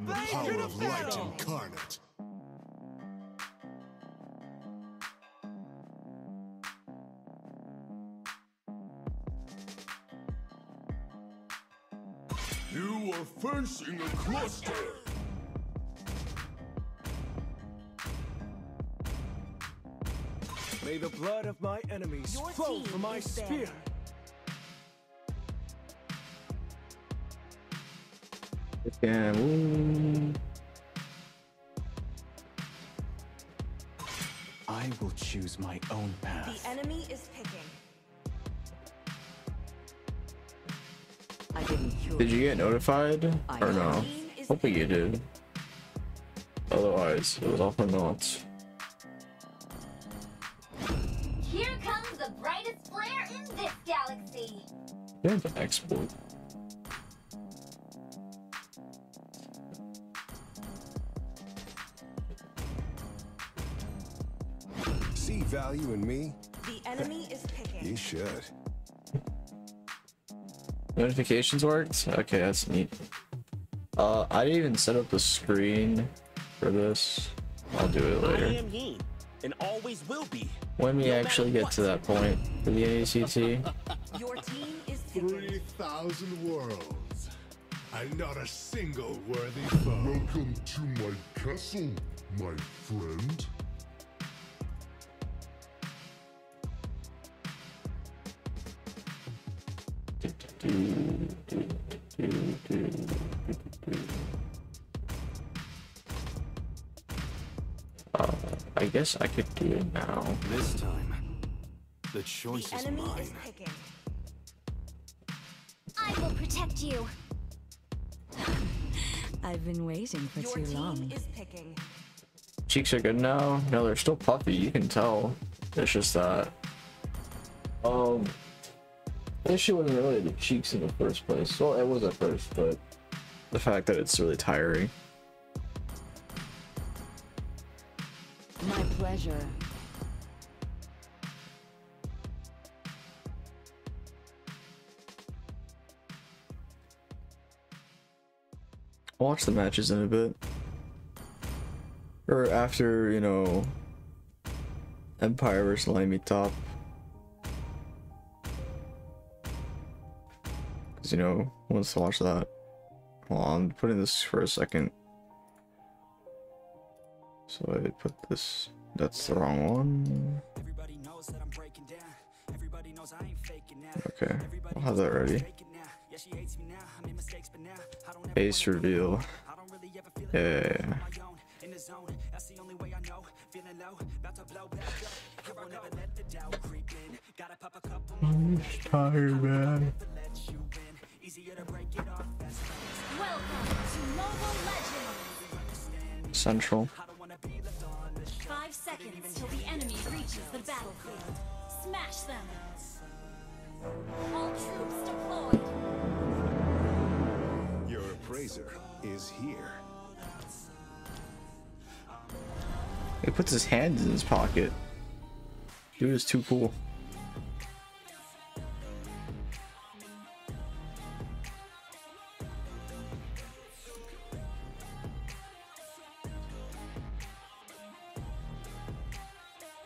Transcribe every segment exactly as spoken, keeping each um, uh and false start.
am the power of light incarnate. You are facing a cluster. May the blood of my enemies Your flow from my spear. Damn. I will choose my own path. The enemy is picking. I didn't did you get notified? I or no? Hopefully you did. Otherwise, it was all for naught. Here comes the brightest flare in this galaxy. There's an export. See value in me? The enemy is picking. You should. Notifications worked? Okay, that's neat. Uh, I didn't even set up the screen for this. I'll do it later. I am he, and always will be. When we actually get to that point for the A C T. Your team is three thousand worlds and not a single worthy foe. Welcome to my castle, my friend. Uh, I guess I could do it now. This time, the choice the enemy is mine. Is picking. I will protect you. I've been waiting for Your too team long. Is picking. Cheeks are good now. No, they're still puffy. You can tell. It's just that. Um, the issue wasn't really the cheeks in the first place. Well, it was at first, but the fact that it's really tiring. My pleasure. I'll watch the matches in a bit. Or after, you know, Empire versus Lamey Top. Because, you know, who wants to watch that? Hold on, I'm putting this for a second. So I put this, that's the wrong one. Everybody knows that I'm breaking down. Everybody knows I ain't faking now. Okay, I'll have that ready. Yeah, she hates me now. I made mistakes, but now I don't Ace reveal. I don't really ever feel yeah. In the zone. That's the only way I know. Feeling low, about to blow back up. I won't ever let the doubt creep in. Gotta pop a couple more. I'm tired, man. Easier to break it off. Welcome to Mobile Legends. Central. Five seconds till the enemy reaches the battlefield. Smash them. All troops deployed. Your appraiser is here. He puts his hands in his pocket. Dude is too cool.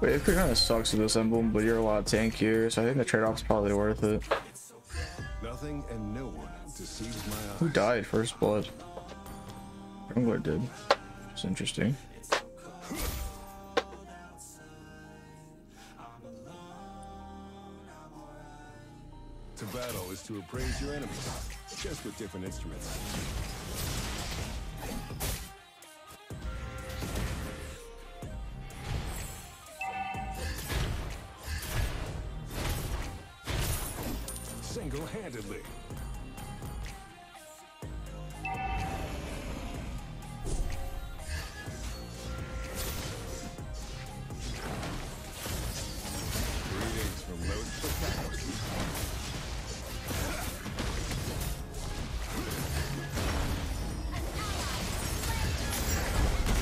Wait, it kind of sucks with this emblem, but you're a lot tankier, so I think the trade-off's probably worth it. Nothing and no one deceives my eyes. Who died first blood? Wrangler did. It's interesting. To battle is to appraise your enemies, just with different instruments. single-handedly.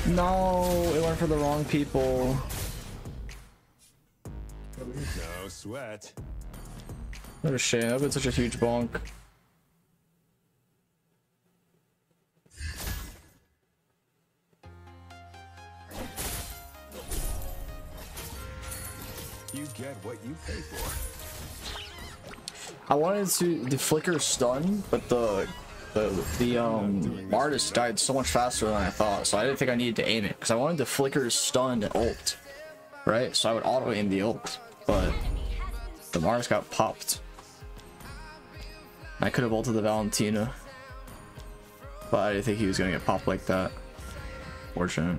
No, it went for the wrong people. No sweat. What a shame. I've been such a huge bonk. You get what you pay for. I wanted to the flicker stun, but the The, the um, artist died so much faster than I thought, so I didn't think I needed to aim it, because I wanted to flicker, stun, and ult, right? So I would auto-aim the ult, but the artist got popped. I could have ulted the Valentina, but I didn't think he was going to get popped like that. Fortunate.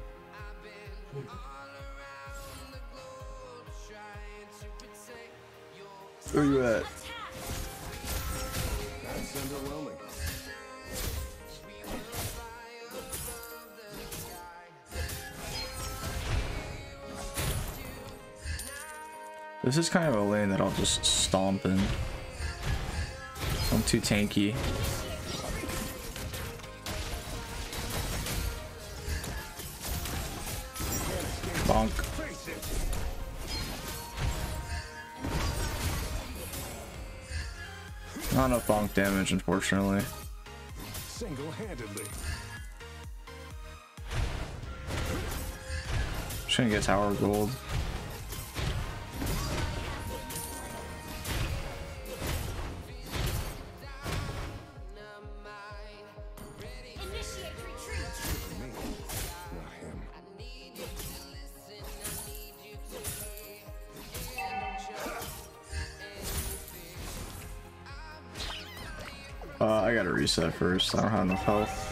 Where you at? That's underwhelming. This is kind of a lane that I'll just stomp in. I'm too tanky. Bonk. Not enough bonk damage, unfortunately. Single-handedly. Just gonna get tower gold. Uh, I gotta reset first. I don't have enough health.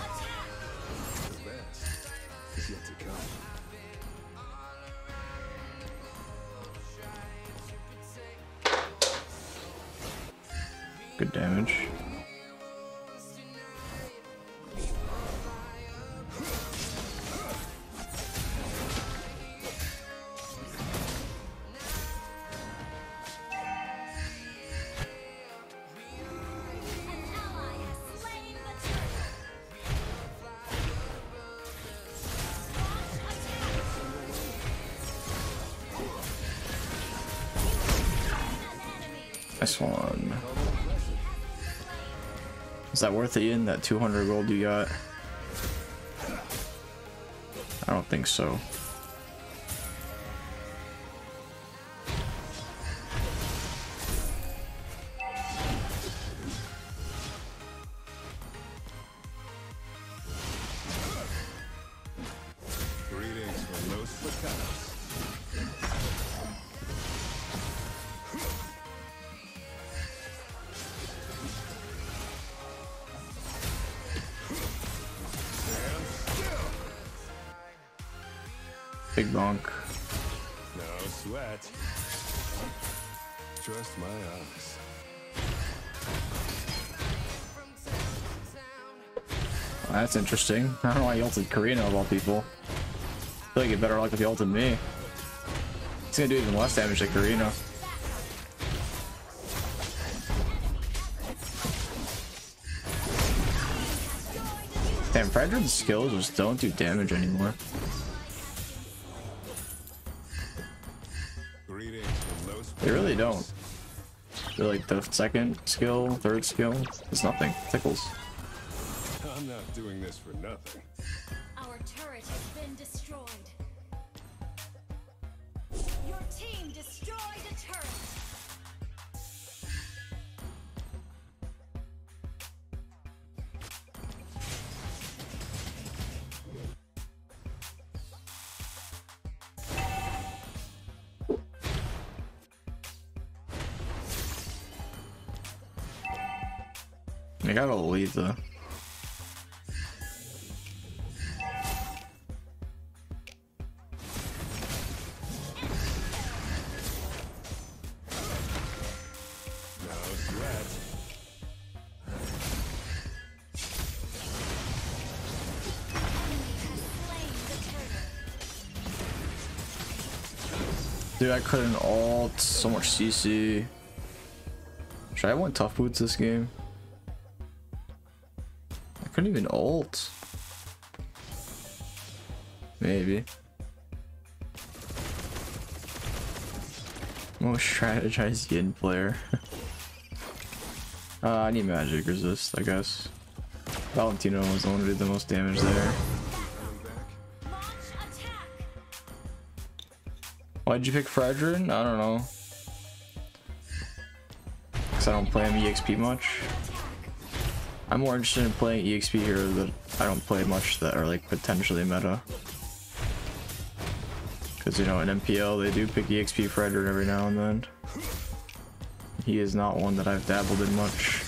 Good damage. Nice one. Is that worth it, Ian? That two hundred gold you got? I don't think so. Big bonk. No sweat. Trust my eyes. Well, that's interesting. I don't know why you ulted Karina of all people. I feel like you better luck if you ulted me. It's gonna do even less damage than Karina. Damn, Frederick's skills just don't do damage anymore. They really don't. They're like the second skill, third skill. It's nothing. Tickles. I'm not doing this for nothing. Our turret has been destroyed. Your team destroyed a I gotta leave though. No sweat. Dude, I couldn't ult. So much C C. Should I have went Tough Boots this game? I couldn't even ult. Maybe. Most strategized yin player. uh, I need magic resist, I guess. Valentino was the one who did the most damage there. Why'd you pick Fredrin? I don't know. Because I don't play him E X P much. I'm more interested in playing E X P here that I don't play much that are like potentially meta. Because you know in M P L they do pick E X P Fredrin every now and then. He is not one that I've dabbled in much.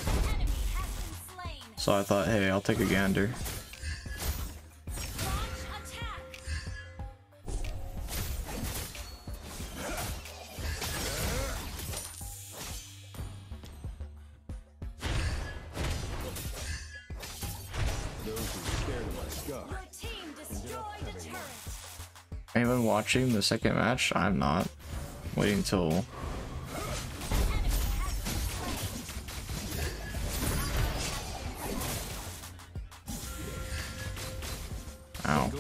So I thought, hey, I'll take a gander. Anyone watching the second match? I'm not. Waiting until ow.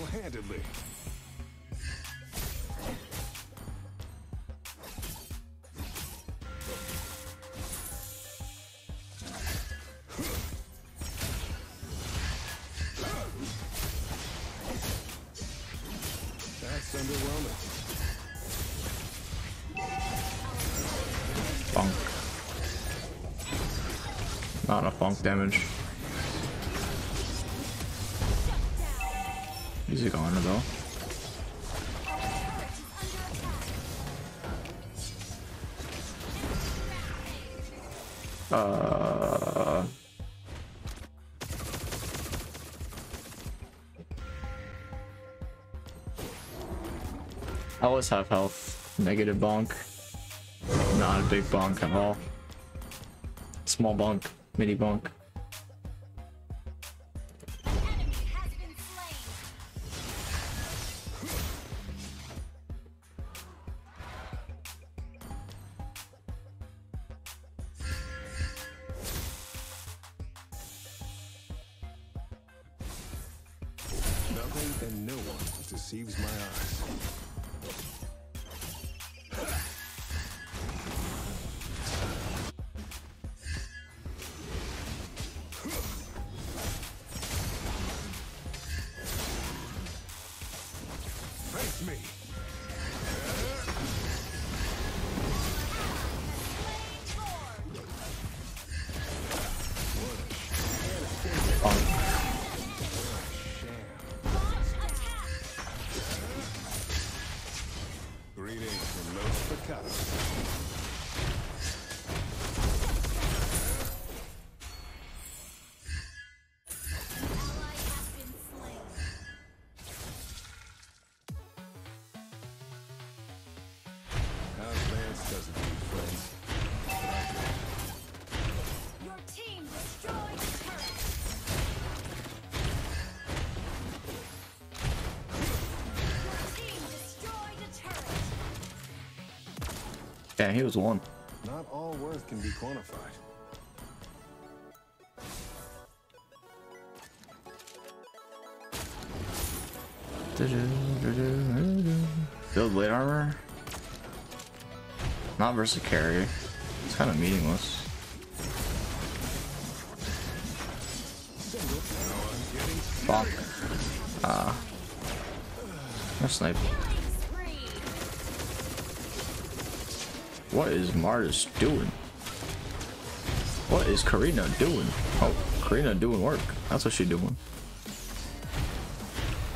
Not enough bonk damage. Easy going though. Uh. I always have health. Negative bonk. Not a big bonk at all. Small bonk. Mini bonk. Nothing and no one deceives my eyes. Yeah, he was one. Not all worth can be quantified. Build blade armor? Not versus carry. It's kind of meaningless. Fuck. Ah. No snipe. What is Martis doing? What is Karina doing? Oh, Karina doing work. That's what she doing.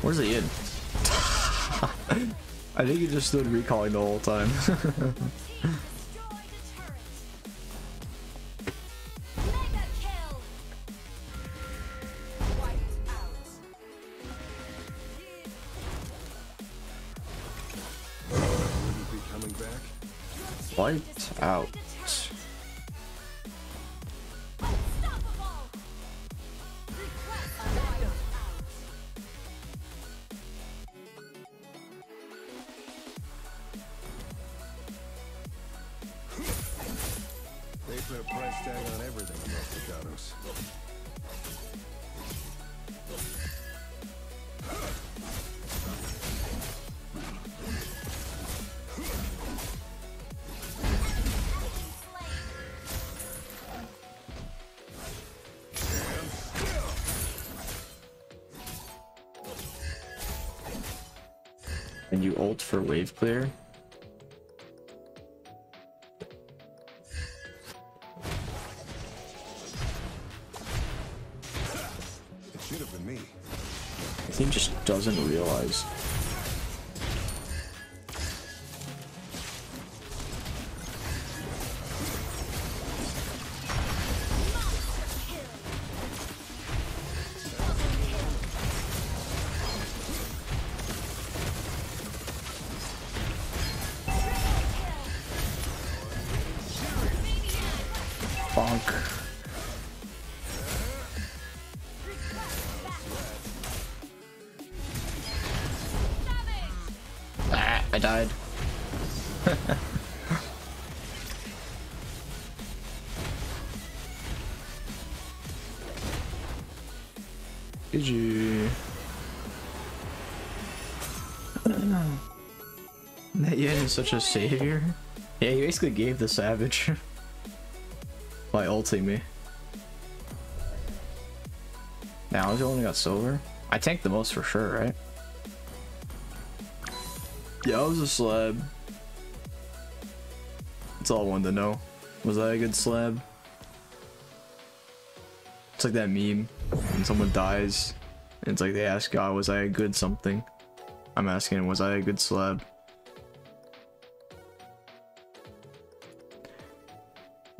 Where's the id? I think he just stood recalling the whole time. Wiped out. put a price tag on everything about avocados. And you ult for wave clear? It should have been me. The team just doesn't realize. I died. Did you? That Yen is such a savior. Yeah, he basically gave the savage by ulting me. Now I only got silver. I tanked the most for sure, right? Yeah, I was a slab. That's all I wanted to know. Was I a good slab? It's like that meme when someone dies and it's like they ask God, was I a good something? I'm asking him, was I a good slab?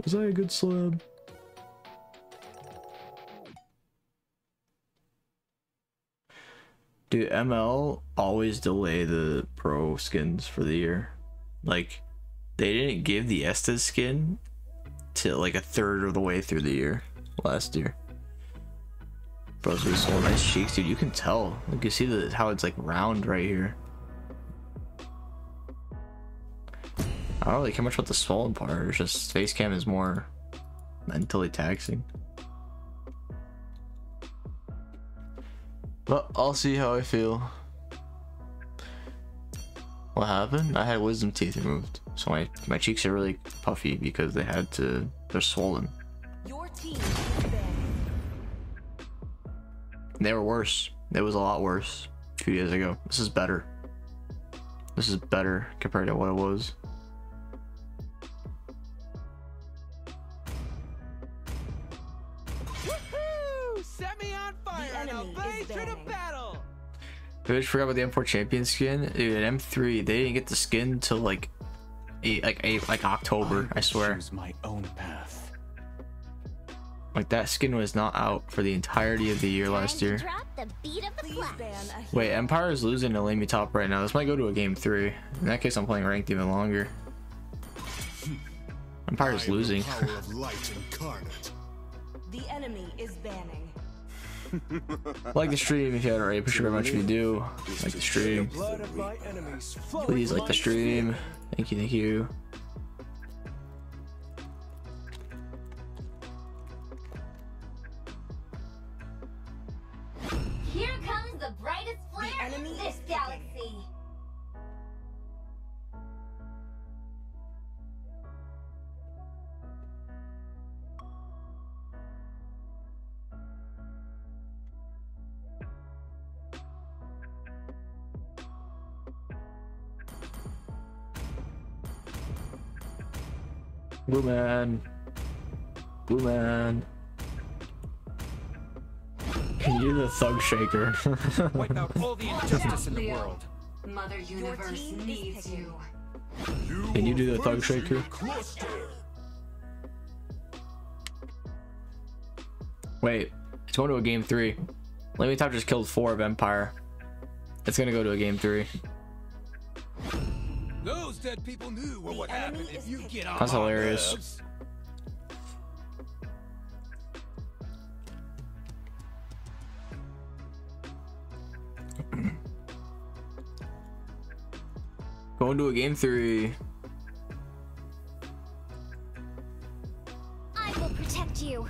Was I a good slab? Dude, M L always delay the pro skins for the year. Like, they didn't give the Estes skin till like a third of the way through the year last year. Bro, so we sold nice cheeks, dude. You can tell. Like, you see the how it's like round right here. I don't really care much about the swollen part. It's just face cam is more mentally taxing. But I'll see how I feel. What happened? I had wisdom teeth removed, so my my cheeks are really puffy because they had to. They're swollen. Your team they were worse. It was a lot worse two days ago. This is better. This is better compared to what it was. I just forgot about the M four champion skin. Dude, at M three, they didn't get the skin till like, eight, like eight, like October. I, I swear. My own path. Like that skin was not out for the entirety of the year last year. Wait, Empire is losing to Lamey Top right now. This might go to a game three. In that case, I'm playing ranked even longer. Empire is losing. The enemy is banning. Like the stream if you haven't already. Push it very much if you do. Like the stream. Please like the stream. Thank you, thank you. Here comes the brightest flare in this galaxy. Blue man, blue man. You're the thug shaker. Wipe out all the injustice in the world. Mother Universe needs you. Can you do the thug shaker? Wait, it's going to a game three. Lamey Top just killed four of Empire. It's gonna go to a game three. Those dead people knew what happened if you get on. That's hilarious. Going to a game three. protect you.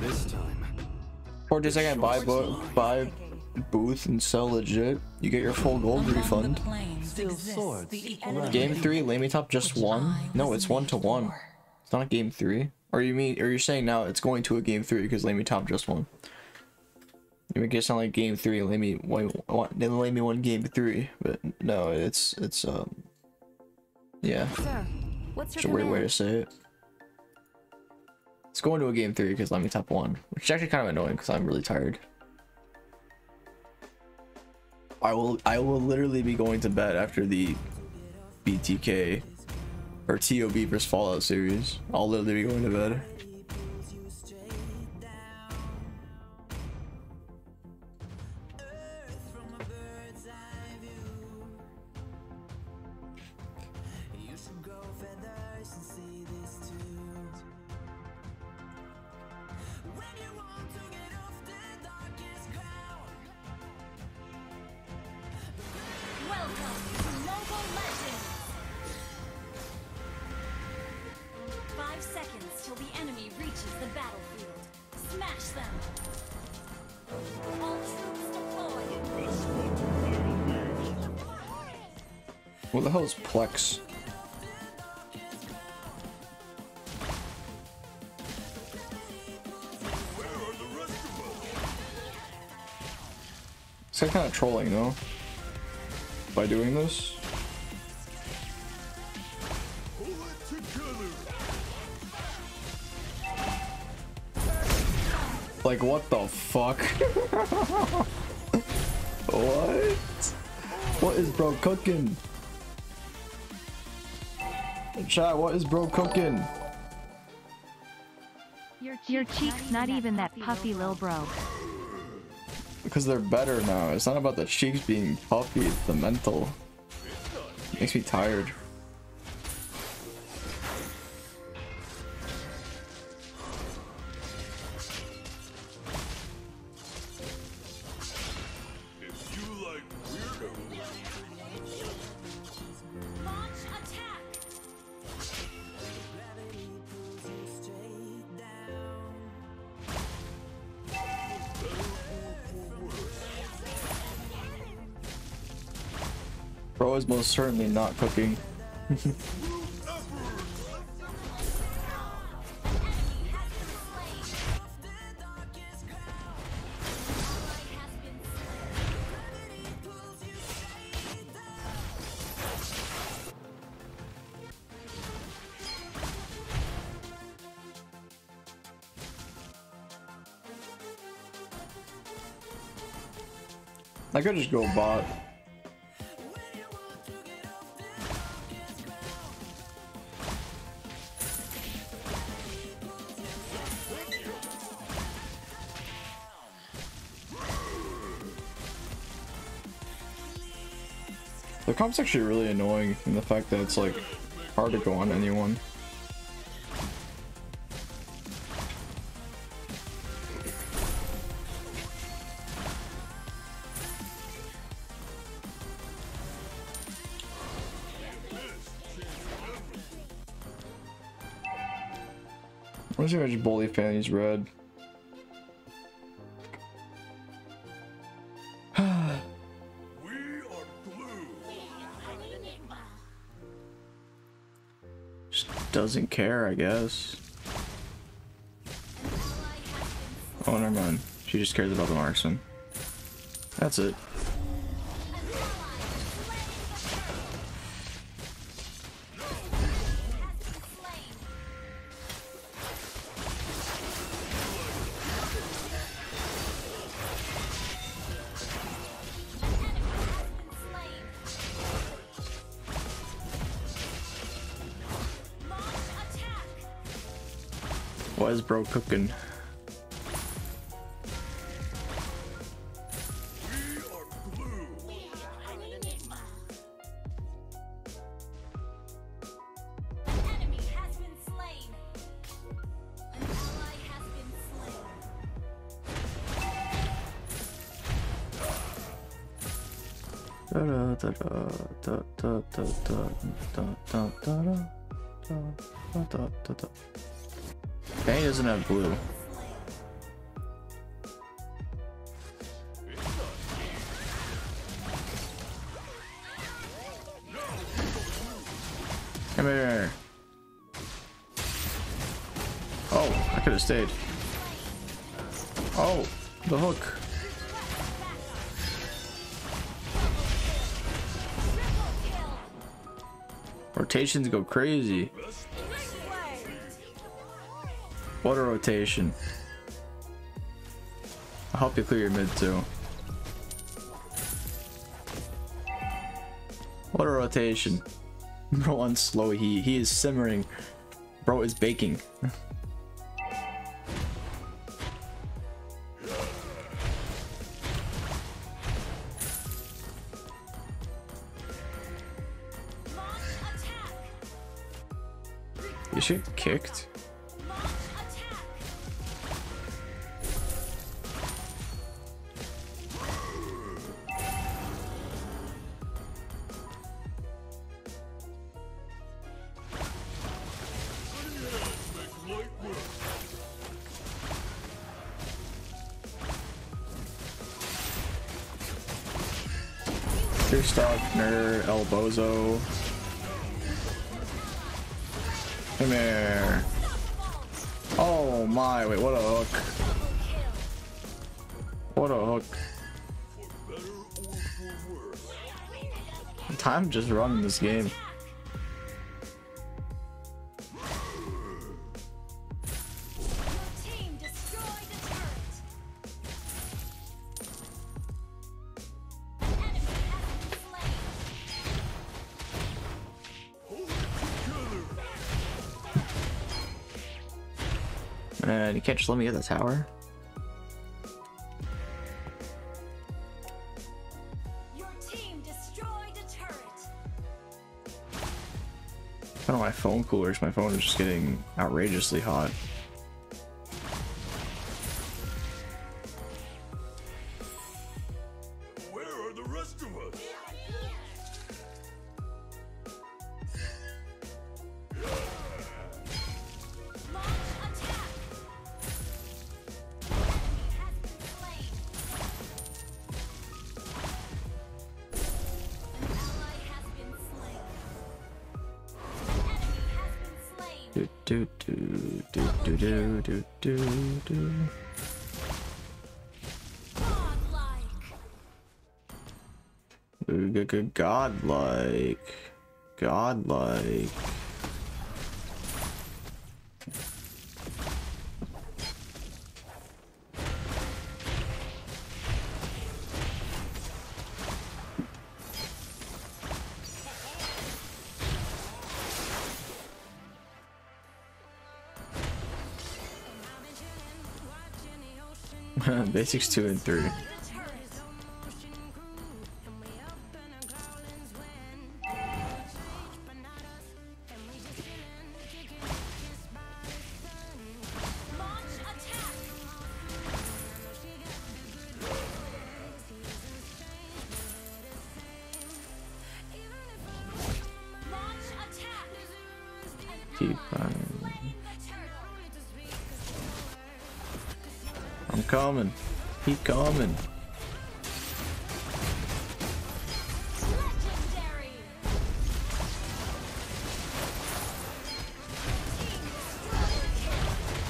This time. Or just I can buy book, buy booth and sell legit. You get your full gold refund. Still swords. Game three, Lamey Top just won. No, it's one to one. It's not game three. Or you mean? Or you're saying now it's going to a game three because Lamey Top just won. You make it sound like game three. Lamey then Lamey won game three, but no, it's it's um yeah. Sir, what's it's a weird way to say it. It's going to a game three because Lamey Top won, which is actually kind of annoying because I'm really tired. I will I will literally be going to bed after the B T K or T O B versus Fallout series. I'll literally be going to bed. What the hell is Plex? It's like kind of trolling though, by doing this. Like what the fuck? What? What is bro cooking? Chat, what is bro cooking? Your cheeks, Your cheeks not even that puffy, lil bro. Because they're better now. It's not about the cheeks being puffy, it's the mental. It makes me tired. Bro is most certainly not cooking. I could just go bot. The comp's actually really annoying in the fact that it's like hard to go on anyone. I'm just gonna just bully Fanny's red. Doesn't care, I guess. Oh, never mind. She just cares about the Markson. That's it. What is bro cooking? Dang, he doesn't have blue. Come here. Oh, I could have stayed. Oh, the hook. Rotations go crazy. What a rotation. I'll help you clear your mid too. What a rotation. Bro on slow heat. He is simmering. Bro is baking. You should get kicked. Stockner, El Bozo. Come here. Oh my, wait, what a hook. What a hook. Time just running this game. And you can't just let me get the tower. Your team destroyed a turret. Oh, my phone coolers. My phone is just getting outrageously hot. Where are the rest of us? Do do do do do do do do do. Godlike, godlike, godlike. Basics two and three. Keep on. I'm coming. Keep coming. Legendary.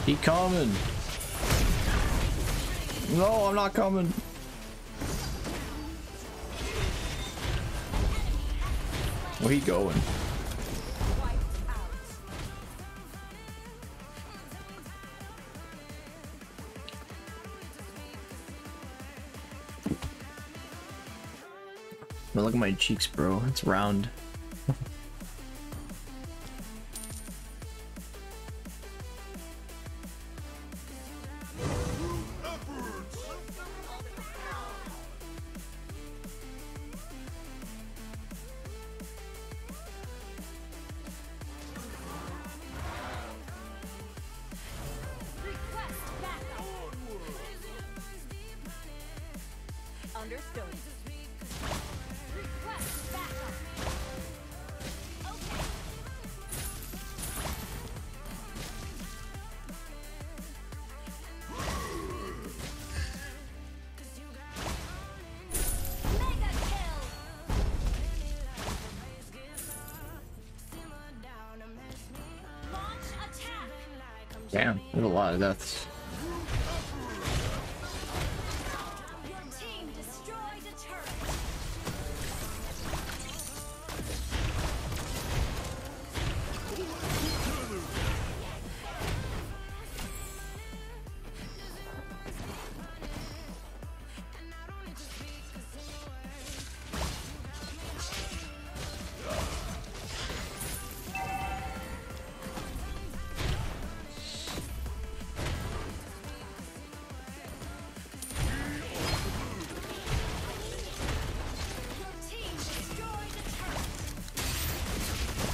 Keep coming. No, I'm not coming. Where he going? But look at my cheeks, bro. It's round. Understood. Damn, there's a lot of deaths.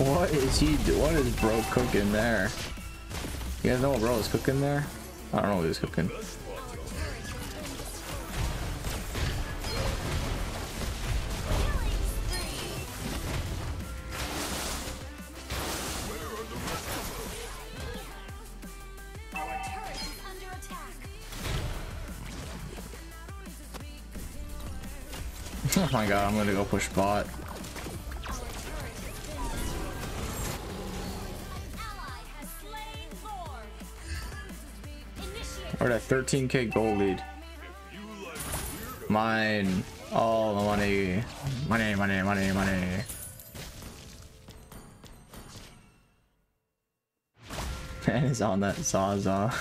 What is he do? What is bro cooking there? You guys know what bro is cooking there? I don't know what he's cooking. Oh my god, I'm gonna go push bot. We're at thirteen K gold lead. Mine, all the money, money, money, money, money. Man is on that Zaza.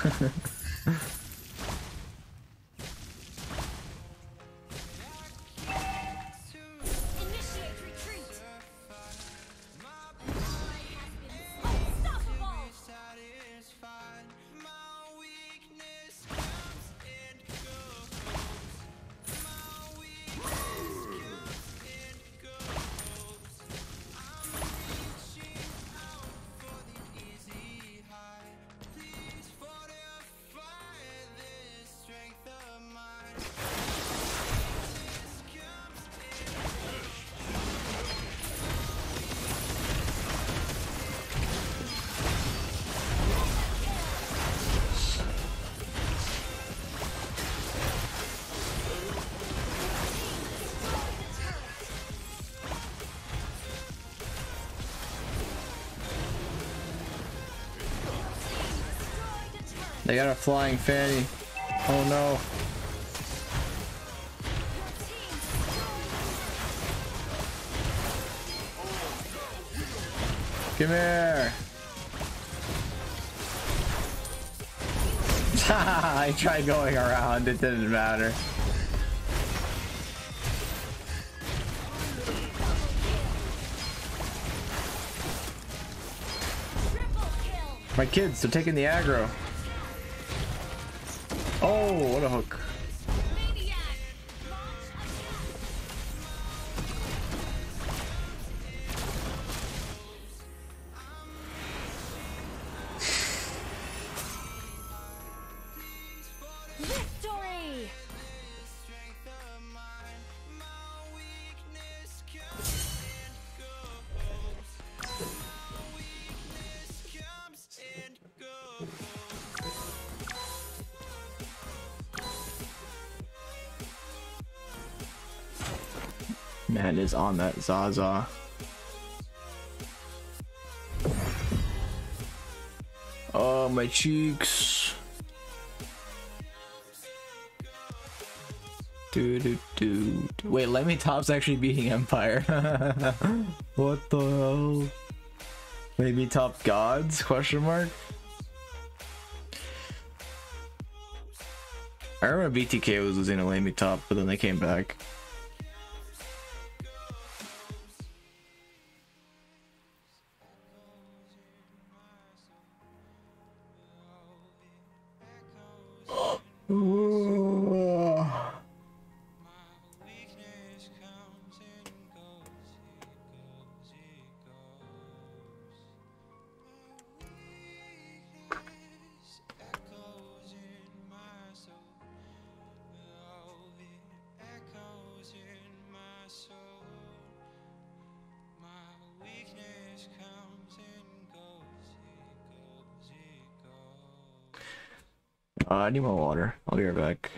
They got a flying fanny. Oh no. Come here. I tried going around, it didn't matter. My kids, they're taking the aggro. Oh, what a hook. Victory! Man is on that Zaza. Oh, my cheeks. Do do do. Wait, Lamey Top's actually beating Empire. What the hell? Lamey Top gods? Question mark. I remember B T K was losing to Lamey Top, but then they came back. Uh, I need more water. I'll be right back.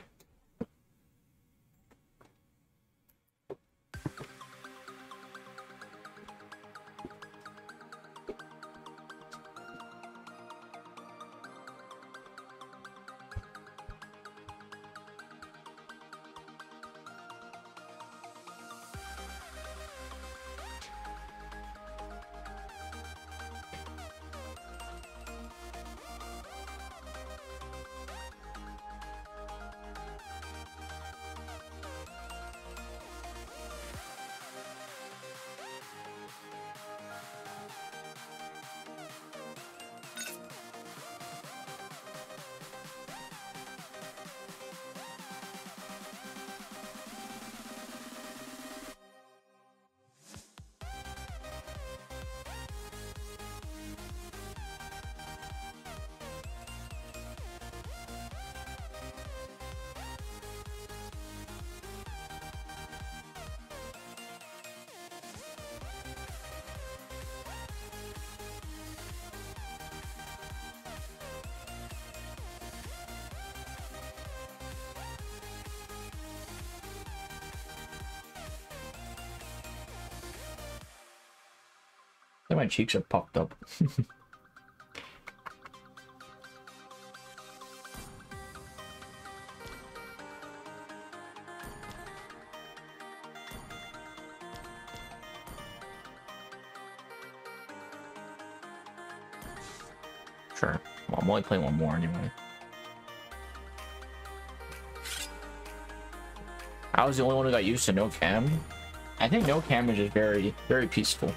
think my cheeks are popped up. Sure. Well, I'm only playing one more anyway. I was the only one who got used to no cam. I think no cam is just very, very peaceful.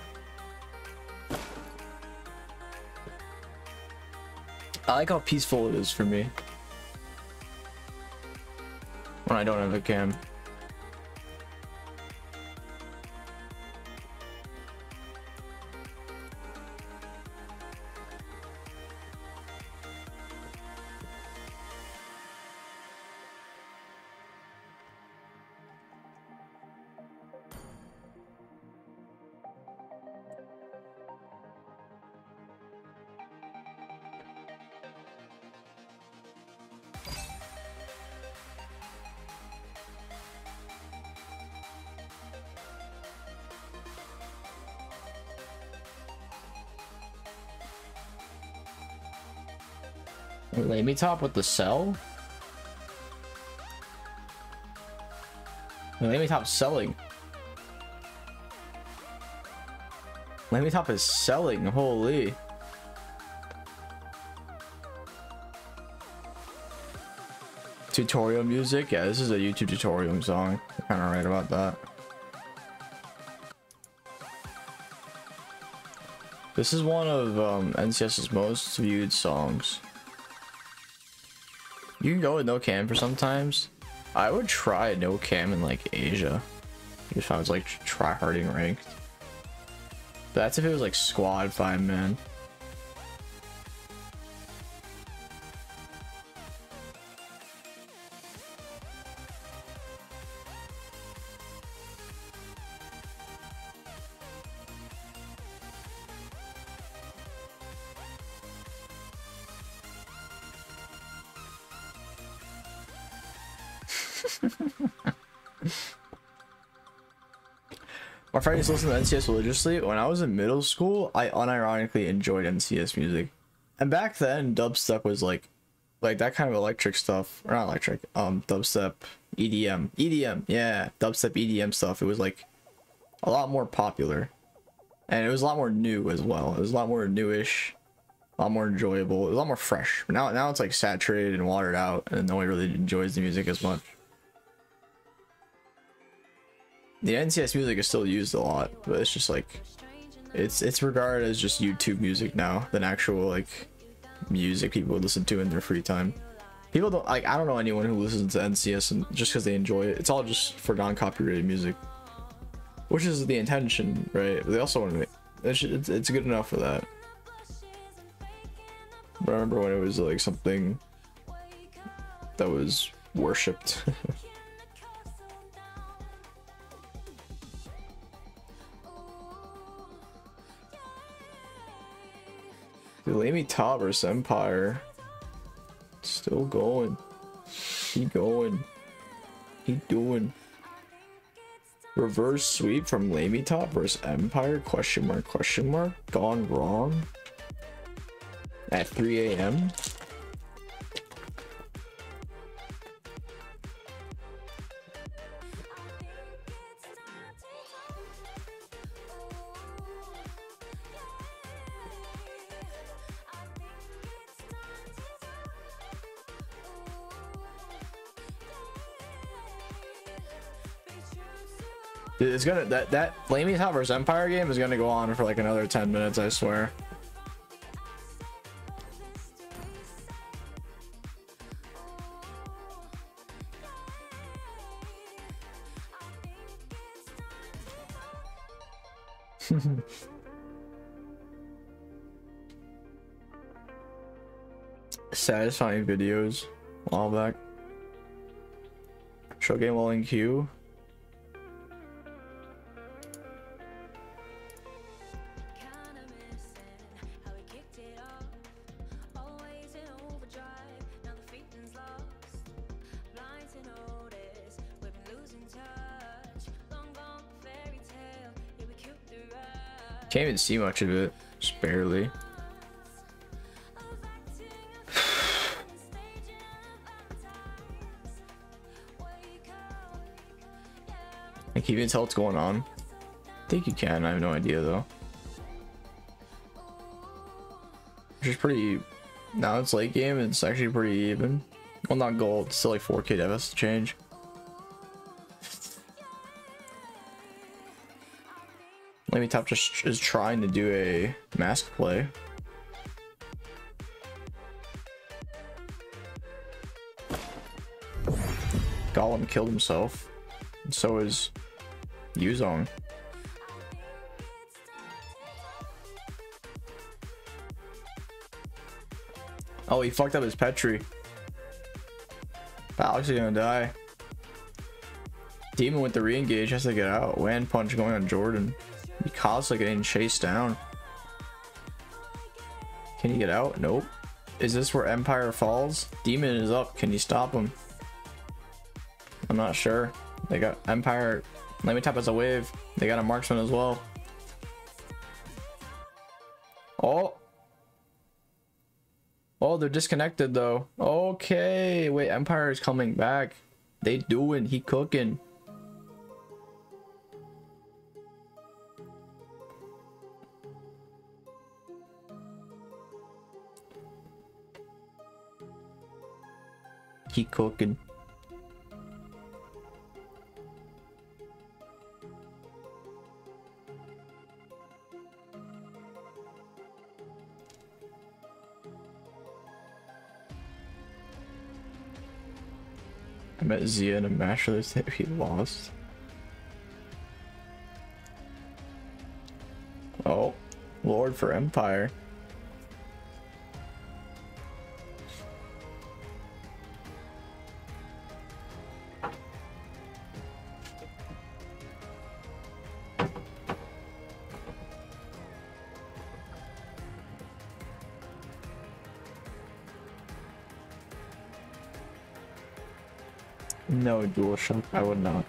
I like how peaceful it is for me when I don't have a cam. Lamey Top with the sell? Lamey Top's selling. Lamey Top is selling, holy. Tutorial music? Yeah, this is a YouTube tutorial song. You're kinda right about that. This is one of um, N C S's most viewed songs. You can go with no cam for sometimes. I would try no cam in like Asia, if I was like try harding ranked. But that's if it was like squad five man. My friend used to listen to N C S religiously. When I was in middle school, I unironically enjoyed N C S music, and back then dubstep was like, like that kind of electric stuff, or not electric, um, dubstep, E D M, E D M, yeah, dubstep E D M stuff. It was like a lot more popular, and it was a lot more new as well. It was a lot more newish, a lot more enjoyable, a lot more fresh. Now, now it's like saturated and watered out, and no one really enjoys the music as much. The N C S music is still used a lot, but it's just like, it's it's regarded as just YouTube music now than actual like music people would listen to in their free time. People don't like, I don't know anyone who listens to N C S and just because they enjoy it. It's all just for non-copyrighted music, which is the intention, right? But they also want to make it's, it's, it's good enough for that. But I remember when it was like something that was worshipped. Lamey Top versus Empire. Still going. He going. He doing. Reverse sweep from Lamey Top versus Empire? Question mark, question mark. Gone wrong? At three A M? It's gonna that that Lamey Top versus Empire game is gonna go on for like another ten minutes, I swear. Satisfying videos a while back. Show game while in queue. Can't even see much of it. Just barely. I can't even tell what's going on. I think you can. I have no idea though. Which is pretty. Now it's late game. And it's actually pretty even. Well, not gold. It's still like four K devs to change. Lamey Top just is trying to do a mask play. Golem killed himself. And so is Yuzong. Oh, he fucked up his Petri. Alex is gonna die. Demon with the re-engage has to get out. Land punch going on Jordan. Because like getting chased down. Can he get out? Nope. Is this where Empire falls? Demon is up. Can you stop him? I'm not sure. They got Empire. Lamey Top as a wave. They got a marksman as well. Oh. Oh, they're disconnected though. Okay. Wait, Empire is coming back. They doing. He cooking. He cooking. I met Zia in a match where they he lost. Oh, Lord for Empire. No dual shock, I would not.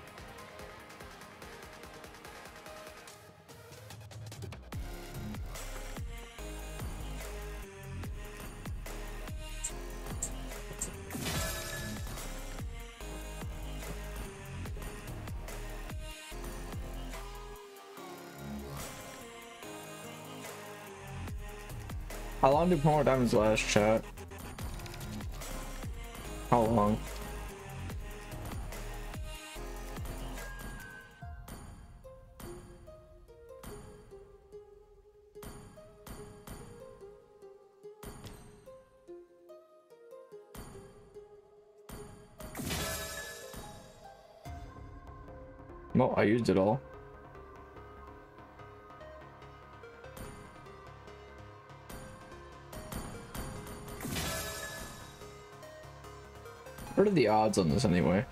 How long did Promo Diamonds last, chat? How long? No, I used it all. What are the odds on this anyway?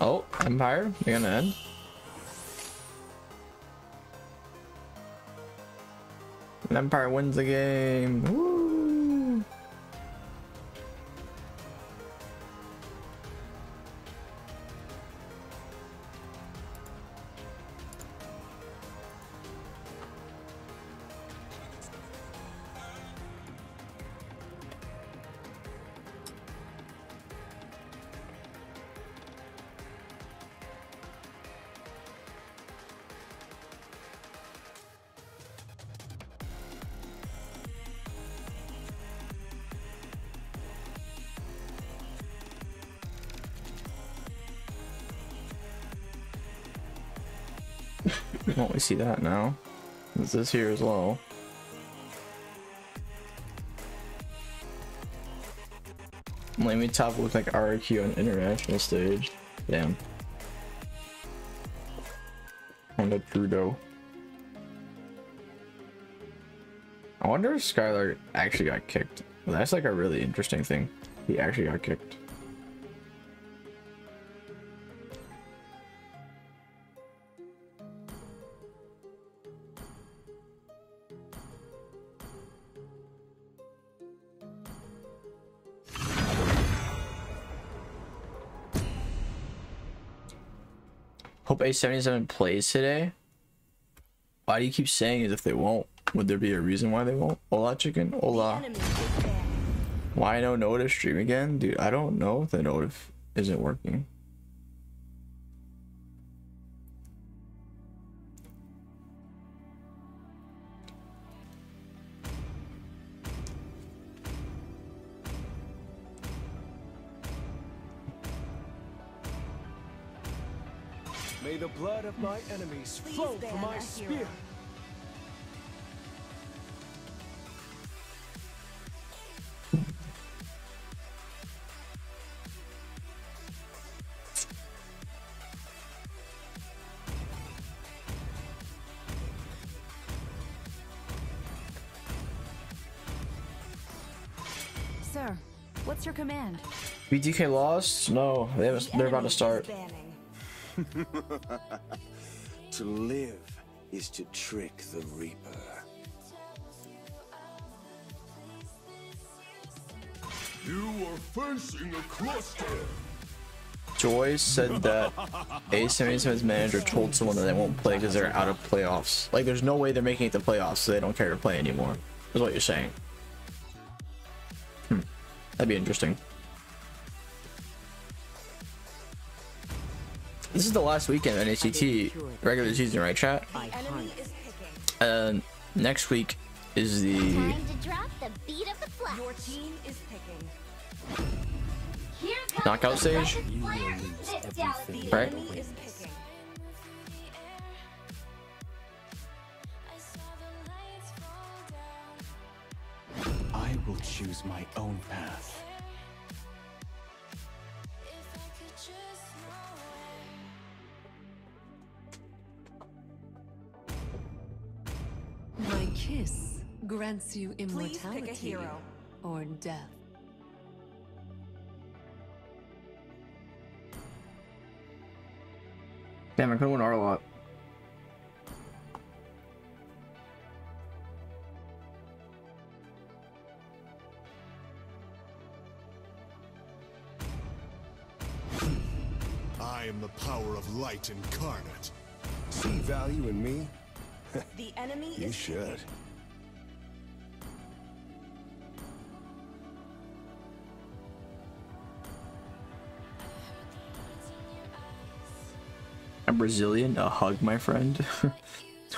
Oh, Empire, you're gonna end. And Empire wins the game. Woo! Won't we see that now? Is this here as well? Lamey Top looked like R Q on international stage. Damn. On the Trudeau. I wonder if Skylar actually got kicked. That's like a really interesting thing. He actually got kicked. Hope A seventy-seven plays today. Why do you keep saying as if they won't? Would there be a reason why they won't? Hola, chicken. Hola. Why no notice stream again? Dude, I don't know if the notif isn't working. May the blood of my enemies flow from my spear. Sir, what's your command? B T K lost? No, they haven't, they're about to start. To live is to trick the Reaper. You are facing a cluster. Joy said that A seventy-seven's manager told someone that they won't play because they're out of playoffs. Like, there's no way they're making it to playoffs, so they don't care to play anymore. Is what you're saying. Hmm. That'd be interesting. This is the last weekend of N A C T regular season, right, chat? And uh, next week is the. Time to drop the beat of the flash. Your team is picking. Here comes knockout stage, right? I will choose my own path. My kiss grants you immortality. Please pick a hero. Or death. Damn, I could've won Arlott. I am the power of light incarnate. See value in me? The enemy you is should. I'm Brazilian, a hug, my friend.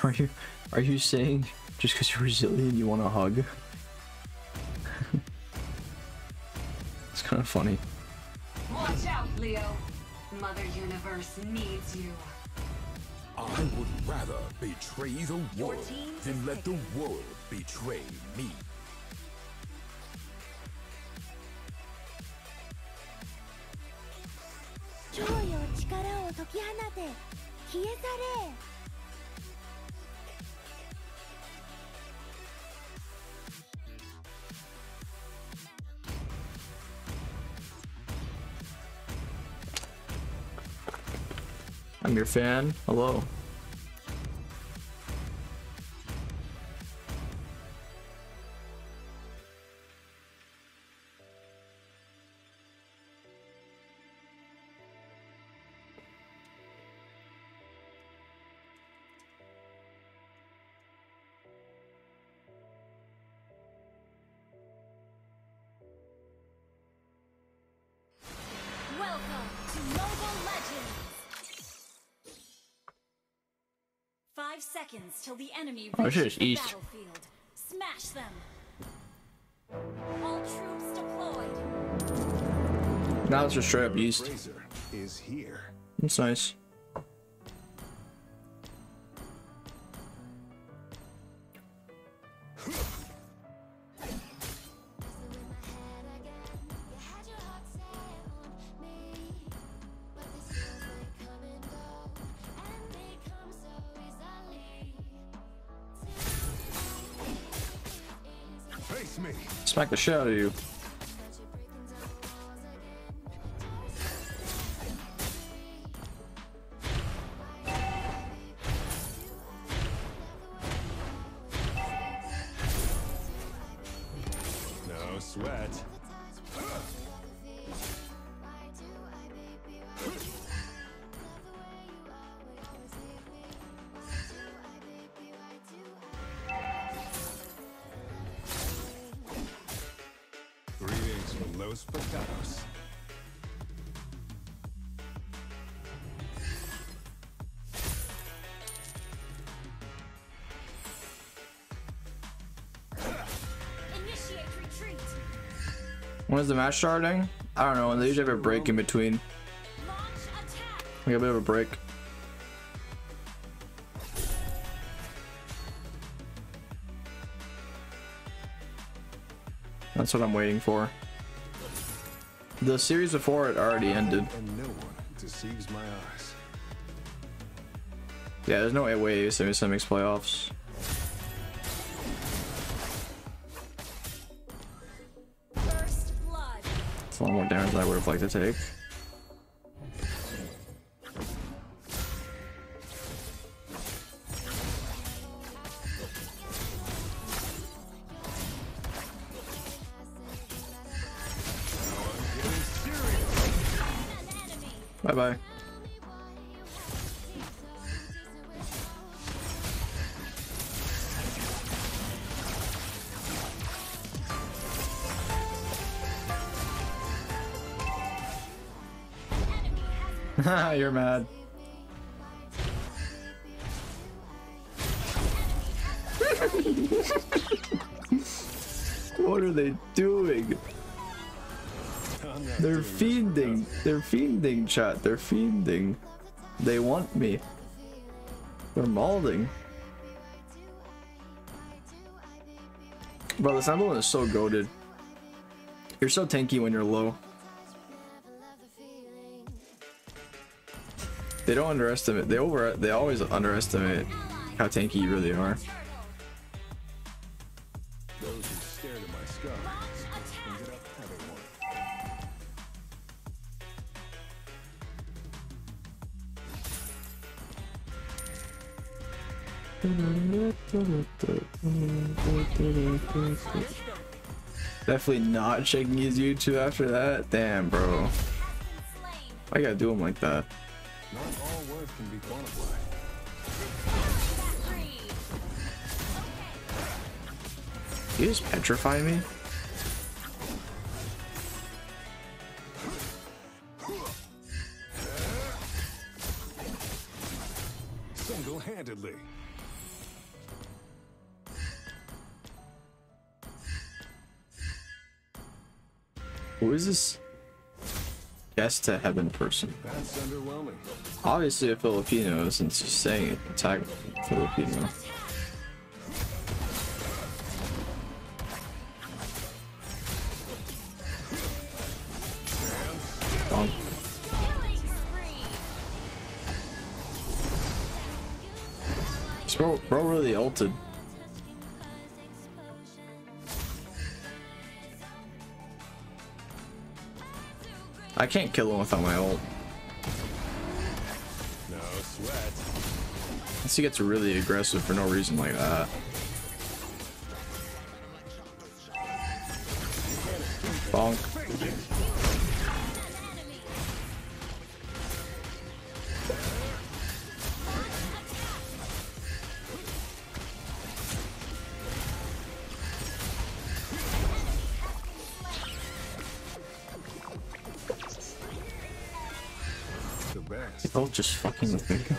Are you are you saying just because you're Brazilian you want a hug? It's kind of funny. Watch out, Leo. Mother Universe needs you. I would rather betray the world than let the world betray me. I'm your fan. Hello. Welcome to Mobile Legends. Five seconds till the enemy reaches the battlefield. Smash them. All troops deployed. Now it's just straight up East. Is here. That's nice. Smack the shit out of you. No sweat. Carlos for Thanos. When is the match starting? I don't know. They usually have a break in between. We got a bit of a break. That's what I'm waiting for. The series before it already ended. And no one deceives my eyes. Yeah, there's no way A seventy-seven makes playoffs. It's a lot more damage than I would have liked to take. Bye-bye. Haha, you're mad. What are they doing? They're fiending. They're fiending, chat. They're fiending. They want me. They're mauling. Bro, this emblem is so goated. You're so tanky when you're low. They don't underestimate. They over. They always underestimate how tanky you really are. Definitely not shaking his YouTube after that. Damn, bro. I gotta do him like that. Not all words can be quantified. You just petrify me? Single-handedly. Who is this guest to heaven person? That's underwhelming. Obviously a Filipino, since he's saying it. Attack Filipino. Oh. Bro, bro really ulted. I can't kill him without my ult. No sweat. Unless he gets really aggressive for no reason like that. Bonk. Oh, just fucking with me.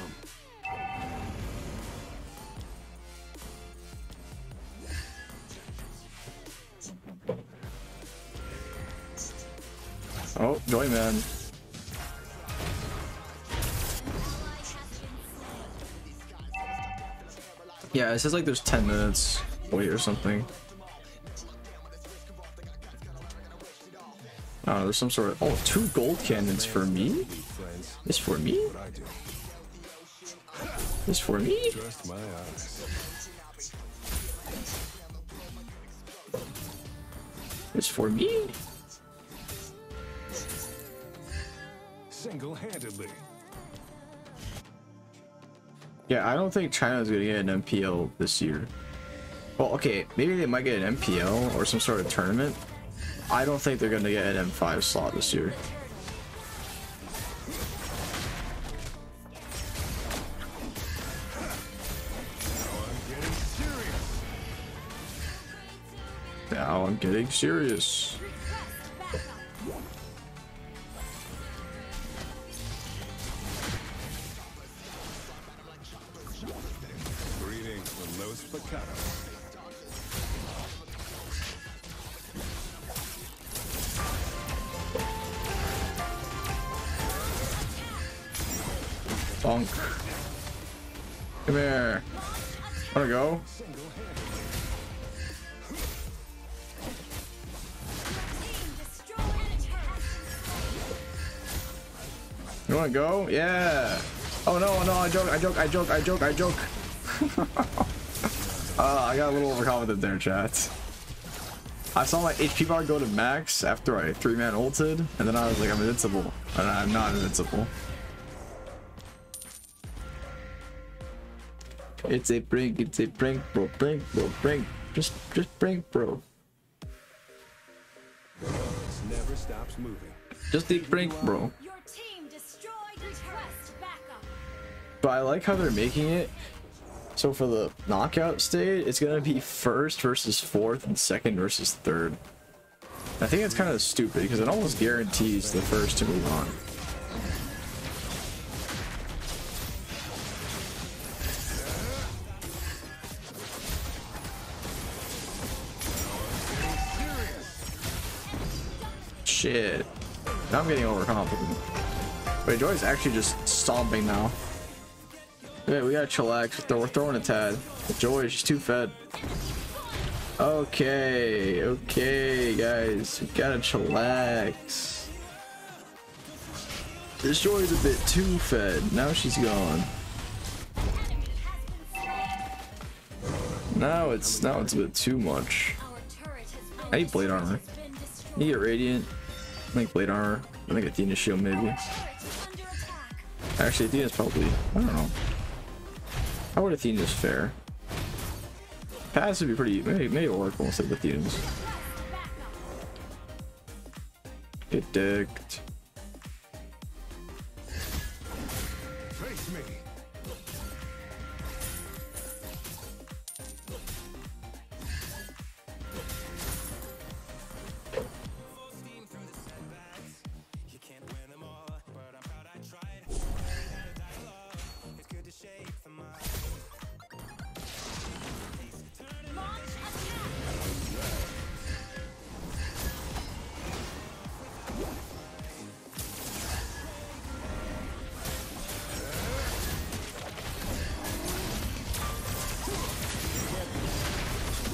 Oh, joy man. Yeah, it says like there's ten minutes wait or something. Oh, there's some sort of... Oh, two gold cannons for me? This for me? This for me? This for me? Single-handedly. Yeah, I don't think China's gonna get an M P L this year. Well, okay, maybe they might get an M P L or some sort of tournament. I don't think they're gonna get an M five slot this year. Now I'm getting serious. Now I'm getting serious. Picado. Bonk. Come here. Wanna go? You wanna go? Yeah. Oh no, no, I joke, I joke, I joke, I joke, I joke. uh, I got a little overconfident there, chat. I saw my H P bar go to max after I three-man ulted, and then I was like, I'm invincible. And I'm not invincible. It's a prank, it's a prank, bro, prank, bro, prank, just, just prank, bro. Never stops moving. Just a prank, bro. Your team destroyed request backup. But I like how they're making it. So for the knockout stage, it's gonna be first versus fourth and second versus third. I think it's kind of stupid because it almost guarantees the first to move on. Shit. Now I'm getting overconfident. Wait, Joy's actually just stomping now. Okay, we gotta chillax. We're throwing a tad. Joy, she's too fed. Okay, okay, guys. We gotta chillax. This Joy's a bit too fed. Now she's gone. Now it's, now it's a bit too much. I need blade armor. I need to get radiant. I think blade armor. I think Athena's shield maybe. Actually, Athena's probably. I don't know. How would Athena's fare? Pass would be pretty. Maybe, maybe Oracle instead of Athena's. Get dicked.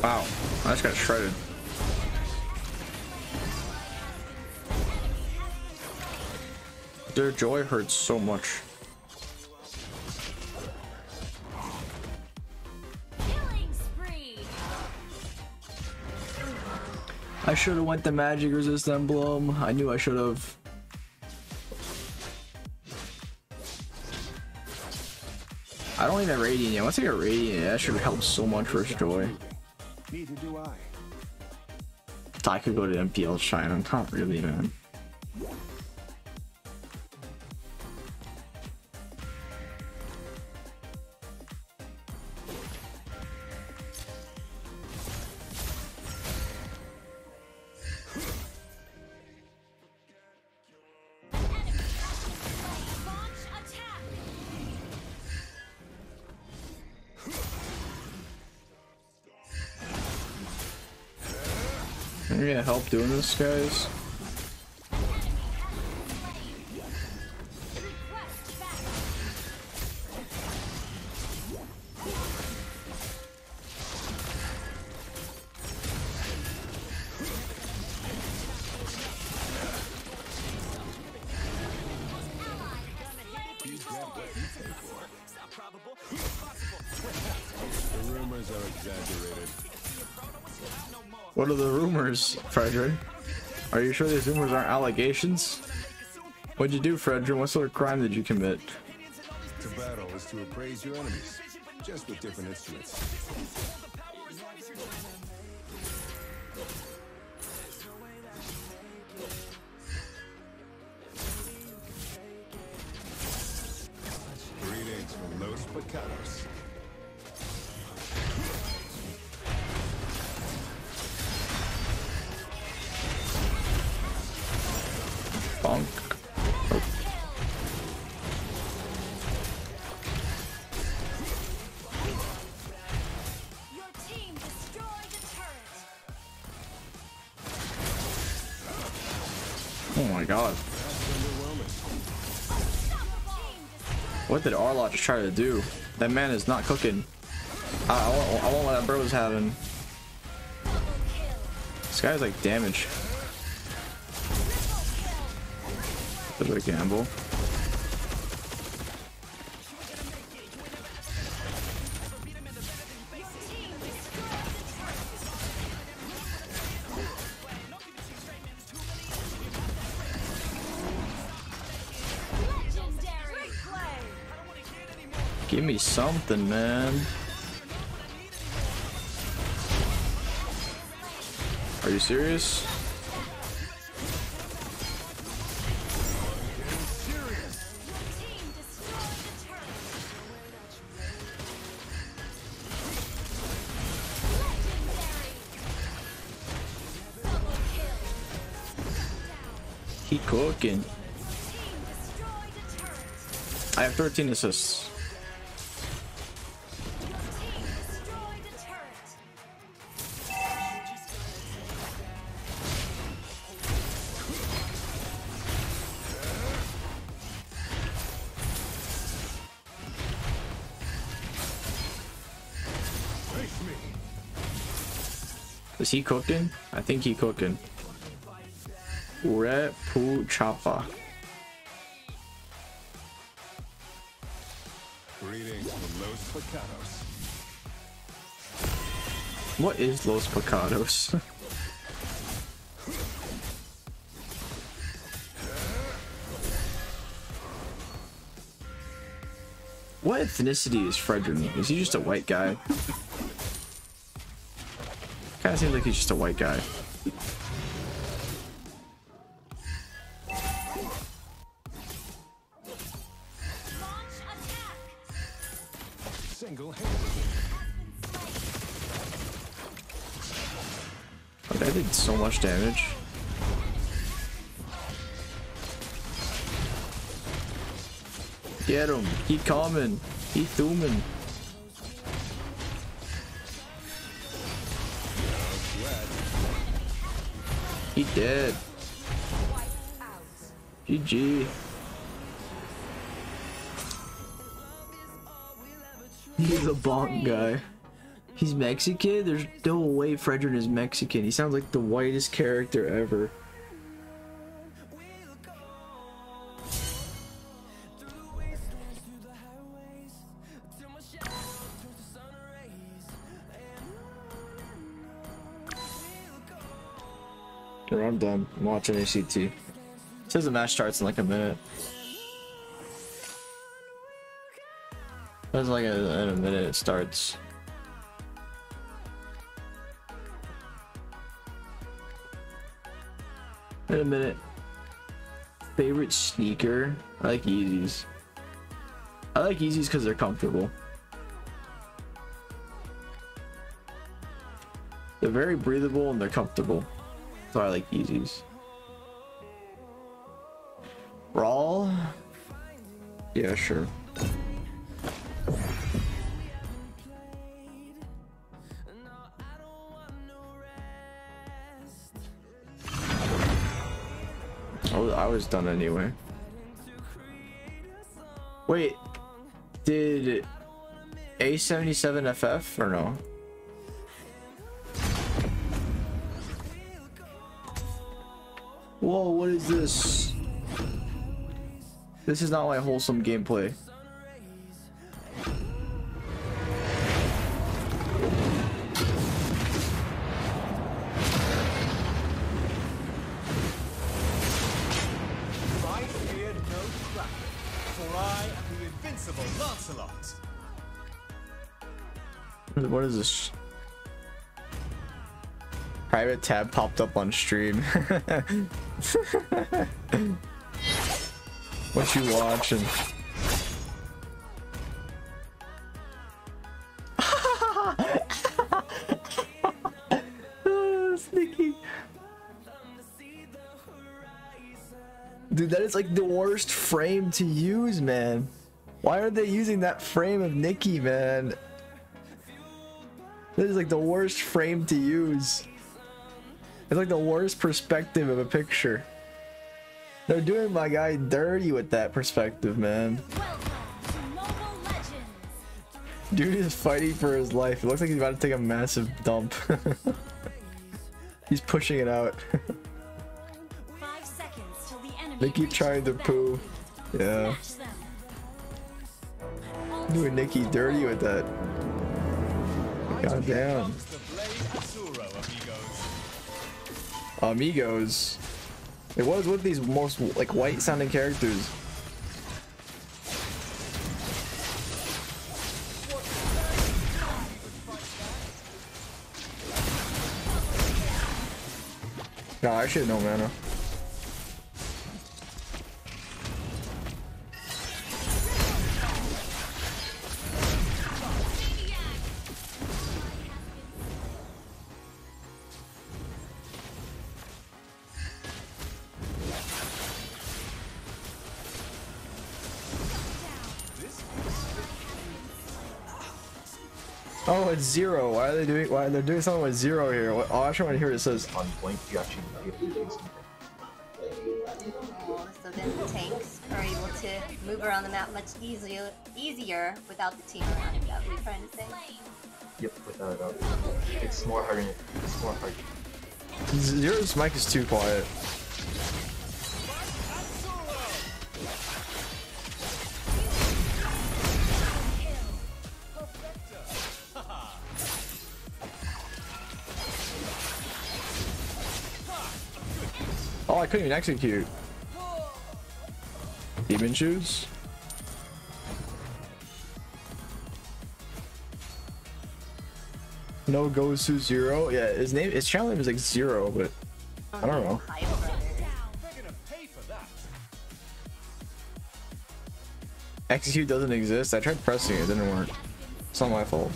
Wow, I just got shredded. Their Joy hurts so much. I should have went the magic resist emblem. I knew I should have. I don't even have radiant yet. Once I get radiant, that should help so much for Joy. Neither do I. I could go to M P L China. Not really, man. I'm gonna help doing this, guys. The rumors are exaggerated. What are the rumors, Fredrin? Are you sure these rumors aren't allegations? What'd you do, Fredrin? What sort of crime did you commit? To battle is to appraise your enemies, just with different instruments. Greetings from Los Picados. Bonk. Oh. my god. What did Arlott just try to do? That man is not cooking. I, I, won't, I won't let that bro's having. This guy's like damage. There's a gamble. Give me something, man. Are you serious? He cooking. I have thirteen assists. Is he cooking? I think he cooking. Repu Chapa. What is Los Picados? What ethnicity is Frederick? Is he just a white guy? Kinda seems like he's just a white guy. Oh, that did so much damage. Get him! He coming! He thumin'! He dead. G G. He's a bonk guy. He's Mexican? There's no way Fredrin is Mexican. He sounds like the whitest character ever. I'm done. I'm watching A C T. It says the match starts in like a minute. It's like a, in a minute it starts. In a minute. Favorite sneaker? I like Yeezys. I like Yeezys because they're comfortable. They're very breathable and they're comfortable. So I like Yeezys. Brawl? Yeah, sure. Oh, I was done anyway. Wait, did A seventy-seven F F or no? Whoa, what is this? This is not like wholesome gameplay. I feared no traffic, for I am the invincible Lancelot. What is this? Private tab popped up on stream. What you watching? Oh, sneaky. Dude, that is like the worst frame to use, man. Why are they using that frame of Nikki, man? That is like the worst frame to use. It's like the worst perspective of a picture. They're doing my guy dirty with that perspective, man. Welcome to Mobile Legends. Dude is fighting for his life. It looks like he's about to take a massive dump. He's pushing it out. Five seconds till the enemy they keep trying to poo. Yeah. Doing Nikki dirty with that. God damn. Amigos. It was with these most like white sounding characters. Nah, I should know mana. Oh, it's zero. Why are they doing? Why they're doing something with zero here? Oh, I actually want to hear what it says. On blink, you actually do something. Cool. So then the tanks are able to move around the map much easier, easier without the team around. Is that what you're trying to say? Yep, without a doubt. It's more hard. It's more hard. Zero's mic is too quiet. Oh, I couldn't even execute. Demon shoes? No goes to zero. Yeah, his name, his channel name is like zero, but I don't know. Execute doesn't exist. I tried pressing it, it didn't work. It's not my fault.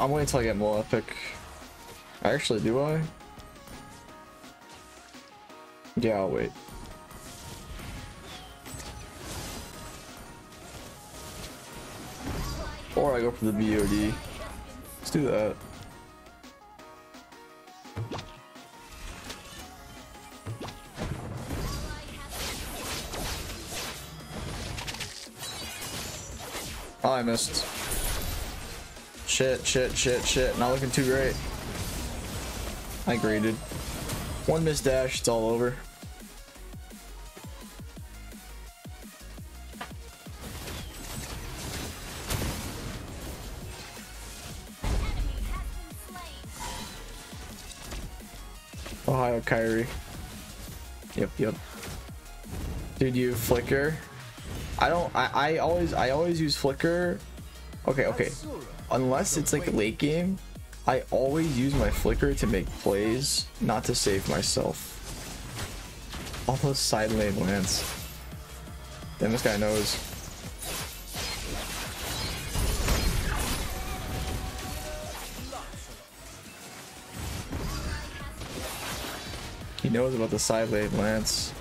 I'm waiting until I get more epic. Actually, do I? Yeah, I'll wait. Or I go for the B O D. Let's do that. Oh, I missed. Shit, shit, shit, shit. Not looking too great. I graded. One missed dash, it's all over. Ohio Kyrie. Yep, yep. Dude, you flicker. I don't. I, I always. I always use flicker. Okay, okay. Unless it's like a late game, I always use my flicker to make plays, not to save myself. All those side lane lands. Damn, this guy knows. He knows about the side lane lands.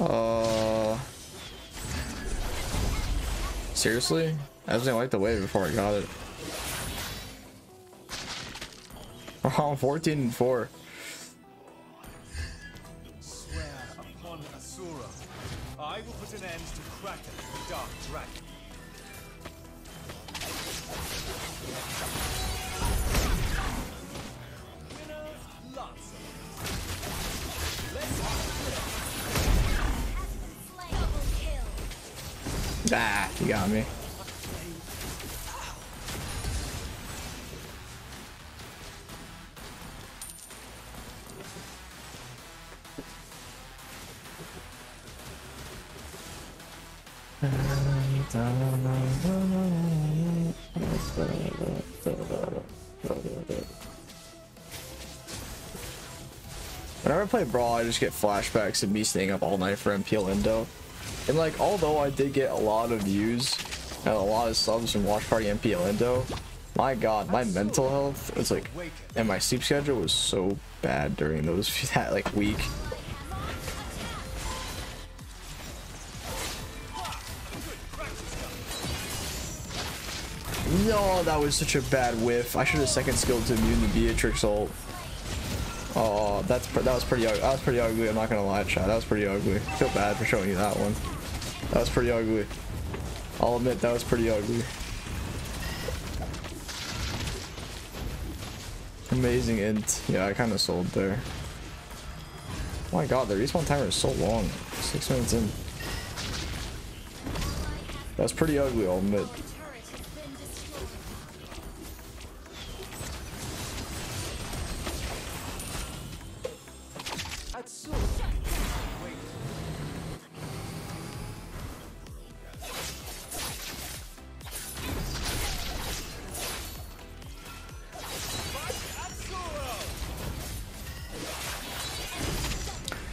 Uh, seriously? I was gonna light the wave before I got it. Oh, fourteen and four. Swear upon Asura, I will put an end to Kraken, the dark dragon. Winners, lots of Ah, he got me. Whenever I play Brawl, I just get flashbacks of me staying up all night for M P L Indo. And like, although I did get a lot of views and a lot of subs from Watch Party M P L Indo, my god, my mental health was like, and my sleep schedule was so bad during those that like week. No, that was such a bad whiff. I should have second skilled to immune the Beatrix ult. Oh, that's that was pretty ugly. That was pretty ugly. I'm not gonna lie, chat. That was pretty ugly. I feel bad for showing you that one. That was pretty ugly. I'll admit that was pretty ugly. Amazing int. Yeah, I kind of sold there. Oh my god, the respawn timer is so long. Six minutes in. That was pretty ugly. I'll admit.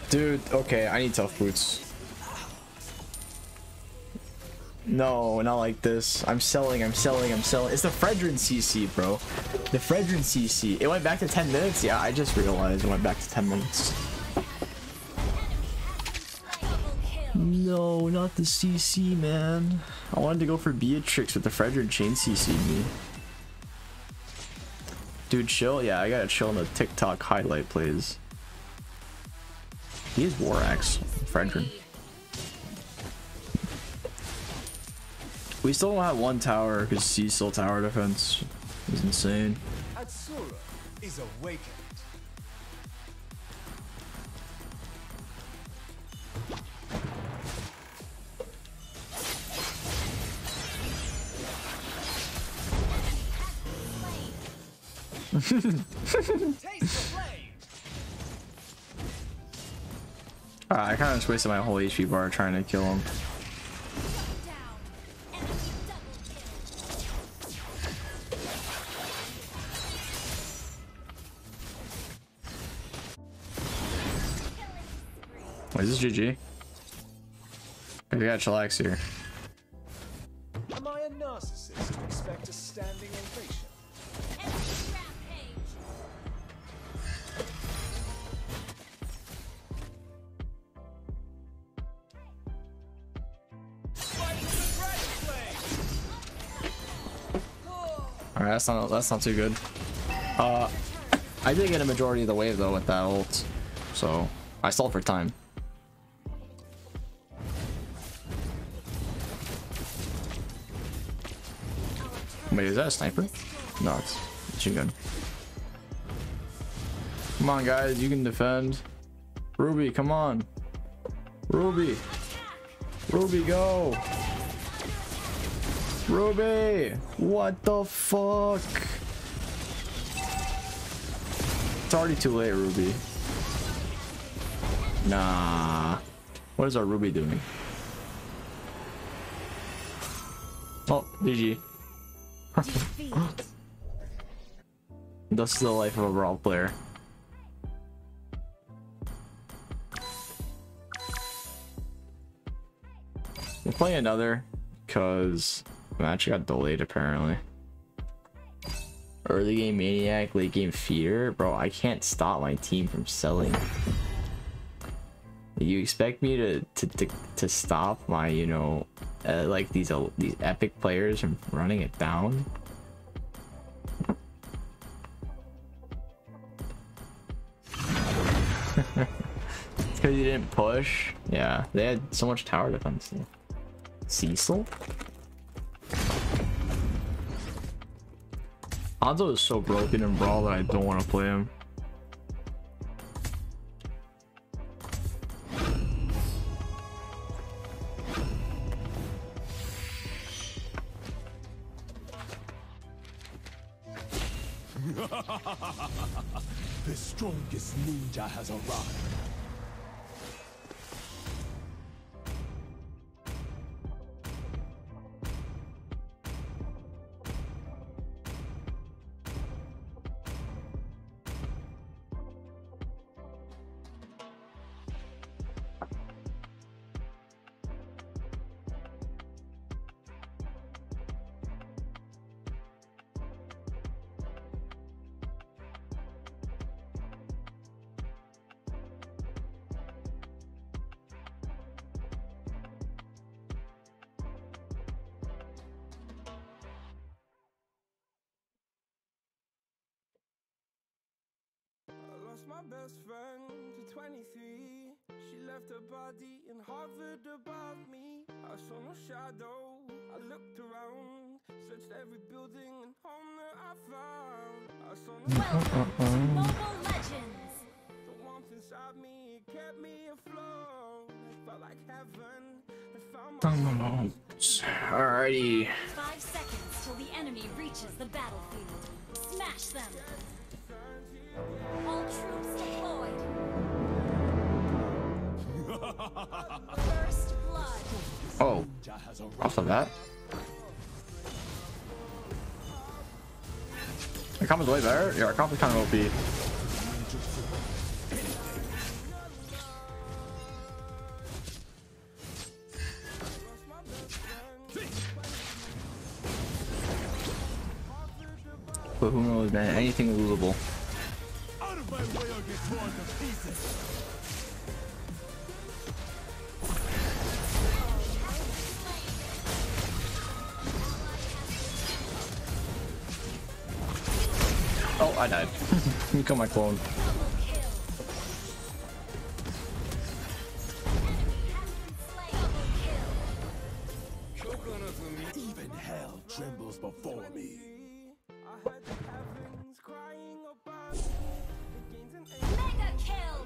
Dude, okay, I need tough boots. No, not like this. I'm selling, I'm selling, I'm selling. It's the Fredrin C C, bro. The Fredrin C C. It went back to ten minutes? Yeah, I just realized it went back to ten minutes. No, not the C C, man. I wanted to go for Beatrix with the Fredrin chain C C'd me. Dude, chill. Yeah, I gotta chill on the TikTok highlight plays. He is War Axe, Fredrin. We still don't have one tower because C's still tower defense is insane. Atsura is awakened. Taste the flame. Uh, I kind of just wasted my whole H P bar trying to kill him. Wait, is this G G? We got chillax here. Am I a narcissist to expect a standing ovation? Alright, that's not that's not too good. Uh, I did get a majority of the wave though with that ult, so I stalled for time. Wait, is that a sniper? No, it's a machine gun. Come on, guys, you can defend. Ruby, come on. Ruby, Ruby, go. Ruby! What the fuck? It's already too late, Ruby. Nah. What is our Ruby doing? Oh, G G. This is the life of a Brawl player. We'll play another, because match got delayed apparently. Early game maniac, late game feeder. Bro, I can't stop my team from selling. You expect me to to to, to stop my, you know, uh, like these uh, these epic players from running it down? It's because you didn't push. Yeah, they had so much tower defense. Cecil. Hanzo is so broken in Brawl that I don't want to play him. The strongest ninja has arrived. My best friend to twenty-three, she left her body and hovered above me. I saw no shadow, I looked around, searched every building and home that I found. I saw no Welcome to Mobile Legends. The warmth inside me kept me afloat. Felt like heaven. I found Alrighty. Five seconds till the enemy reaches the battlefield. Smash them. All troops deployed. First blood. Oh, off of that. The combo's way better. Yeah, our combo's kind of O P. But who knows, man? Anything losable. Oh, I died. Let me kill my clone. Even hell trembles before me. I heard the heavens crying above me. Mega kill!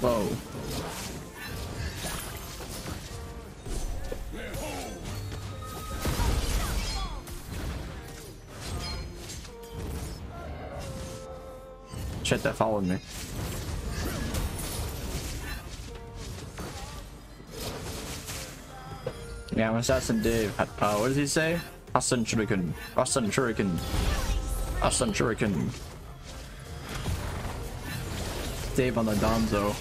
Whoa. Shit, that followed me. Yeah, I'm Assassin Dave. Uh, what does he say? Assassin Shuriken. Assassin Shuriken. Assassin Shuriken. Dave on the Donzo.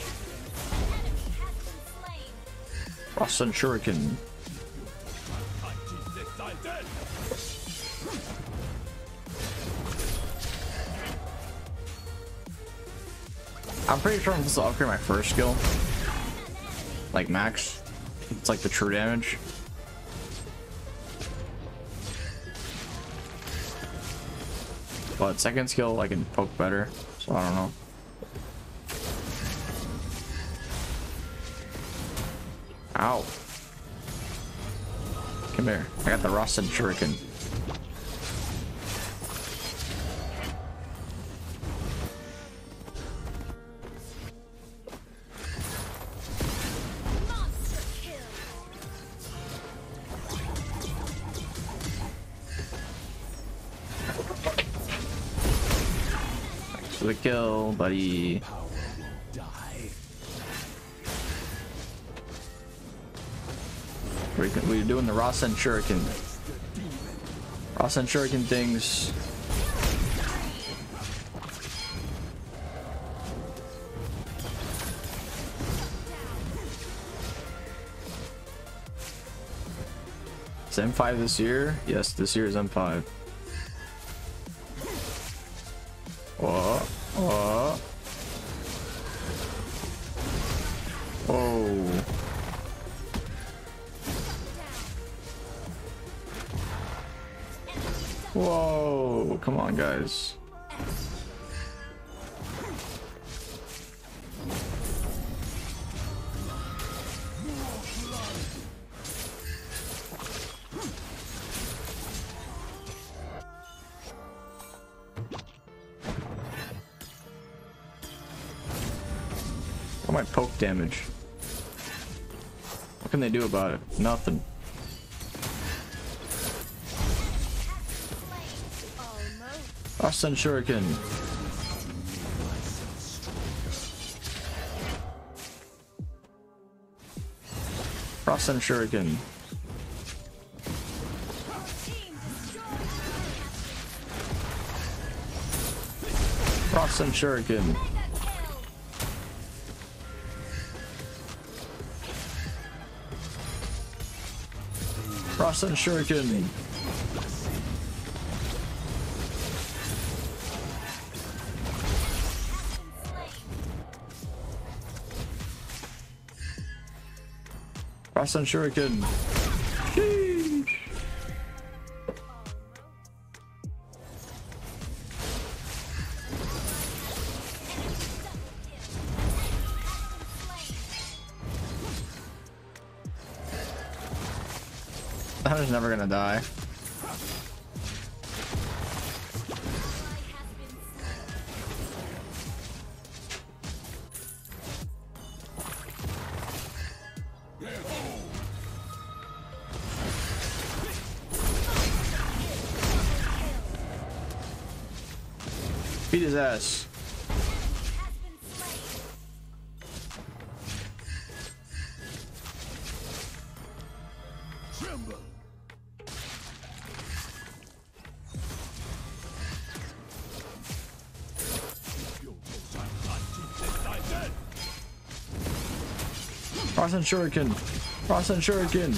Assassin Shuriken. I'm pretty sure I'm supposed to upgrade my first skill, like max. It's like the true damage. But second skill, I can poke better, so I don't know. Ow! Come here. I got the Rasen Shuriken. The kill, buddy. Power will die. We're, we're doing the Rasen Shuriken. Rasen Shuriken things. Is M five this year? Yes, this year is M five. Whoa. Oh. Oh. Whoa. Come on, guys. my poke damage? What can they do about it? Nothing. Austin Shuriken. Austin Shuriken. Austin Shuriken. Austin Shuriken. Cross-on shuriken. Sheesh. That was never gonna die. Beat his ass. Tremble. Rasen Shuriken. Rasen Shuriken.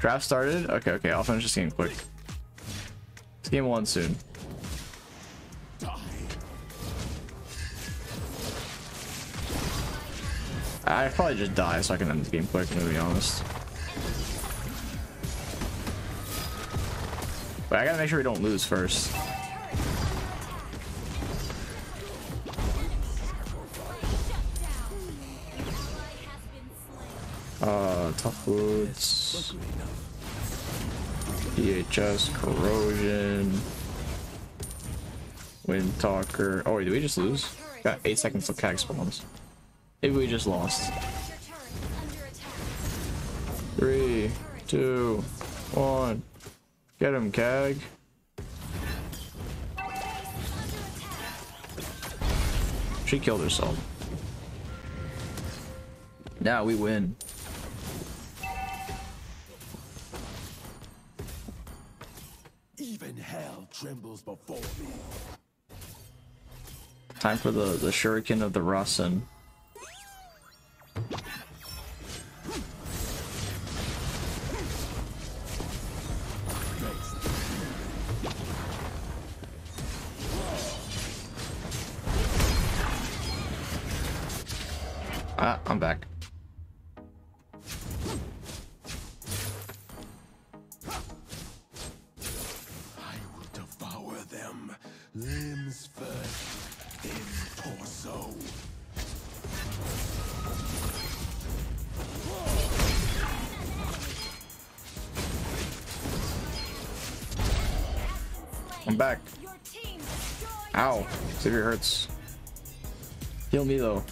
Draft started? Okay, okay, I'll finish this game quick. It's game one soon. I probably just die so I can end the game quick, to be honest. But I gotta make sure we don't lose first. Uh, tough woods. D H S, corrosion. Wind talker. Oh, wait, did we just lose? Got eight seconds till C A G spawns. Maybe we just lost. Three, two, one. Get him, C A G. She killed herself. Now we win. Even hell trembles before me. Time for the, the shuriken of the Rasen. Ah, I'm back. I will devour them, limbs first, then torso. I'm back. Ow, severe hurts. Heal me though.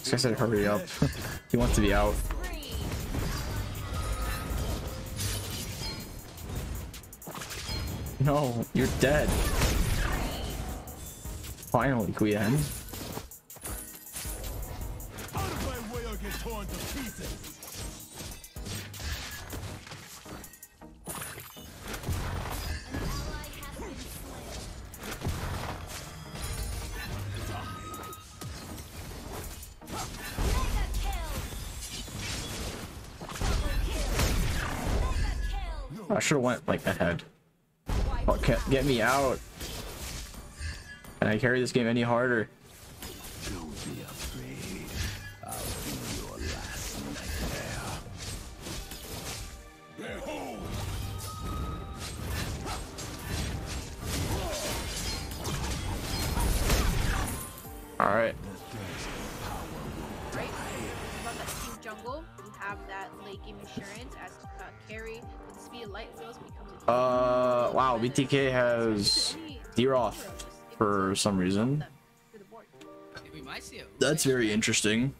This guy said hurry up. He wants to be out. No, you're dead. Finally, can we end? I should have went like ahead. Oh, get me out. Can I carry this game any harder? Don't be afraid. I'll be your last nightmare. All right. Right? So that team jungle, you have that late game insurance as uh, carry with speed of light wheels becomes a uh wow, B T K has D-Roth for some reason. That's very interesting.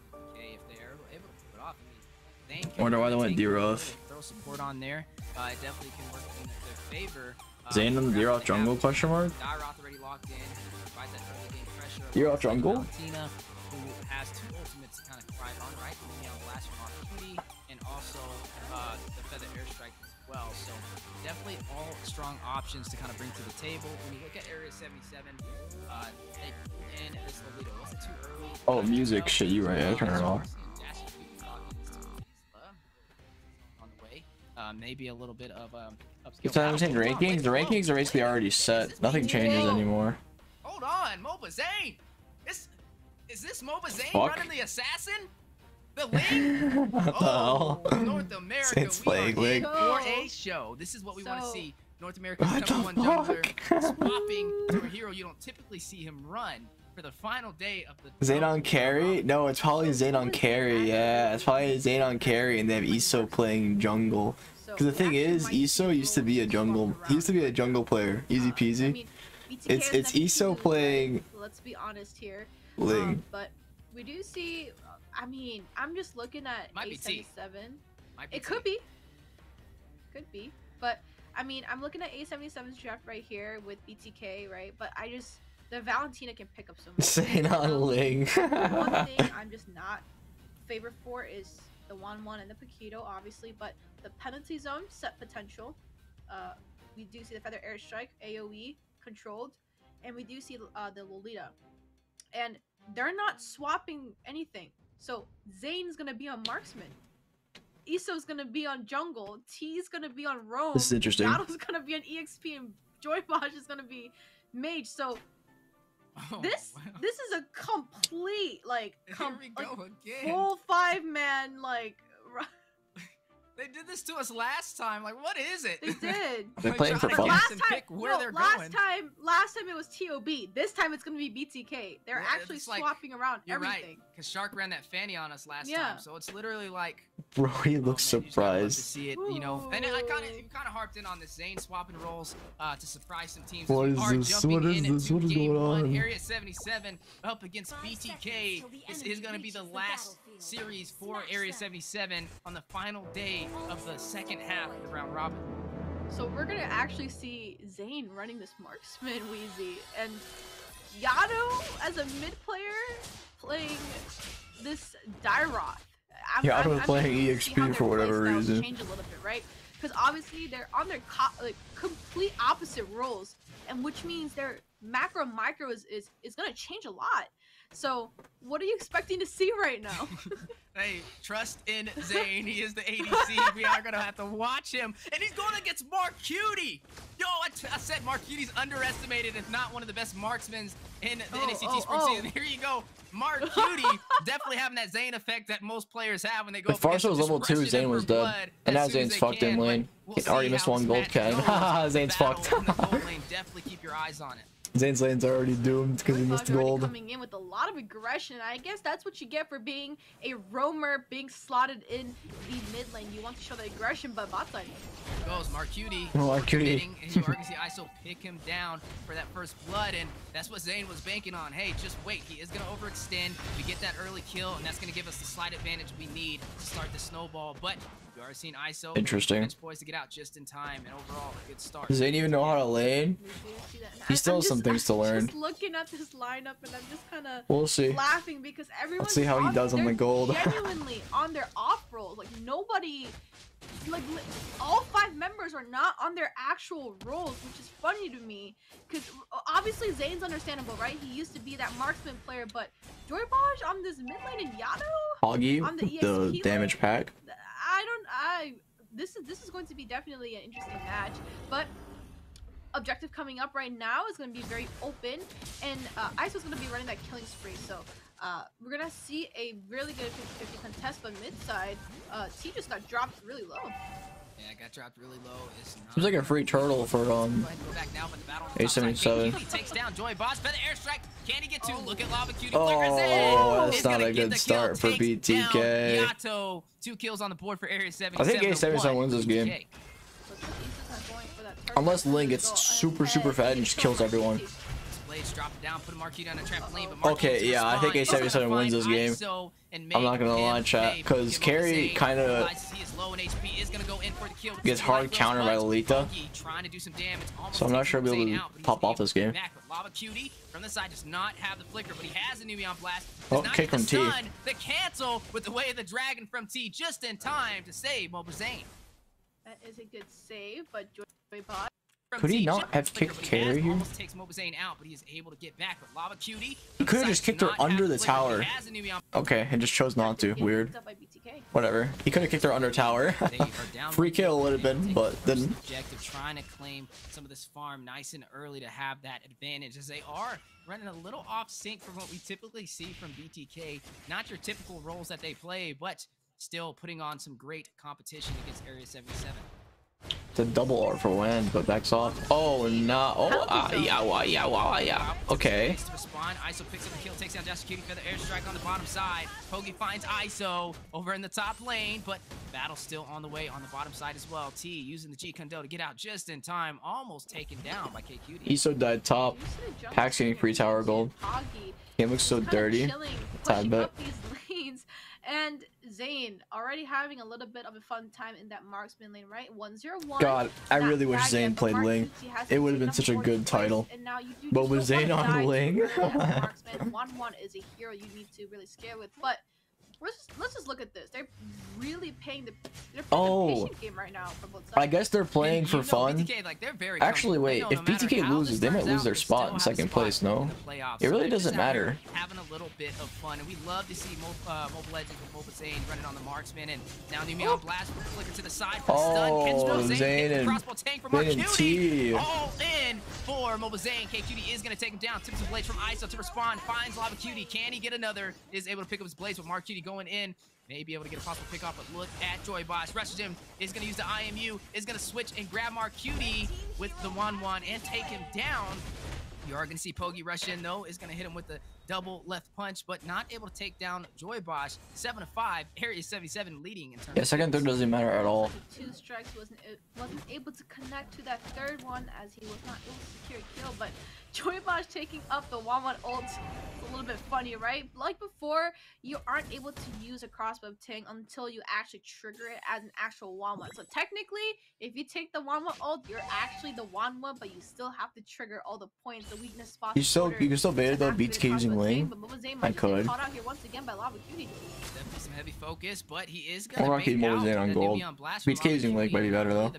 I wonder why they went D-Roth. Throw support on there. Uh, it definitely can work in their favor. Zane on the D-Roth jungle question mark? D-Roth already locked in. Provides that early game pressure. D-Roth jungle? Who has two ultimates to kind of thrive on, right? The Neon Blast from Arcudi and also uh, the Feather Airstrike as well. So definitely all strong options to kind of bring to the table. When you look at Area seventy-seven, uh, and this Lolita, was it too early? Oh, music, shit, you right, I turn it off. Uh, maybe a little bit of um. Because I'm saying rankings, the rankings are basically already set. Nothing changes anymore. Hold on, MOBA Zane. This is this MOBA Zane running the assassin? The League? What the hell? North America, we are a show. This is what we want to see. North America's number one jungler swapping to a hero you don't typically see him run for the final day of the. Zane on carry? No, it's probably Zane on carry. Yeah, it's probably Zane on carry, and they have Iso playing jungle. Because the thing is, Iso used to be a jungle. He used to be a jungle player. Easy peasy. I mean, it's it's Iso playing. Let's be honest here. Um, but we do see. I mean, I'm just looking at A seventy-seven. It could be. Could be. But I mean, I'm looking at A seventy-seven's draft right here with B T K, right? But I just the Valentina can pick up so much. Say not Ling. One thing I'm just not favorite for is the one one and the Paquito, obviously, but the penalty zone set potential. Uh, we do see the Feather Airstrike, A O E, controlled, and we do see uh, the Lolita. And they're not swapping anything. So Zane's going to be on Marksman. Iso's going to be on Jungle. T's going to be on Roam. This is interesting. Battle's going to be on E X P, and Joybosh is going to be Mage. So oh, this wow. this is a complete, like, com Here we go like again. full five-man, like... They did this to us last time. Like, what is it? They did. They're playing for fun. Last time, where no, they're last going. time, last time it was T O B. This time it's gonna be B T K. They're well, actually swapping like, around you're everything. Right, because Shark ran that fanny on us last yeah. time, so it's literally like. Bro, he looks oh, man, surprised. To see it, you know. And I kind of, you kind of harped in on this Zane swapping roles uh, to surprise some teams. What is this? What is this? What is going on? Area seventy-seven up against B T K. This is gonna be the last series for Area seventy-seven on the final day of the second half of the round robin. So we're gonna actually see Zane running this Marksman, Wheezy, and Yano as a mid player playing this Dyroth. Yano playing E X P for whatever reason. Change a little bit, right? Because obviously they're on their co like complete opposite roles, and which means their macro micro is is is gonna change a lot. So, what are you expecting to see right now? Hey, trust in Zane. He is the A D C. We are going to have to watch him. And he's going against Marcuti. Yo, I, t I said Marcuti's underestimated, if not one of the best marksmen in the oh, N A C T oh, Spring oh. Season. Here you go. Marcuti definitely having that Zane effect that most players have when they go up against was level two, Zane was dead. And now Zane's fucked in lane. We'll it already missed one gold can. Haha, Zane's fucked. Definitely keep your eyes on it. Zane's lane's already doomed because he missed gold. Coming in with a lot of aggression, I guess that's what you get for being a roamer, being slotted in the mid lane. You want to show the aggression, but bot side. Here goes Marcuti. Marcuti. And you are going to see Iso pick him down for that first blood, and that's what Zane was banking on. Hey, just wait. He is going to overextend. We get that early kill, and that's going to give us the slight advantage we need to start the snowball, but... You already seen Iso. Interesting. Boys to get out just in time, and overall a good start. Does Zane even know how to lane? He still has some things to learn. I'm just looking at this lineup, and I'm just kind of we'll see. Laughing because everyone's Let's see how he does on the gold. Genuinely on their off roles, like nobody, like all five members are not on their actual roles, which is funny to me. Because obviously Zane's understandable, right? He used to be that marksman player, but Joybosh on this mid lane and Yano Hoggy on the, E X P the damage pack. I don't. I this is this is going to be definitely an interesting match, but objective coming up right now is going to be very open, and uh, Iso is going to be running that killing spree. So uh, we're gonna see a really good fifty fifty contest. But mid side, uh, T just got dropped really low. Yeah, I got dropped really low. It's not seems like a free turtle for um A seventy-seven. Takes down Joy Boss, but airstrike. Can he get two? Look at Lava Cutie. Oh, that's not a good start for B T K. Two kills on the board for Area seventy-seven. I think A seventy-seven wins this game. Unless Ling gets super super fat and just kills everyone. Okay, yeah, I think A seventy-seven wins this game. I'm not gonna lie, chat, because Carry kind of gets hard countered by Lolita, so I'm not sure I'll be able to pop off this game. Oh, kick from T. The cancel with the way of the dragon from T just in time to save Mobazane. That is a good save, but Joybot. Could he not have kicked Carry here? He could have just kicked her under the tower. Okay, and just chose not to. Weird. Whatever. He could have kicked her under tower. Free kill would have been, but then trying to claim some of this farm nice and early to have that advantage, as they are running a little off sync from what we typically see from B T K. Not your typical roles that they play, but still putting on some great competition against Area seventy-seven. It's a double R for win, but backs off. Oh, nah. Oh, ah, yeah, wow, yeah, wow, yeah. Okay. I S O picks up the kill, takes down Dash Cutie for the airstrike on the bottom side. Hoagie finds I S O over in the top lane, but battle still on the way on the bottom side as well. T using the G Kundo to get out just in time, almost taken down by K Q D. I S O died top. Pax getting free tower gold. Game looks so dirty. Tad bit. And Zane already having a little bit of a fun time in that marksman lane, right? one zero one. God, I really wish Zane played Ling. It would have been such a good title. But with Zane on Ling, one one is a hero you need to really scare with. But let's just, let's just look at this. They're really paying the. They're playing oh, the patient game right now for both sides. I guess they're playing for fun. B T K, like, they're very Actually, wait. Know, if no B T K loses, they might lose their spot in second place. No, it really so doesn't matter. Having a little bit of fun, and we love to see Mo uh, Mobile Legends and Mobile Zane running on the marksman, and now Numi on blast, flicking to the side for the oh, stun. Kenzo Zane and crossbow tank from Q D. All in for Mobile Zane. K Q D is going to take him down. Tips of blades from I S O to respond. Finds Lava Cutie. Can he get another? Is able to pick up his blades with Mark Cutie going. Going in, may be able to get a possible pick off, but look at Joy Boss. Rushes him, is going to use the I M U, is going to switch and grab Mark Cutie with the one one and take him down. You are going to see Pogi rush in, though, is going to hit him with the double left punch, but not able to take down Joy Boss. seven to five, Area seventy-seven leading in terms yeah, second, third doesn't matter at all. Two strikes wasn't, wasn't able to connect to that third one as he was not able to secure a kill, but Joybosh taking up the one one ult is a little bit funny, right? Like before, you aren't able to use a crossbow tank until you actually trigger it as an actual one one. So technically, if you take the one one ult, you're actually the one one, but you still have to trigger all the points, the weakness spots. You still you can still bait though B T K using lane. I could. Caught out here once again by Lava Cutie. Definitely some heavy focus, but he is gonna Or I keep more Zane on gold. B T K using lane might be better though.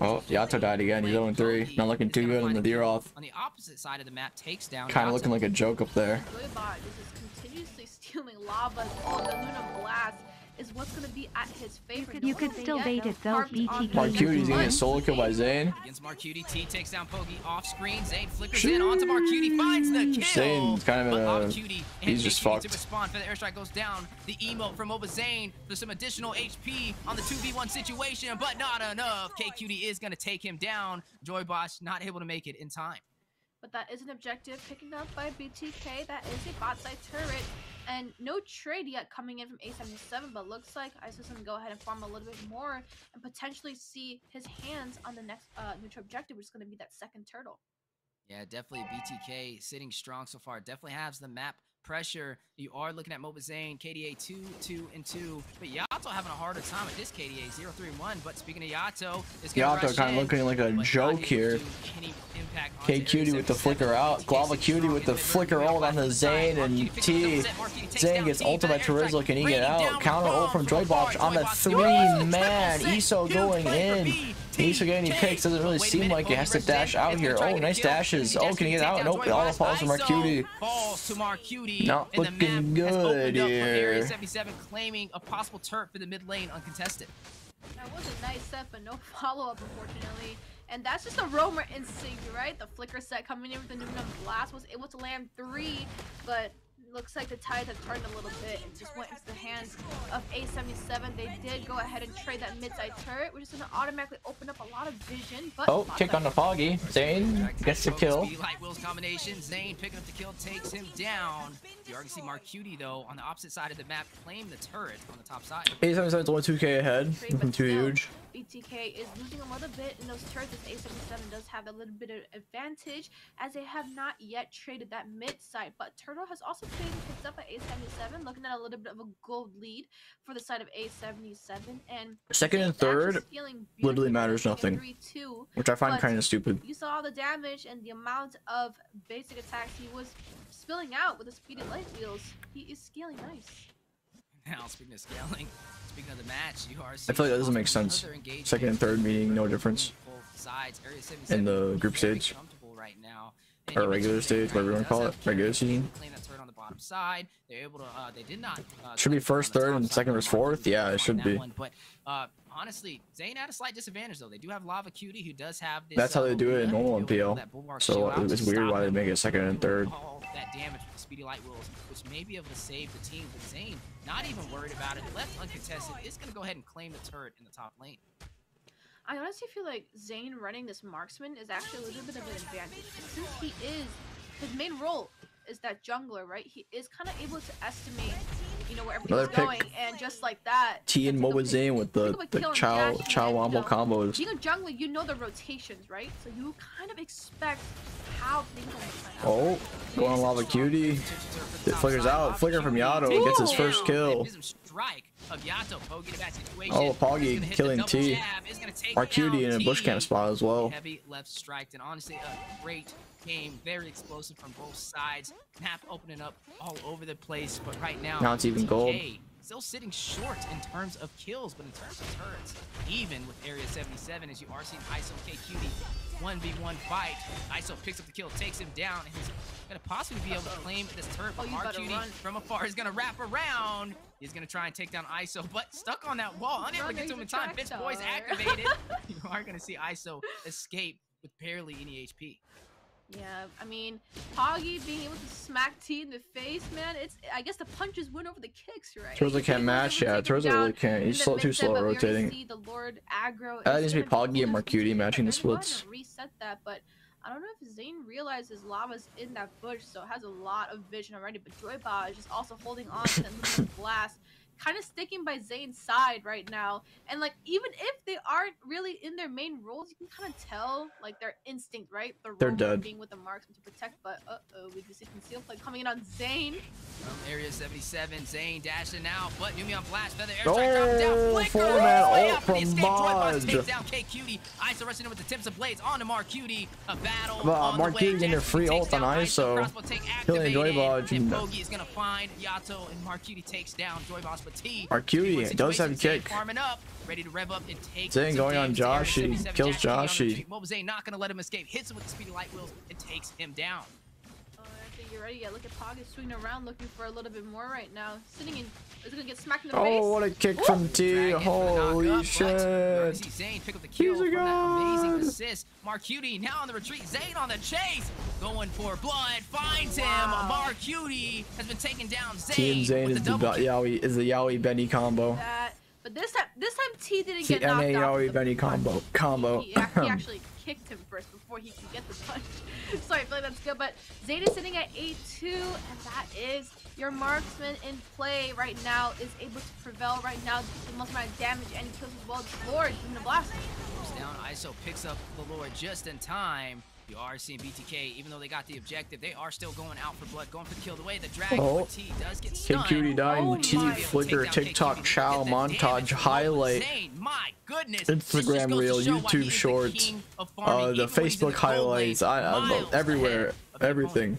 Oh, Yato died again. He's zero and three. Not looking too good on the D R O. On the opposite side of the map, takes down. Kind of looking like a joke up there. Joybot is just continuously stealing lava. Oh, the Luna Blast is what's going to be at his favor. You could still bait it though. B T K. Mark Cutie's going to get solo kill by Zane. Against Mark Cutie, T takes down Pogi off screen. Zane flickers in onto Mark Cutie, finds the kill. Zane's kind of in a. He's just fucked. Respond for the airstrike goes down. The emote from Oba Zane for some additional H P on the two v one situation, but not enough. K Q D is going to take him down. Joybosh not able to make it in time. But that is an objective picking up by B T K. That is a bot side turret. And no trade yet coming in from A seventy-seven, but looks like I S O's gonna go ahead and farm a little bit more and potentially see his hands on the next uh, neutral objective, which is gonna be that second turtle. Yeah, definitely B T K sitting strong so far. Definitely has the map pressure. You are looking at Mobazane, K D A two, two, and two, but Yato having a harder time at this K D A, zero, three, one, but speaking of Yato, it's gonna Yato kind of looking like a joke here. K Q D with the flicker out, Glava Cutie with the flicker ult on the Zane and T. Zane gets ulted by Terizla, can he get out? Counter ult from Joybox on the three man, I S O going in. Iso getting any picks, doesn't really seem like it has to dash out here. Oh, nice dashes. Oh, can he get out? Nope, it all falls to Mark Cutie. Not looking good here. Area seventy-seven claiming a possible turret for the mid lane uncontested. That was a nice set, but no follow-up, unfortunately. And that's just a roamer instinct, right? The flicker set coming in with the Numinum Blast was able to land three, but looks like the tide had turned a little bit and just went into the hands of A seventy-seven. They did go ahead and trade that mid-side turret, which is going to automatically open up a lot of vision. But oh, kick on the Foggy. Zane gets the kill. Light Will's combination. Zane picking up the kill takes him down. You already see Marcuti, though, on the opposite side of the map, claim the turret on the top side. A seventy-seven's only two K ahead. Nothing too huge. B T K is losing a little bit in those turrets. A seventy-seven does have a little bit of advantage as they have not yet traded that mid side, but Turtle has also traded hits up at A seventy-seven, looking at a little bit of a gold lead for the side of A seventy-seven. And second and third literally matters nothing, three two, which I find kind of stupid. You saw all the damage and the amount of basic attacks he was spilling out with the speeded light wheels. He is scaling nice. Now, speaking of scaling, speaking of the match, you are I feel like that doesn't make sense. Second and third meaning no difference sides, in the group stage, right now, or regular stage, whatever you want to call it, regular season. On the bottom side, they're able to, uh, they did not, uh, should be first, third, and second versus fourth. Yeah, it should be. One, but uh, honestly, Zane had a slight disadvantage though. They do have Lava Cutie, who does have this. That's how they do it in normal M P L. So it's weird why they make it second and third. That damage with the speedy light wheels, which may be able to save the team, but Zane, not even worried about it, left uncontested, is going to go ahead and claim the turret in the top lane. I honestly feel like Zane running this marksman is actually a little bit of an advantage, since he is, his main role is that jungler, right? He is kind of able to estimate, you know, where everything's going, and just like that, T and Moba Zane with the the Chow Chow Wombo combos. Being a jungler, you know the rotations, right? So you kind of expect how things are going to turn out. Oh, going Lava Cutie. It flickers out. Flicker from Yato gets his first kill. Oh, Poggy killing T. Marcuti in a bush camp spot as well. Heavy left strike, and honestly, a great game, very explosive from both sides. Map opening up all over the place, but right now, now it's even gold. Still sitting short in terms of kills, but in terms of turrets, even with Area seventy-seven, as you are seeing I S O K Q D one v one fight. I S O picks up the kill, takes him down, and he's going to possibly be able to claim this turret. But Marcuti from afar is going to wrap around. He's going to try and take down I S O, but stuck on that wall, unable to get to him in time. Bitch Boy's activated. You are going to see I S O escape with barely any H P. Yeah, I mean, Poggy being able to smack T in the face, man, it's, I guess the punches went over the kicks, right? Turtles can't match, yeah, Turtles really can't. He's slow, too slow at rotating. The Lord aggro that needs to be Poggy and Marcuti matching the splits. Reset that, but I don't know if Zane realizes Lava's in that bush, so it has a lot of vision already, but Joyba is just also holding on to that blast. Kind of sticking by Zane's side right now, and like even if they aren't really in their main roles, you can kind of tell like their instinct, right? The They're dead. Being with the marksman to protect, but uh oh, we do see concealed play coming in on Zane. From Area seventy-seven, Zane dashing out, but Numion Flash, Feather Air Strike, oh, down, Flicker, way up, and escape. Joybox takes down K Q D. I S O rushing in with the tips of blades on to Marcuti. A battle. Uh, on Marcuti in their free ult on I S O. Killing Joybox. And Bogey is gonna find Yato, and Marcuti takes down Joybox. Marcuti does have a kick. Up, ready to rev up and take Zane going on Josh. He kills Josh. Mobile Zane not going to let him escape. Hits him with the speedy light wheels and takes him down. Oh, I think you're ready. Yeah, look at Pog is swinging around looking for a little bit more right now. Sitting in. Is going to get smacked in the oh, face. Oh, what a kick Ooh. From T. Holy up, shit. Zane pick up the kill from that amazing assist. Marcuti now on the retreat. Zane on the chase. Going for blood. Finds oh, wow. him. Marcuti has been taken down. Zane T and Zane is the, the Yaoi, is the Yaoi Benny combo. That, but this time, this time T didn't get knocked out. Yaoi Benny combo. combo. He, he actually kicked him first before he could get the punch. So I feel like that's good. But Zane is sitting at eight two, and that is... Your marksman in play right now is able to prevail right now. The most amount of damage and kills as well. Lord in the blast. Goes down. I S O picks up the Lord just in time. You are seeing B T K, even though they got the objective, they are still going out for blood, going for the kill. The way the dragon oh. T does get stunned. K Q D dying. Oh, T Flicker TikTok Chow montage highlight. My goodness. Instagram reel, YouTube shorts, uh, the Facebook highlights. I, I everywhere, everything.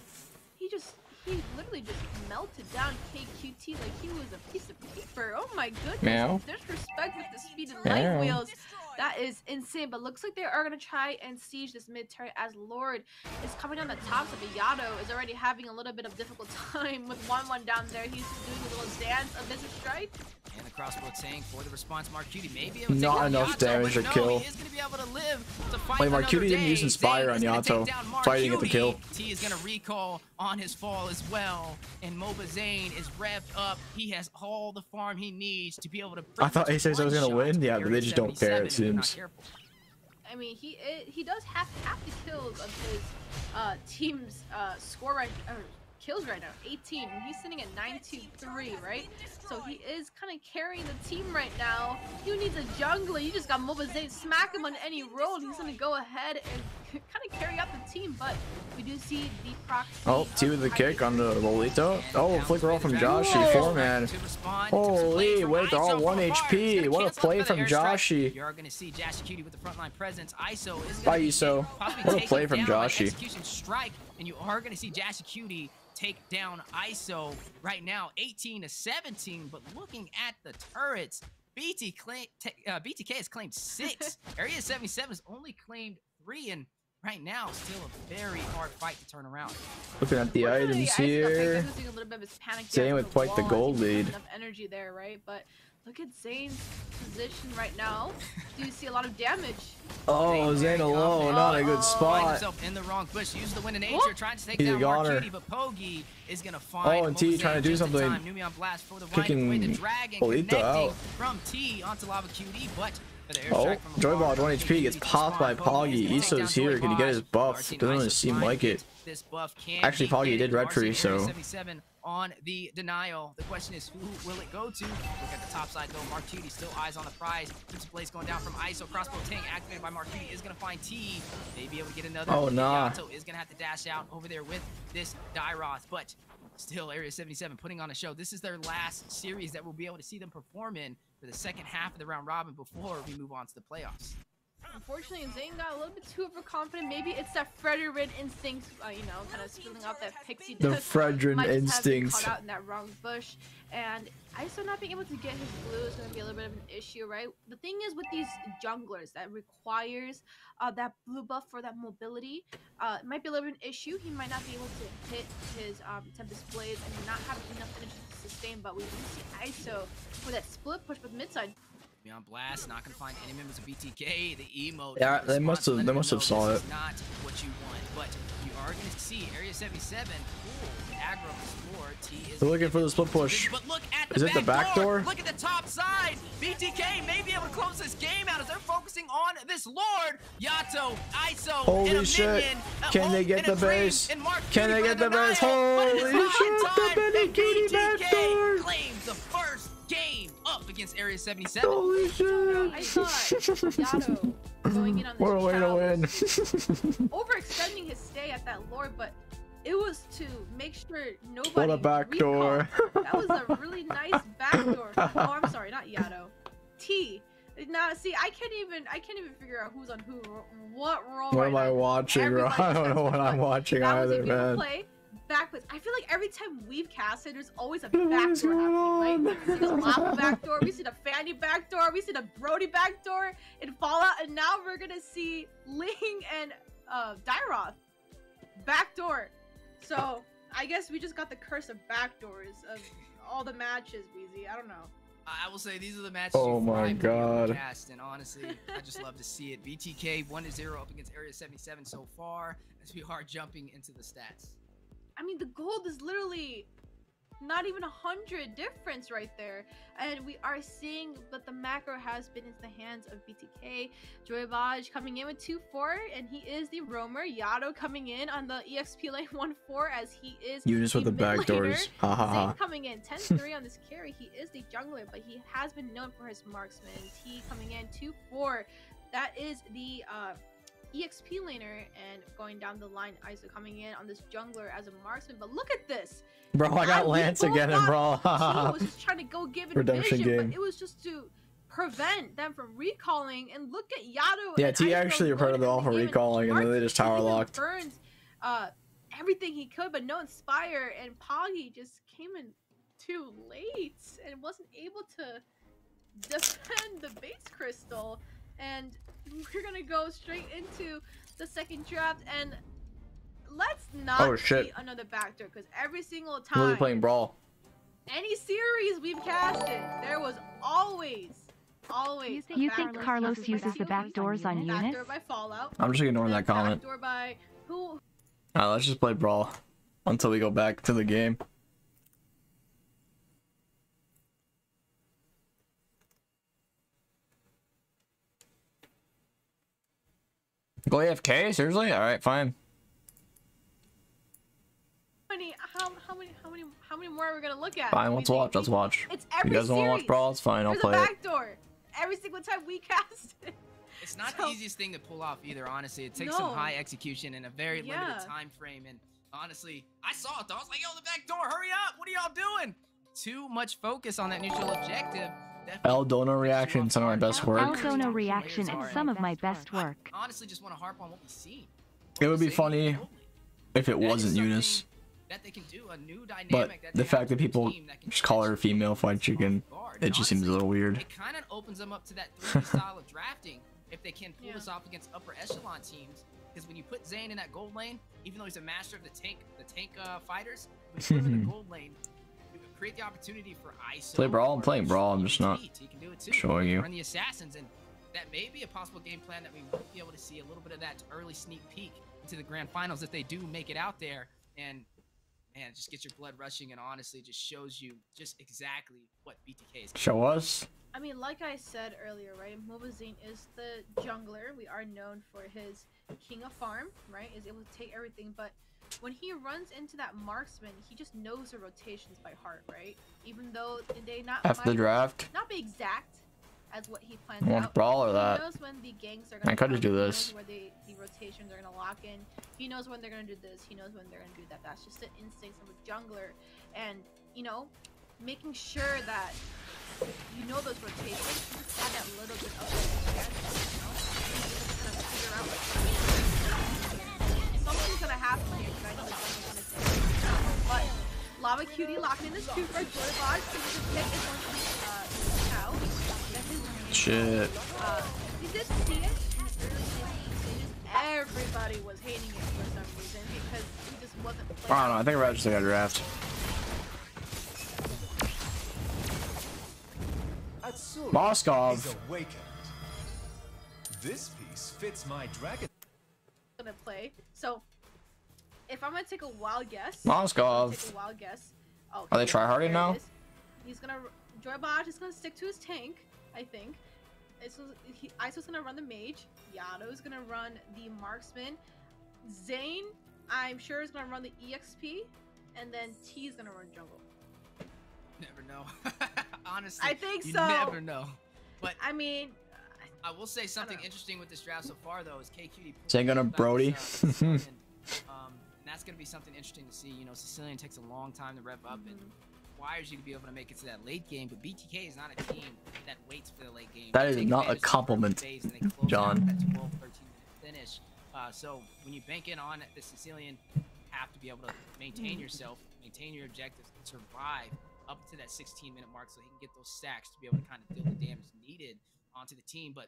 He just, he literally just. Melted down K Q T like he was a piece of paper. Oh my goodness. Meow. There's respect with the speed and light Meow. Wheels. That is insane. But looks like they are going to try and siege this mid turret as Lord is coming on the top. So Yato is already having a little bit of difficult time with one one down there. He's just doing a little dance of Mister Strike. And the crossbow tank for the response. Marcuti maybe not enough Yato, damage to no, kill. He is going to be able to live to fight. Wait, Marcuti didn't use Inspire on Yato, fighting at the kill. T is going to recall on his fall as well, and MOBA Zane is revved up. He has all the farm he needs to be able to. I thought A C S was going to win, yeah, but they just don't care, it seems. I mean, he it, he does have half the kills of his uh, team's uh, score right now. Kills right now, eighteen. He's sitting at nine two three, right? So he is kind of carrying the team right now. You need the jungler. You just got MOBA Zane. Smack him on any road. He's going to go ahead and kind of carry out the team, but we do see the proxy. Oh, T with the kick on the Lolita. Oh, a flicker off from Joshi. Four man. Holy, wait, they're all one H P. What a play from Joshi. You're going to see Joshi with the frontline presence. I S O is going to be I S O. What a play from Joshi. Execution strike, and you are going to see Joshi take down I S O right now, eighteen to seventeen. But looking at the turrets, B T K has claimed six. Area seventy-seven has only claimed three, and right now, still a very hard fight to turn around. Looking at the Looking items the here, Zane with quite the gold lead. Enough energy there, right? But look at Zane's position right now. Do you see a lot of damage? Oh, Zane, Zane alone, comes. not oh, a good spot. In the wrong bush, use the wind of nature, oh. trying to take He's down Marcuti, but Pogi is gonna find. Oh, and T trying to do something. Blast for the Kicking right the dragon, Polito out. From T onto Lava Q D, but oh, Joyball one H P gets popped by Poggy. Iso's here. Can he get his buff? Doesn't really seem like it. Actually, Poggy did red free, so. On the denial, the question is who will it go to? Look at the top side though. Marcuti still eyes on the prize. Keeps the place going down from I S O. Crossbow tank activated by Marcuti is gonna find T. Maybe able to get another. Oh no! Nah. Yato is gonna have to dash out over there with this Dairoth, but still Area seventy-seven putting on a show. This is their last series that we'll be able to see them perform in for the second half of the round robin before we move on to the playoffs. Unfortunately, Zane got a little bit too overconfident. Maybe it's that Frederin instinct, uh, you know, kind of spilling out that pixie dust. The Frederin instinct. Caught out in that wrong bush, and I S O not being able to get his blue is going to be a little bit of an issue, right? The thing is with these junglers that requires uh, that blue buff for that mobility, uh, it might be a little bit of an issue. He might not be able to hit his um, Tempest Blades and not have enough energy to sustain, but we do see I S O for that split push with midside. Beyond blast, not gonna find any members of B T K. The emote. Yeah, they must have. They must have saw it. Not what you want, but you are gonna see Area seventy-seven. Cool. Aggro explore. T is. They're looking for the split push. But look at the is it the back door? door? Look at the top side. B T K may be able to close this game out as they're focusing on this Lord. Yato, I S O, Holy and a shit. minion. Can they get the base? Can they get the base? Holy shit! The B T K back door claims the first game up against Area seventy-seven. Holy shit! I saw Yato going in on this. What a way to win. Overextending his stay at that lord, but it was to make sure nobody. What a backdoor! That was a really nice backdoor. Oh, I'm sorry, not Yato. T. Now, see, I can't even. I can't even figure out who's on who, what role. What right am now. I watching? I don't know what I'm watching that either, was a man. Play. Backwards. I feel like every time we've casted, there's always a backdoor happening, right? We see the Lava backdoor, we see the Fanny backdoor, we see the Brody backdoor in Fallout, and now we're gonna see Ling and uh, Dairoth backdoor. So I guess we just got the curse of backdoors of all the matches, Weezy. I don't know. I will say these are the matches. Oh my God! Cast, and honestly, I just love to see it. B T K one to zero up against Area seventy-seven so far. As we are jumping into the stats. I mean, the gold is literally not even a hundred difference right there. And we are seeing, but the macro has been in the hands of B T K. Joybaj coming in with two four, and he is the roamer. Yato coming in on the E X P lane one four, as he is You just with the back doors. Uh-huh. Zane coming in ten three on this carry. He is the jungler, but he has been known for his marksman. T coming in two four. That is the... Uh, E X P laner, and going down the line, I S O coming in on this jungler as a marksman. But look at this, bro! I got Lance again, and bro, I was just trying to go give it redemption vision, game. But it was just to prevent them from recalling. And look at Yato. Yeah, T actually prepared them all from recalling, and then they just tower locked. Burns, uh, everything he could, but no Inspire, and Poggy just came in too late and wasn't able to defend the base crystal. And we're gonna go straight into the second draft, and let's not oh, shit. see another backdoor, because every single time we're really playing brawl. Any series we've casted, there was always always. You think Carlos uses the back doors on units? I'm just ignoring that comment. Alright, let's just play Brawl until we go back to the game. Go A F K? Seriously? Alright, fine. How many, how, how many, how many, how many more are we gonna look at? Fine, let's watch, let's watch. It's every you guys don't want to watch Brawl? It's fine, I'll There's play a backdoor. It. Every single time we cast it. It's not so, the easiest thing to pull off either, honestly. It takes no. some high execution and a very yeah. limited time frame. And honestly, I saw it though. I was like, yo, the back door, hurry up. What are y'all doing? Too much focus on that neutral objective. El Dono reaction, some of my best work. El Dono reaction and some of my best work. I honestly just want to harp on what we see. It would be funny if it wasn't Eunice. That they can do, a new dynamic but that the fact that people that just call her female fried chicken, it just honestly, seems a little weird. It kind of opens them up to that three D style of drafting. If they can pull yeah. this off against upper echelon teams, because when you put Zane in that gold lane, even though he's a master of the tank, the tank uh, fighters, when you put him in the gold lane, you could create the opportunity for I S O. Play Brawl. I'm playing Brawl. I'm just not showing you. Run the assassins, and that may be a possible game plan that we will be able to see a little bit of that early sneak peek into the grand finals if they do make it out there. And man, it just gets your blood rushing, and honestly, just shows you just exactly what B T K is. Show us. I mean, like I said earlier, right, MOBA Zane is the jungler. We are known for his king of farm, right, is able to take everything. But when he runs into that marksman, he just knows the rotations by heart, right? Even though they not after the draft not be exact as what he plans out. Brawl or that. He knows when the gangs are gonna I couldn't do this. He knows where the, the rotations are gonna lock in. He knows when they're gonna do this. He knows when they're gonna do that. That's just the instincts of a jungler, and you know, making sure that you know those rotations, add that little bit of it. Something's gonna happen here, guys. Like, but Lava Cutie locked in this two for Joybot, so his pick is going to be uh, out. Shit. Uh, he did see it. Everybody was hating it for some reason because he just wasn't playing. I don't know. I think Roger's got draft. Moscow awakened. This piece fits my dragon. I'm gonna play. So, if I'm gonna take a wild guess, Moscow. Take a wild guess. Oh, are they tryharding now? He's gonna Joybot is gonna stick to his tank. I think. It's he, Iso's gonna run the mage. Yato's gonna run the marksman. Zane, I'm sure, is gonna run the E X P, and then T's gonna run jungle. Never know. Honestly, I think you so. Never know. But I mean, I will say something interesting with this draft so far, though, is K Q D. Saying on a Brody. um, that's gonna be something interesting to see. You know, Sicilian takes a long time to rev up, mm-hmm. and requires you to be able to make it to that late game. But B T K is not a team that waits for the late game. That is not a compliment, John. Finish. Uh, so when you bank in on it, the Sicilian have to be able to maintain yourself, maintain your objectives, and survive up to that sixteen minute mark so he can get those stacks to be able to kind of deal the damage needed onto the team. But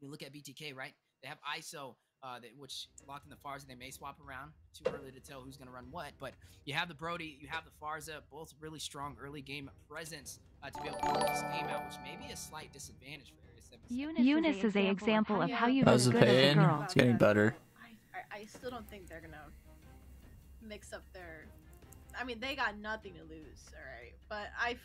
you look at B T K, right? They have I S O, uh, that, which locked in the Farza. They may swap around. Too early to tell who's going to run what. But you have the Brody, you have the Farza, both really strong early game presence uh, to be able to pull this game out, which may be a slight disadvantage for Area seventy-seven. Eunice is an example of how you good as a girl. It's getting better. I, I, I still don't think they're going to mix up their... I mean, they got nothing to lose, all right? But I,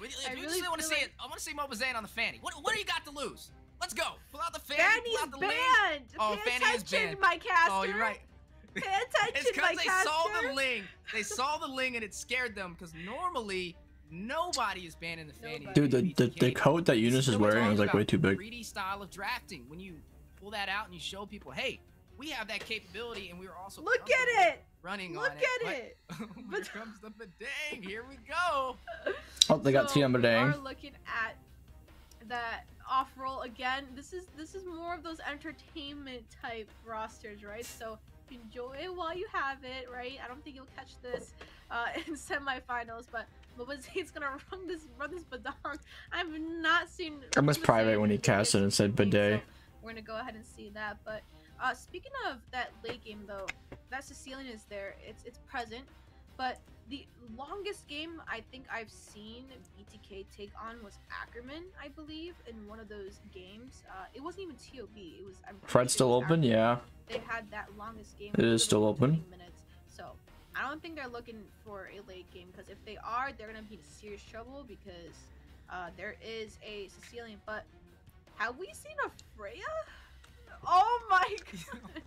we, I really, really want to see like... it. I want to see MOBA Zane on the Fanny. What, what do you got to lose? Let's go. Pull out the Fanny. Fanny's pull out the banned. Oh, Fanny is banned. My caster. Oh, you're right. It's because they caster. saw the Ling. They saw the Ling, and it scared them. Because normally nobody is banning the Fanny. Dude, the, the the coat that Eunice is wearing is like way too big. three D style of drafting. When you pull that out and you show people, hey, we have that capability, and we were also look at it. Running Look on at it. it. But here comes the Badang. Here we go. Oh, they got so T M Badang. We're looking at that off roll again. This is this is more of those entertainment type rosters, right? So enjoy it while you have it, right? I don't think you'll catch this uh, in semifinals, but MOBA Zane's gonna run this run this Badang. I've not seen. I was private when he cast it and said Badang. So we're gonna go ahead and see that, but. Uh, speaking of that late game, though, that Sicilian is there. It's it's present, but The longest game I think I've seen B T K take on was Ackerman, I believe, in one of those games. Uh, it wasn't even T O B. It was. I'm Fred's still open, Ackerman. Yeah. They had that longest game. It is still open. Minutes, so I don't think they're looking for a late game, because if they are, they're gonna be in serious trouble, because uh, there is a Sicilian. But have we seen a Freya? Oh my gosh.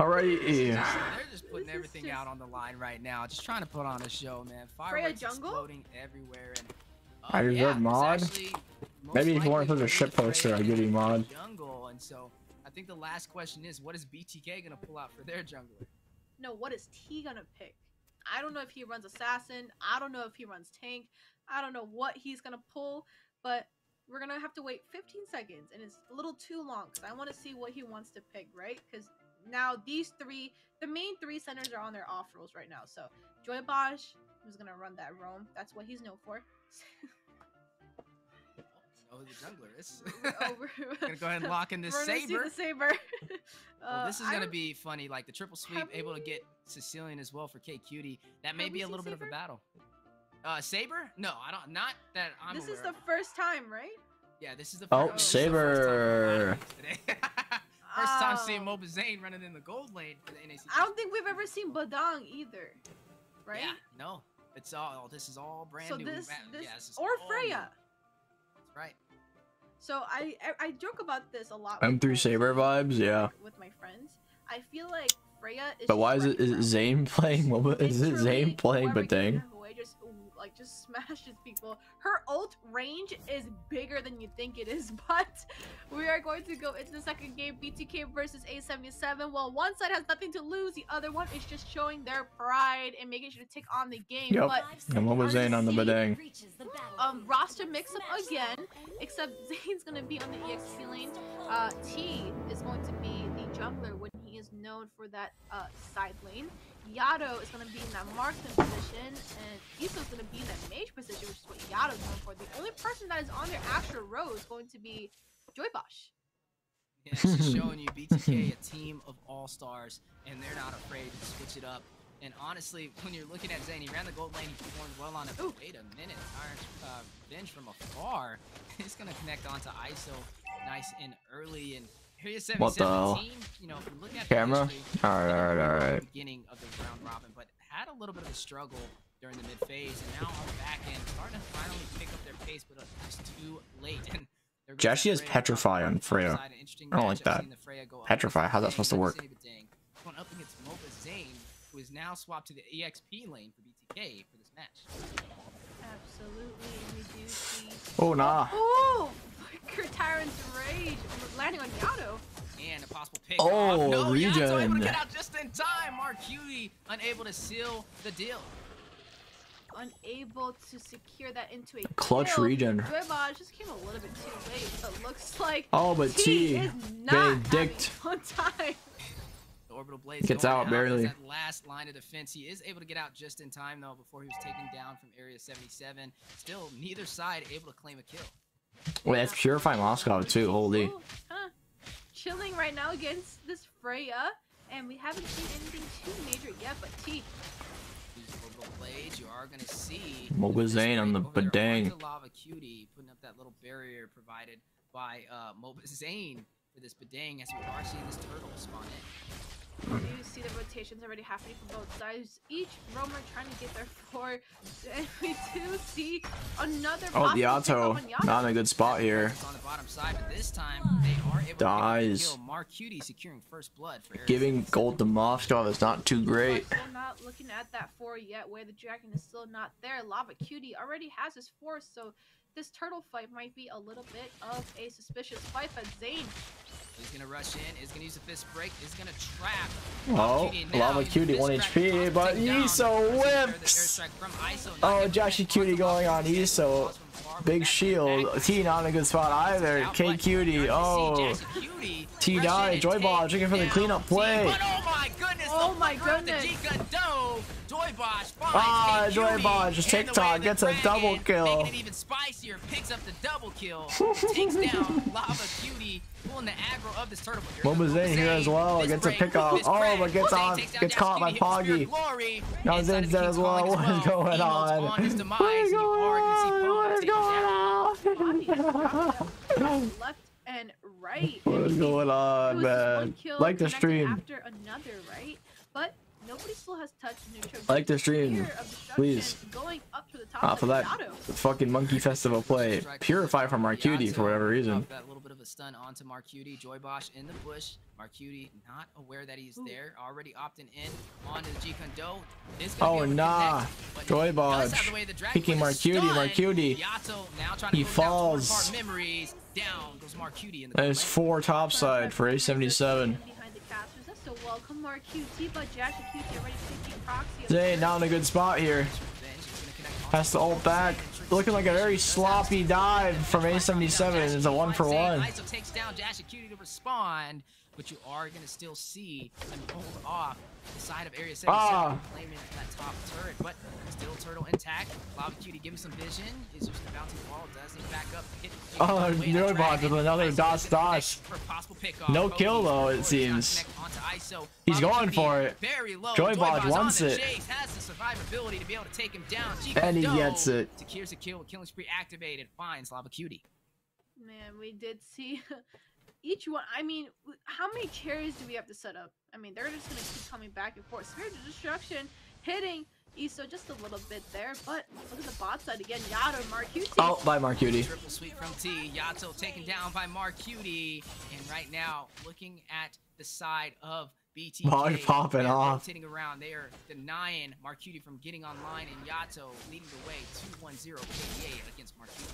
All right, yeah. Just, they're just putting this everything just... out on the line right now. Just trying to put on a show, man. Fireworks exploding everywhere. And, uh, I deserve yeah, mod. Maybe if you want to put a ship poster, I give you mod. Jungle, and so I think the last question is, what is B T K gonna pull out for their jungler? No, what is T gonna pick? I don't know if he runs assassin. I don't know if he runs tank. I don't know what he's gonna pull, but we're gonna have to wait fifteen seconds, and it's a little too long because I want to see what he wants to pick, right? Because now these three, the main three centers are on their off rolls right now. So Joy Bosch, who's gonna run that roam, that's what he's known for. Oh, the jungler is oh, gonna go ahead and lock in this saber. The saber. Well, this is gonna I'm, be funny, like the triple sweep, able to get Sicilian as well for K Cutie. That may be a little saber? bit of a battle. Uh, saber? No, I don't. Not that I'm. This aware is the of. first time, right? Yeah, this is the. Oh, first, saber. First time seeing Moba Zane running in the gold lane for the N A C. I don't think we've ever seen Badang either, right? Yeah, no. It's all. This is all brand so new. So this, this, yeah, this is or Freya. New. That's right. So I, I I joke about this a lot. M three Saber vibes, yeah. With my friends, I feel like Freya is. But why is it, is it Zane playing Moba? Is it Zane playing Badang? Just like just smashes people. Her ult range is bigger than you think it is, but we are going to go into the second game, B T K versus A seventy-seven. Well, one side has nothing to lose, the other one is just showing their pride and making sure to take on the game. Yep. But and what was Zane on the Badang? Um, roster mix-up again, except Zane's gonna be on the E X P lane. Uh, T is going to be the jungler when he is known for that uh, side lane. Yado is going to be in that marksman position, and Iso is going to be in that mage position, which is what Yado is going for. The only person that is on their actual row is going to be Joy Bosch. Yeah, she's showing you B T K, a team of all-stars, and they're not afraid to switch it up. And honestly, when you're looking at Zane, he ran the gold lane, he performed well on it. Ooh. Wait a minute, Iron uh, Venge from afar. He's going to connect onto Iso nice and early, and what the hell? You know, at camera? The all right, all right, all right. Beginning of the round robin, but had a little bit of a struggle during the mid phase, and now on the back end, starting to finally pick up their pace, but it's too late. And Jashi is petrify on Freya. I don't like that. Petrify? How's that supposed to work? Going up against Moba Zane, who is now swapped to the E X P lane for B T K for this match. Absolutely, oh nah. Oh. Tyrant's Rage landing on Yado. And a possible pick. Oh, no, Yado able to get out just in time. Mark Huey unable to seal the deal. Unable to secure that into a clutch kill. Regen. Joybot just came a little bit too late, but looks like oh, but T, T is not dicked on time. The orbital blade gets out, out barely. That last line of defense, he is able to get out just in time though before he was taken down from Area seventy-seven. Still, neither side able to claim a kill. Wait, that's Purify Moscow too, holy. Huh. Chilling right now against this Freya, and we haven't seen anything too major yet, but T. You are gonna see Moba Zane on the Badang. Lava Cutie putting up that little barrier provided by uh, Moba Zane for this Badang as we are seeing this turtle spawn in. You see the rotations already happening from both sides. Each roamer trying to get their four. And we do see another. Oh, the auto. Not in a good spot here. On the bottom side, but this time they are able dies. To kill Mark Cutie, securing first blood for giving gold to Moscow is not too great. But still not looking at that four yet, where the dragon is still not there. Lava Cutie already has his four, so this turtle fight might be a little bit of a suspicious fight, but Zane. He's gonna rush in, is gonna use a fist break, is gonna trap. Oh, Lava Cutie one H P, but Iso whips! Oh, Joshi Cutie going on Iso. Big shield. T not in a good spot either. K Cutie, oh. T die, Joyball looking for the cleanup play. Oh my goodness, Oh my goodness. Ah, Joy Bosch, TikTok gets a double kill. Making it even spicier, picks up the double kill, takes down Lava Cutie, pulling the aggro of this turtle. Moba's in here as well, gets a pick up. Oh, but gets off, gets caught by Poggy. Nozin's there as well. What is going on? What is going on? What is going on? And right, what is going on, man? Like the stream. After another, right? But nobody still has touched neutral. Like the stream, please. Going up to the top. Ah, for that, the fucking monkey festival play. Purify from Marcutie for whatever reason. Got a little bit of a stun onto Marcutie. Joy Bosch in the bush. Marcutie not aware that he's there. Already opting in onto the G Kondo. Oh nah, Joy Bosch picking Marcutie. Marcutie. He falls. Down goes Marcutie in the There's four topside for A seventy-seven. Zay not in a good spot here. Has to ult back. Looking like a very sloppy dive from A seventy-seven. It's a one for one. Takes down Cutie to respond, but you are going to still see an ult off the side of Area seventy-seven, ah. Claiming that top turret, but still turtle intact. Lava Cutie gives some vision. He's just about to wall, doesn't back up. Hit oh, Neurobot with another dosh dosh. No kill though, it seems. He's going for it. Joybot wants it. And he gets it. Secures a kill. Killing spree activated. Finds Lava Cutie. Man, we did see. Each one, I mean, how many cherries do we have to set up? I mean, they're just going to keep coming back and forth. Spirit of Destruction hitting E S O just a little bit there, but look at the bot side again. Yato, Marcutie. Oh, by Marcutie. Triple sweep from T. Yato taken down by Marcutie. And right now, looking at the side of B T K. Bog popping off. Sitting around there, denying Marcutie from getting online, and Yato leading the way two one zero K D A against Marcutie.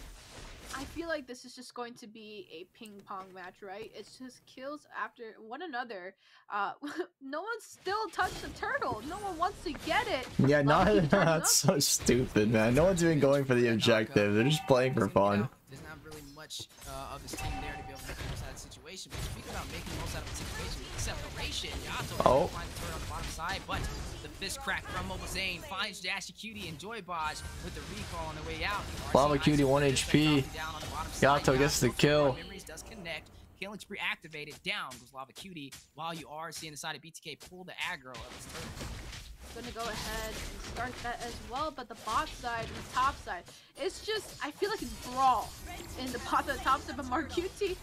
I feel like this is just going to be a ping pong match, right? It's just kills after one another. Uh, no one's still touched the turtle. No one wants to get it. Yeah, not, not that's so stupid, man. No one's even going for the objective. They're just playing for fun. There's not really much uh, of this team there to be able to make the most out of the situation. But speaking about making the most out of the situation, separation. Oh. Find the turret on the bottom side, but the fist crack from Mobile Zane finds Dash Cutie and Joy Bosch with the recall on the way out. Lava Cutie one H P. Yato gets the kill. Killing spree activated. Down goes Lava Cutie while you are seeing the side of B T K pull the aggro of his turret. Gonna go ahead and start that as well, but the bot side and the top side, it's just, I feel like it's brawl in the bot side, the top side, but Marcutie.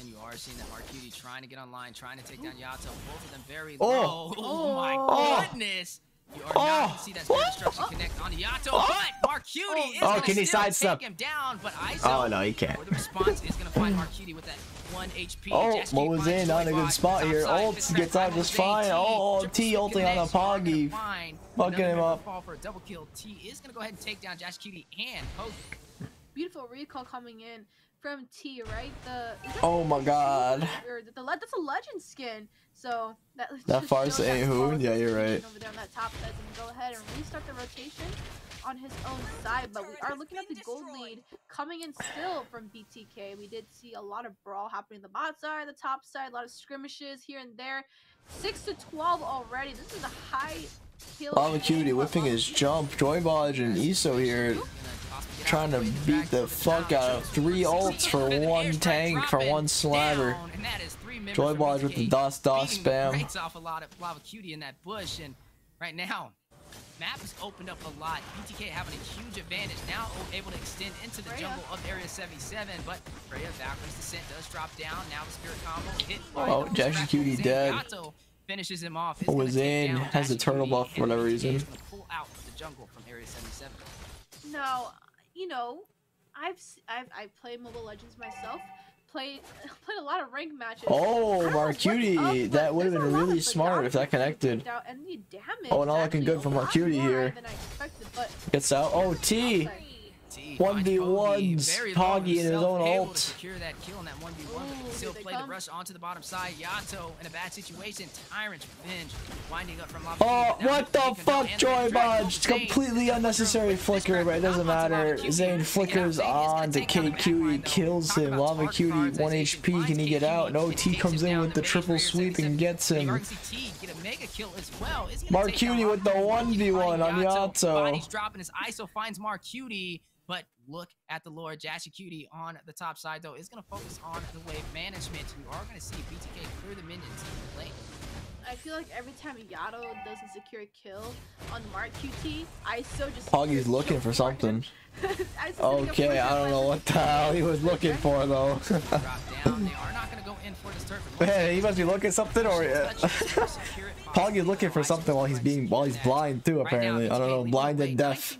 And you are seeing that Marcutie trying to get online, trying to take down Yato. Both of them very oh. low. Oh, oh my oh. goodness. You are oh. not going to see that spirit destruction oh. connect on Yato, oh. but Marcutie oh. is oh, going to still sidestep? Take him down, but I S O, oh, no, he can't. The response is going to find Marcutie with that one H P. Oh, Moba's in on a good spot here. Ult gets out just fine. Oh, T ulting on a Poggy. Fucking him up. For a double kill. T is going to go ahead and take down Dash Cutie and Poggy. Beautiful recall coming in from T, right? The oh my god. Or the, the, that's a legend skin. So that that Farce ain't who? Yeah, you're right. Over there on that top side, and go ahead and restart the rotation on his own side, but we are looking at the gold lead coming in still from B T K. We did see a lot of brawl happening in the bot side, the top side, a lot of skirmishes here and there. six to twelve already. This is a high kill. Lava Cutie whipping his jump. Joy Bodge and E S O here trying to beat the fuck out of three ults for one tank, for one slabber. Joy Bodge with the DOS DOS spam. Breaks off a lot of Lava Cutie in that bush, and right now map has opened up a lot. B T K having a huge advantage now, able to extend into the Freya. Jungle of Area seventy-seven, but Freya Valkyrie's descent does drop down. Now the spirit combo hit. Oh, oh Dash Cutie dead. Yato finishes him off. Oh, was in has a turtle buff for whatever reason. Pull out the jungle from Area seventy-seven. Now, you know, I've I've I play Mobile Legends myself. Played played a lot of rank matches. Oh, Marcutie, that would have been really smart if that connected. Oh, and all looking good for Marcutie here. Gets out. Oh, T. T one v ones Poggy in his own ult. Still play the rush onto the bottom side. Yato in a bad situation. Tyrant's revenge. Winding up from Lava. Oh, what the fuck, Joy Budge? Completely unnecessary flicker, but it doesn't matter. Zane flickers on to K Q E, kills him. Lava Cutie, one H P. Can he get out? No, T comes in with the triple sweep and gets him. Marcutie with the one v one on Yato. He's dropping his I S O, finds Marcutie, but look at the Lord. Jashicutie on the top side, though, is going to focus on the wave management. We are going to see B T K clear the minions in the lane. I feel like every time Yato doesn't secure a kill on Marcutie, I S O just... Poggy's looking for something. Okay, I don't know what the hell he was looking for, though. Man, he must be looking something, or yeah. Poggy's looking for something while he's being while he's blind too. Apparently, I don't know, blind and deaf.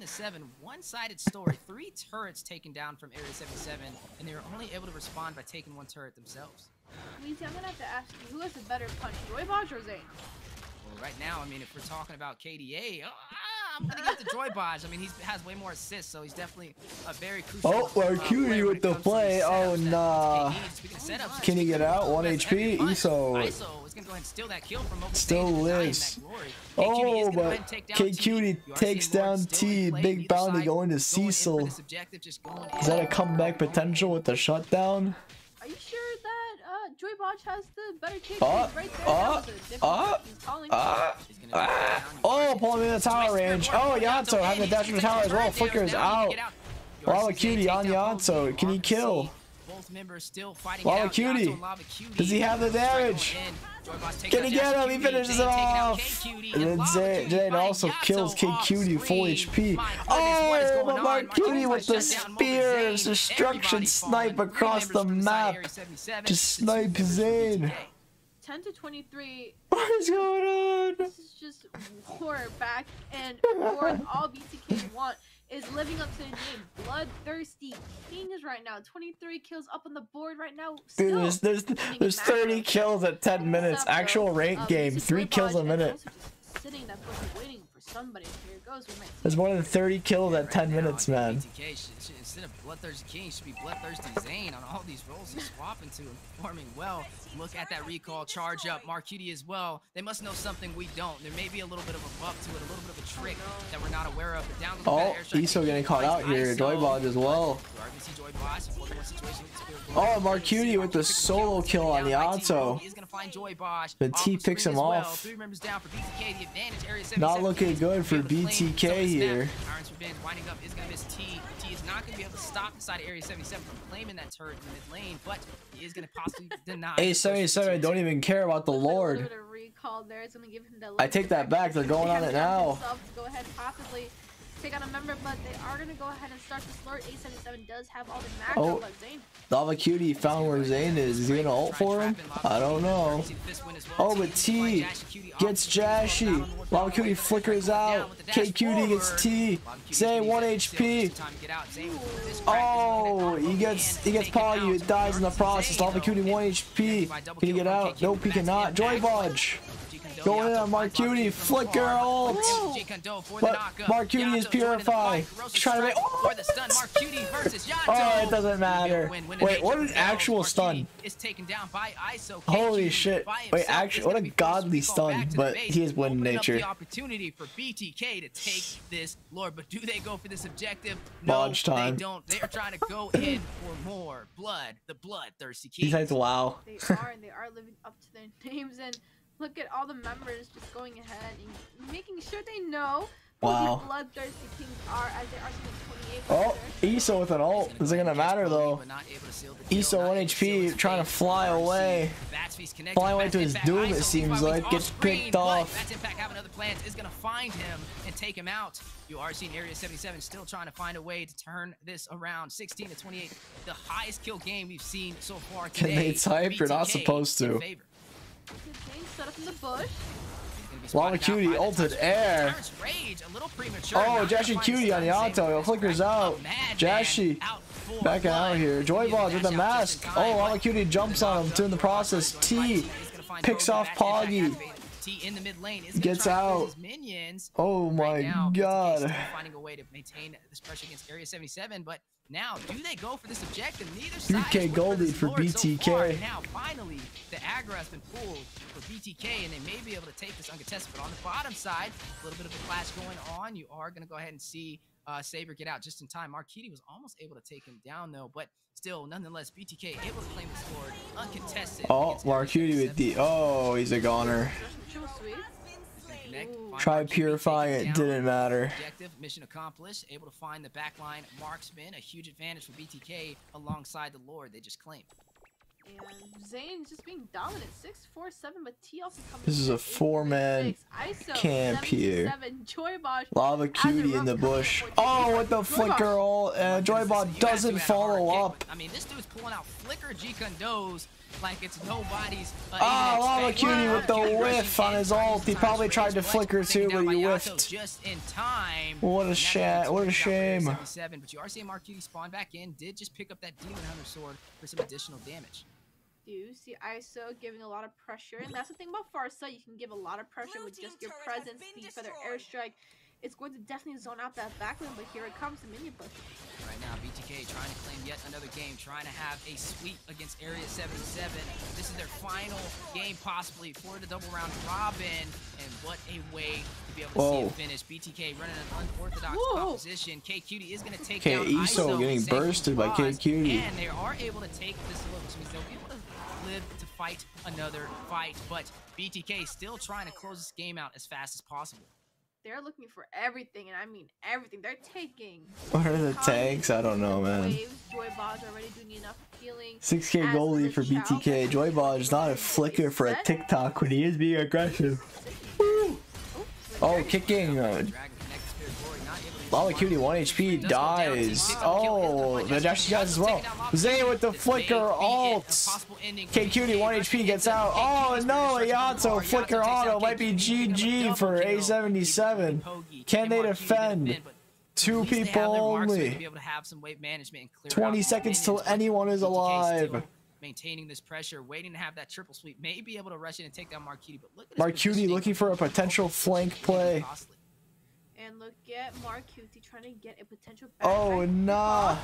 One-sided story. Three turrets taken down from Area seventy-seven, and they were only able to respond by taking one turret themselves. Lisa, I'm gonna have to ask you, who has the better punch, Joy Bodge or Zane? Well, right now, I mean, if we're talking about K D A. Oh, I'm gonna get the Joy Bodge. I mean, he has way more assists, so he's definitely a very crucial. Oh, Marcutie with the play. Oh, nah. Can he get out? one H P. I S O is gonna go ahead and steal that kill from Mobile. Still lives. Oh, but K Q D takes down T. Big bounty going to Cecil. Is that a comeback potential with the shutdown? Are you sure that uh, Joy Bodge has the better kick? Uh, right there. Uh, uh, uh, uh, oh, pulling in the tower range. Oh, Yato having to dash from the tower as well. Flicker is out. Lava Cutie on Yato. Can he kill? Lava Cutie. Does he have the damage? Can he get him? He finishes it off. And then Zane also kills K Q D, full H P. Oh, but Marcutie with the spear of destruction snipe across the map to snipe Zane. ten to twenty-three. What is going on? This is just war back and forth. All B T K want is living up to the name, bloodthirsty kings right now. twenty-three kills up on the board right now. Still. Dude, there's there's, there's thirty kills at ten minutes. Actual rank um, game, three kills a minute. Sitting that person waiting for somebody. Here goes. There's more than thirty kills at ten minutes, man. Instead of bloodthirsty king, should be bloodthirsty Zane on all these rolls he's swapping to and performing well. Look at that recall charge up. Marcutie as well. They must know something we don't. There may be a little bit of a buff to it, a little bit of a trick that we're not aware of. But down the oh, Iso getting caught out here. Joy Bodge as well. Oh, Marcutie with the solo kill on Yato. The T picks him off. Not looking good for B T K here. Not going to be able to stop inside Area seventy-seven from claiming that turret in the mid lane, but he is going to possibly deny. Area seventy-seven don't even care about the Lord. I take that back. They're going on it now. Go ahead, possibly take out a member, but they are going to go ahead and start this Lord. Area seventy-seven does have all the max. Oh, Lava Cutie found where Zane is. Is he going to ult for him? I don't know. Oh, but T gets Jashi. Lava Cutie flickers out. K Q D gets T. Zane one H P. Oh, he gets he gets Poggy. It dies in the process. Lava Cutie one H P. Can he get out? Nope, he cannot. Joy Bodge. Going in on Marcutie, flicker ult. But Marcutie is purify. Trying to make. Oh, oh, it doesn't matter. Wait, what an actual stun. Holy shit. Wait, actually, what a godly stun. But he is winning nature. Opportunity for B T K to take this Lord, but do they go for this objective? No, they don't. They're trying to go in for more blood. The bloodthirsty king. He says, "Wow." They are, and they are living up to their names and. Look at all the members just going ahead and making sure they know wow. who the bloodthirsty kings are as they are twenty-eight. Oh, Iso with an ult. Is it going to matter, though? Iso one H P trying to fly away. Fly away to his doom, it seems like. Gets picked off. Is going to find him and take him out. You are seeing Area seventy-seven still trying to find a way to turn this around. sixteen to twenty-eight, the highest kill game we've seen so far today. Can they type? You're not supposed to. Set up in the bush. Lava Cutie ulted air. Oh, Jashi Cutie on Yato. He flickers out. Jashi back out here. Joy Bodge with the mask. Oh, Lava Cutie jumps on him too in the process. T picks off Poggy. T in the mid lane is gets out his minions. Oh my right now, god, finding a way to maintain this pressure against Area seventy-seven, but now do they go for this objective? Neither side. three K golded for B T K. So now finally the aggro has been pulled for B T K, and they may be able to take this uncontested. But on the bottom side, a little bit of a clash going on. You are going to go ahead and see uh, Saber get out just in time. Marquiti was almost able to take him down though, but still, nonetheless, B T K able to claim the sword uncontested. Oh, Marquiti with the oh, he's a goner. Try purifying it, didn't matter. Objective, mission accomplished, able to find the backline marksman, a huge advantage for B T K alongside the Lord they just claimed. And Zane's just being dominant, six four seven, but T also coming. This is a four-man camp here. Lava Cutie in the bush. Oh, what the flicker all? Uh, Joybot doesn't follow up. I mean, this dude's pulling out flicker G-Condos like it's nobody's. Uh, oh, Lava Cutie with the whiff on his ult. He probably tried to flicker too, but he whiffed. What a shame! What a shame! But you are seeing Mark Cutie spawn back in. Did just pick up that Demon Hunter sword for some additional damage. You see I S O giving a lot of pressure, and that's the thing about Farsa. You can give a lot of pressure with just your presence. The feather airstrike, it's going to definitely zone out that backline, but here it comes, the minion push. Right now, B T K trying to claim yet another game, trying to have a sweep against Area seventy-seven. This is their final game, possibly, for the double round robin, and what a way to be able to Whoa. see it finish. B T K running an unorthodox Whoa. composition. K Q D is going to take okay, down I S O. Okay, getting bursted by K Q D. And they are able to take this look, which means they'll be able to live to fight another fight, but B T K still trying to close this game out as fast as possible. They're looking for everything, and I mean everything. They're taking. What are the tanks? I don't know, man. six K goalie for B T K. Joybot is not a flicker for a TikTok when he is being aggressive. Woo! Oh, kicking. Uh, Lala Cutie, one H P, dies. Oh, the dash guys as well. Zane with the flicker ult. K Q D, one H P, gets out. Oh no, Yato, flicker auto. Might be G G for A seventy-seven. Can they defend? Two people only. twenty seconds till anyone is alive. Maintaining this pressure, waiting to have that triple sweep. May be able to rush in and take down Marquiti, but look at Marquiti looking for a potential flank play. And look at Marquiti trying to get a potential back. Oh, nah.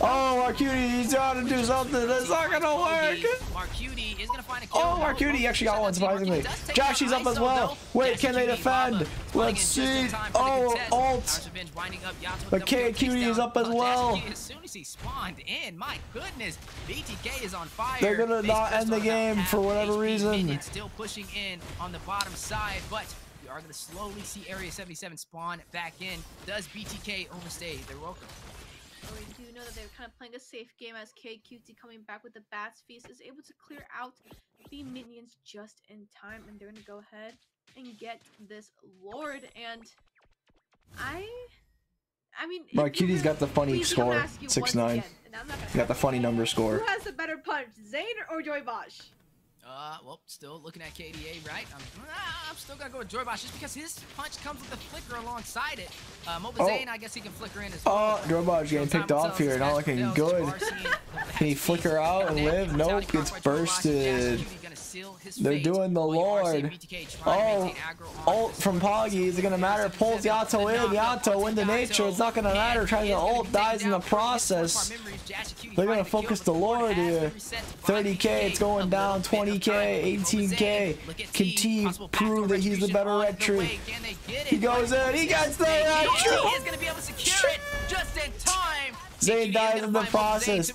Oh, Marquiti, he's trying to do something that's not going to work. Marquiti is going to find a kill. Oh, Marquiti actually got one, surprisingly. Josh, he's up as well. Wait, can they defend? Let's see. Oh, ult. But K Q D is up as well. As soon as he spawned in, my goodness, B T K is on fire. They're going to not end the game for whatever reason. Still pushing in on the bottom side, but are going to slowly see Area seventy-seven spawn back in. Does B T K overstay their welcome? Well, we do know that they're kind of playing a safe game as K Q T coming back with the Bats Feast is able to clear out the minions just in time, and they're going to go ahead and get this Lord. And I... I mean... Marquiti's got the funny score, six nine. Got the funny number score. Who has the better punch, Zane or Joy Bosch? Uh, well, still looking at K D A, right? I'm, I'm still gonna go with Joybosh just because his punch comes with the flicker alongside it. Uh, Mobile oh. Zane, I guess he can flicker in as well. Oh, Joybosh getting picked off here, not looking good. Can he flicker out and live? Nope, gets bursted. They're doing the Lord. Oh, ult from Poggy. Is it gonna matter? Pulls Yato in. Yato into nature. It's not gonna matter. Trying to ult, dies in the process. They're gonna focus the Lord here. thirty K, it's going down. twenty K, eighteen K. Can T prove that he's the better red tree? He goes in. He gets the red tree. Zane dies in the process,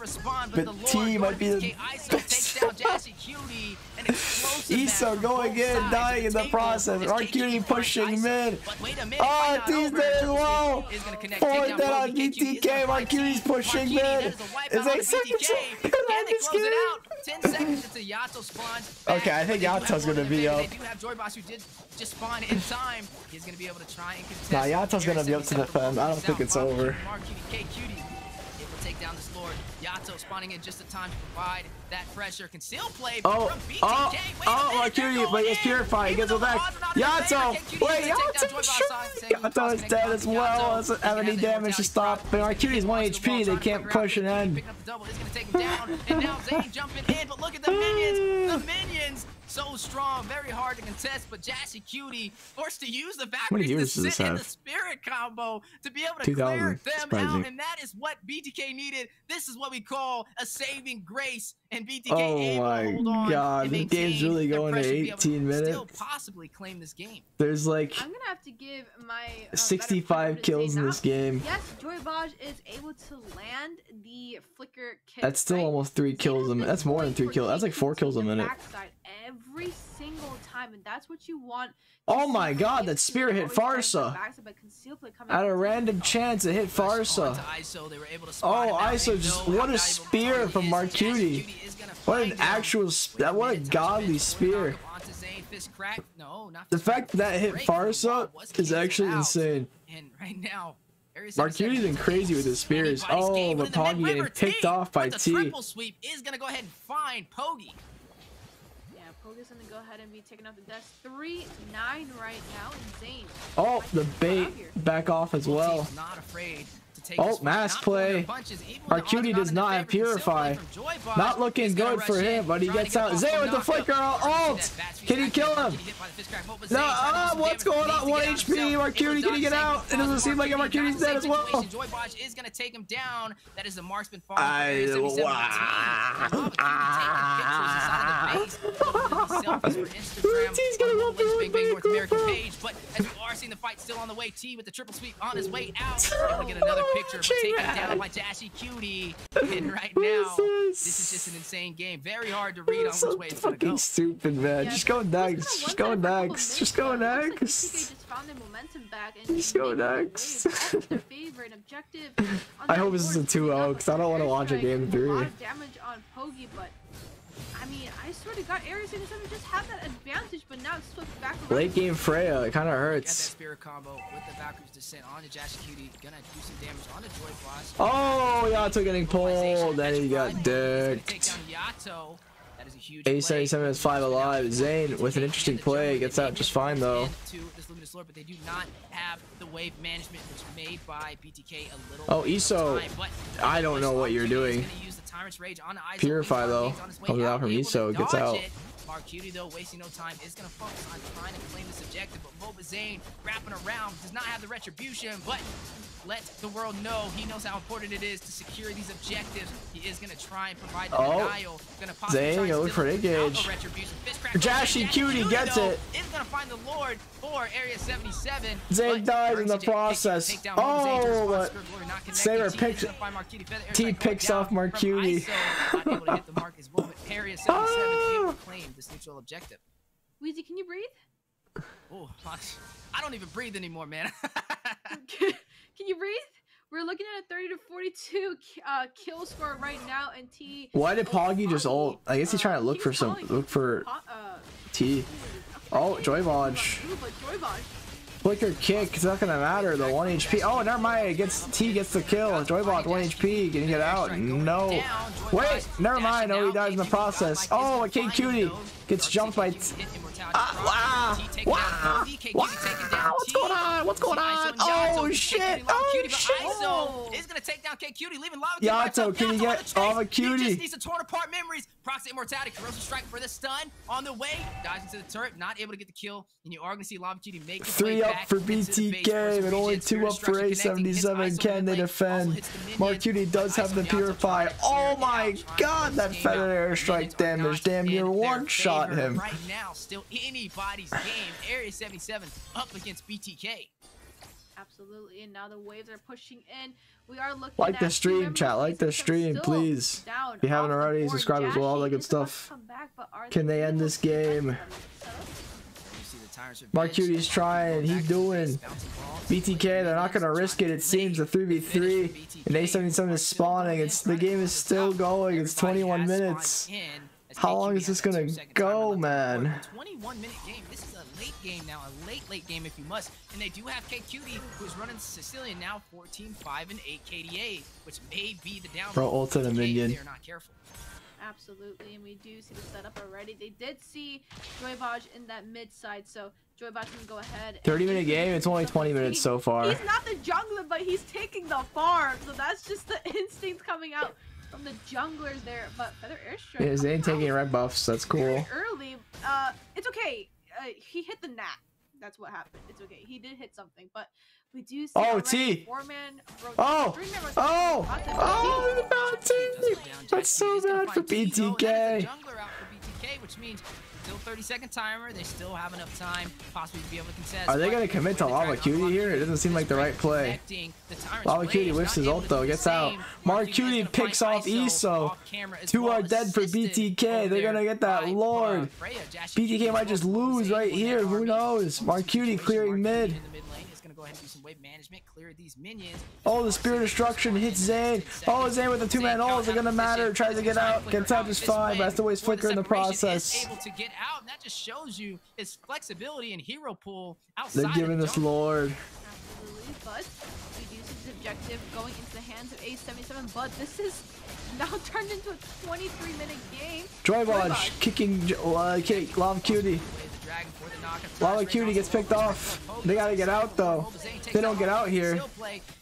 but T might be the best. I S O going in, dying in the process. Marquiti pushing mid. Oh, T's dead as well. Fourth dead on B T K. Marquiti's pushing mid. It's like seconds. I'm just kidding. Okay, I think Yato's gonna be up. Nah, Yato's gonna be up to defend. I don't think it's over. Take down this Lord. Yato spawning in just in time to provide that pressure. Can still play oh, from B T K. Oh, wait oh, Marquiti, but it's purifying. He gets it back. Yato, wait, Yato, Yato is dead as well. Doesn't have any damage to stop. But Marquiti's one H P. They can't push an end. It's going to take him down. And now Zane jumping in, but look at the minions. The minions. So strong, very hard to contest, but Jassy Cutie forced to use the Valkyries to sit in the Spirit combo to be able to clear them out, and that is what B T K needed. This is what we call a saving grace, and B T K able to hold on. Oh my god, the game's really going to eighteen minutes. Still possibly claim this game. There's like I'm gonna have to give my uh, sixty-five kills in this game. Yes, Joybaj is able to land the flicker kick. That's still almost three kills a minute. That's more than three kills. That's like four kills a minute. Every single time, and that's what you want. Oh my god, that spear hit Farsa. At a random chance, it hit Farsa. Oh, I S O just, what a spear from Marcuti. What an actual, what a godly spear. The fact that hit Farsa is actually insane. And right now, Marcuti's been crazy with his spears. Oh, but Poggy getting picked off by T. The triple sweep is gonna go ahead and find Poggy. Poga's gonna go ahead and be taking out the desk. Three nine right now. Insane. Oh, the bait back off as well. Not afraid to take oh, mass play. Marcuti does not have Purify. Not looking good for him, but he gets out. Zay with the flicker ult. Can he kill him? No. Oh, what's going on? One H P. Marcuti, can he get out? It doesn't seem like Marcuti's dead as well. Joybaj is gonna take him down. That is the marksman falling. T's gonna go through big, big North American page, but as we are seeing the fight still on the way, T with the triple sweep on his way out. We'll get another picture of taken down by Jassy Cutie. And right now, this? this is just an insane game. Very hard to read on so which way it's gonna go. Stupid, man. Yeah, just go next. Just go next. Just go next. Just go next. I hope this is a two oh because I don't want to watch a game three. A lot of damage on Poggy, but I mean, I swear to God, Area seventy-seven just had that advantage, but now it's flipped back around. Late game Freya, it kind of hurts. Oh, Yato getting pulled. Then he got dicked. A seventy-seven is five alive. Zane with an interesting play gets out just fine though. But they do not have the wave management which made by B T K a little oh Eso time, but I don't know what you're doing. Rage on Purify though comes out from Eso, gets out. Marcuti though wasting no time is gonna focus on trying to claim this objective, but Moba Zane wrapping around does not have the retribution, but let the world know he knows how important it is to secure these objectives. He is gonna try and provide the oh, denial. Gonna Zane gonna look for an engage. Jassy Cutie gets though, it. Is gonna find the Lord for Area seventy-seven. Zane dies in the process. Pick, pick oh, but Saber picks. T picks off Marcuti. Area seventy-seven claimed this neutral objective. Weezy, can you breathe? Oh, I don't even breathe anymore, man. Can you breathe? We're looking at a thirty to forty-two uh, kill score right now, and T. Why did Poggy just ult? I guess he's trying to look for some, look for T. Oh, Joybaj. Flicker kick. It's not gonna matter. The one H P. Oh, never mind. Gets T gets the kill. Joybaj one H P. Can he get out? No. Wait. Never mind. Oh, he dies in the process. Oh, K Cutie gets jumped by. Ah, wow. Wow. Wow. What's going on? What's going on? Oh shit! Oh shit! Oh. Is gonna take down K Cutie, leaving Lava. Yato, can you get Lava Cutie? Just needs to torn apart memories. Proxy Immortality, corrosive strike for the stun. On the way, dives into the turret, not able to get the kill, and you are gonna see Lava Cutie make the play back. Three up for B T K, and only two up for A seventy-seven. Can they defend? Marcuti does have the Purify. Oh my God! That feather airstrike damage damn near one shot him. Right now, still anybody's game. Area seventy-seven up against B T K. Absolutely, and now the waves are pushing in. We are looking like at the stream, chat. Like the stream, please. If you haven't already, subscribe as well. All that good stuff. Back, can they end this game? Marcuti's trying. He's doing. B T K, they're not gonna risk it. It seems the three v three, and A seventy-seven is spawning. It's the game is still going. It's twenty-one minutes. How long is this gonna go, man? twenty-one minute game. This is a late game now, a late late game if you must. And they do have K Cutie, who's running Sicilian now, fourteen, five, and eight K D A, which may be the down. Bro, ult in a minion. They're not careful. Absolutely, and we do see the setup already. They did see Joybaj in that mid side, so Joybaj can go ahead. thirty minute game. It's only twenty minutes so far. He's not the jungler, but he's taking the farm, so that's just the instinct coming out from the junglers there. But feather airstrike. Yeah, Zane taking red buffs. That's cool. Early, uh, it's It's okay. Uh, he hit the gnat. That's what happened. It's okay. He did hit something, but we do see. Oh, T. Foreman, oh, oh, oh, oh, T. That's so bad for B T K. Which means still thirty second timer. They still have enough time possibly to be able to contest. Are they going to commit to Lava Cutie here? It doesn't seem like the right play. Lava Cutie whiffs his ult though, gets out. Mark Cutie picks off E S O. Two are dead for B T K. They're going to get that Lord. B T K might just lose right here. Who knows? Mark Cutie clearing mid. Go ahead and do some wave management, clear these minions. Oh, the Spirit Destruction hits Zane. Oh, Zane with the two-man ult isn't gonna matter. Tries to get out, gets up is fine, but has to always flicker in the process. Able to get out, and that just shows you his flexibility and hero pool outside. They're giving us Lord. Absolutely, but we do see this objective going into the hands of A seventy-seven, but this is now turned into a twenty-three minute game. Droybodge kicking uh, kick, Lava Cutie. Lava Cutie gets picked off. They gotta get out though. They don't get out here.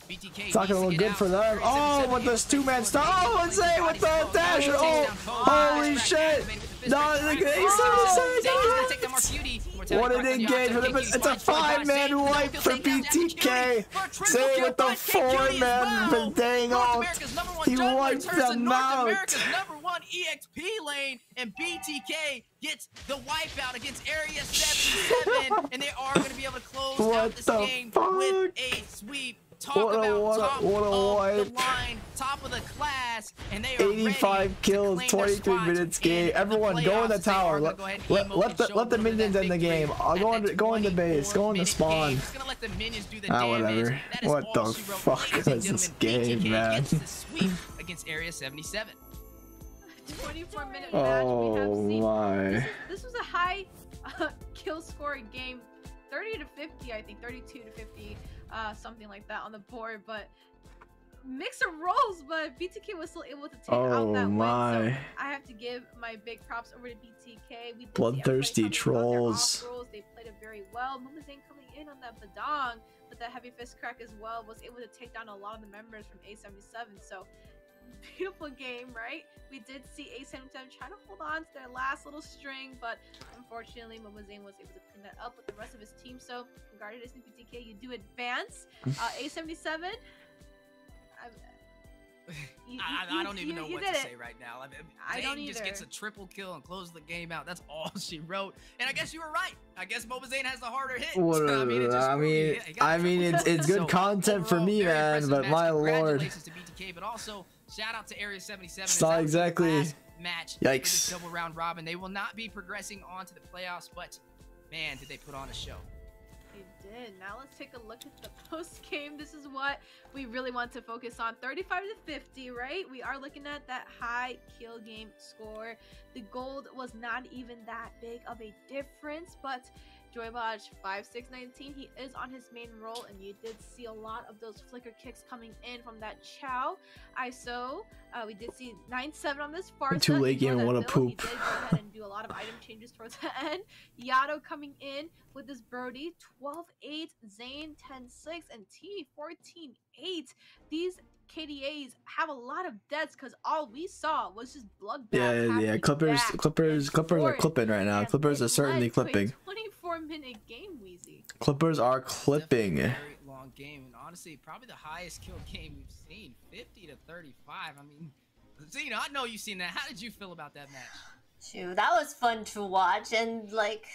It's not gonna look good for them. Oh, with this two-man stop. Oh, and Zane with the dash. Oh, holy shit. No, A seventy-seven. What an engage for them. It's a five-man wipe for B T K. Zane with the four-man dang ult. He wiped them out. E X P lane, and B T K gets the wipeout against Area seventy-seven, and they are going to be able to close out this game fuck? with a sweep. Talk what about a, what top a, what a of the line, top of the class, and they are eighty-five kills, twenty-three minutes game. Everyone, go in the tower. Let, go let, let the let the minions end the game. I'll go on go in the base. Go in the spawn. Ah, whatever. What the fuck is this game, man? Against Area seventy-seven. twenty-four minute match. Oh we have seen. my! This was a high uh, kill scoring game, thirty to fifty, I think, thirty-two to fifty, uh, something like that on the board. But mix of roles, but B T K was still able to take oh out that my. win. So I have to give my big props over to B T K. We bloodthirsty trolls. They played it very well. Mama Zane coming in on that badong with that heavy fist crack as well was able to take down a lot of the members from A seventy-seven. So. Beautiful game, right? We did see A seventy-seven trying to hold on to their last little string, but unfortunately, Mobile Zane was able to clean that up with the rest of his team. So, regarding this B T K, you do advance. Uh, A seventy-seven. You, you, I, I don't you, even know what to say it. right now. I mean, I Zane don't just gets a triple kill and closes the game out. That's all she wrote. And I guess you were right. I guess Mobile Zane has the harder hit. What I mean, it just, I mean, I mean it's, it's good so content overall, for me, man. But match. my lord. To B T K, but also shout out to Area seventy-seven. It's not exactly match. Yikes! Double round robin. They will not be progressing on to the playoffs, but man, did they put on a show. Did. Now let's take a look at the post game. This is what we really want to focus on. thirty-five to fifty, right? We are looking at that high kill game score. The gold was not even that big of a difference, but Joybodge five six nineteen, he is on his main role, and you did see a lot of those flicker kicks coming in from that Chow. I S O, uh, we did see nine seven on this far side. Too late game, and what a poop. He did go ahead and do a lot of item changes towards the end. Yato coming in with this Brody, twelve eight, Zane ten six, and T fourteen eight. These K D As have a lot of deaths because all we saw was just bloodbath. Yeah, yeah, Clippers, back. Clippers, Clippers are clipping right now. And Clippers are certainly clipping. twenty-four minute game, Wheezy. Clippers are clipping. Very long game, and honestly, probably the highest kill game we've seen, fifty to thirty-five. I mean, Zena, I know you've seen that. How did you feel about that match? Shoot, that was fun to watch, and like.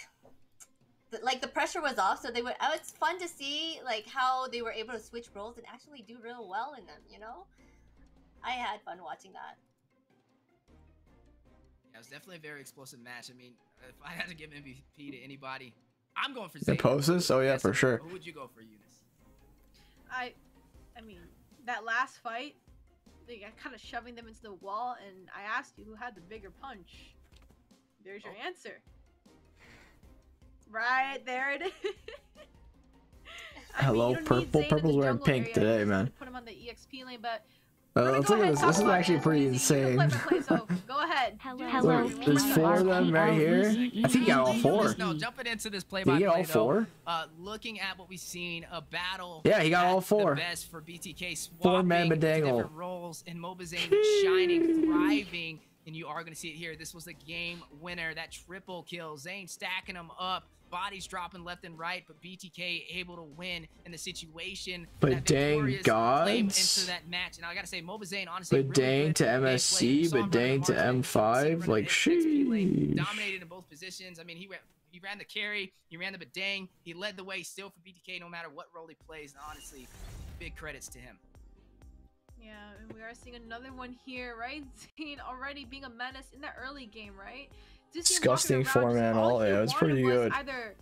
Like the pressure was off, so they would. Oh, it's fun to see like how they were able to switch roles and actually do real well in them. You know, I had fun watching that. Yeah, it was definitely a very explosive match. I mean, if I had to give M V P to anybody, I'm going for Zane. The poses? Oh yeah, for sure. Who would you go for, Eunice? I, I mean, that last fight, they got kind of shoving them into the wall, and I asked you who had the bigger punch. There's your oh. answer. Right there it is. Hello, mean, purple. Purple's wearing pink area. today, man. Put him on the E X P lane, but uh, let's look at this. This is actually pretty insane. So go ahead. Hello. There's four of them right here. I think you got all four. No, jumping into this play by play. Did he get all four? Uh, looking at what we've seen, a battle. Yeah, he got all four. Best for B T K. Four man bedangle. Different roles, and Mobile Zane shining, thriving. and you are going to see it here. This was the game winner, that triple kill. Zane stacking them up, bodies dropping left and right, but B T K able to win in the situation. But dang God, into that match. And I gotta say, MOBA Zane honestly, but dang to M S C, but dang to M five, like she dominated in both positions. I mean, he went, he ran the carry, he ran the but dang, he led the way still for B T K no matter what role he plays. And honestly, big credits to him. Yeah, we are seeing another one here, right? Zane already being a menace in the early game, right? Disgusting four-man all, yeah, it's pretty good. Either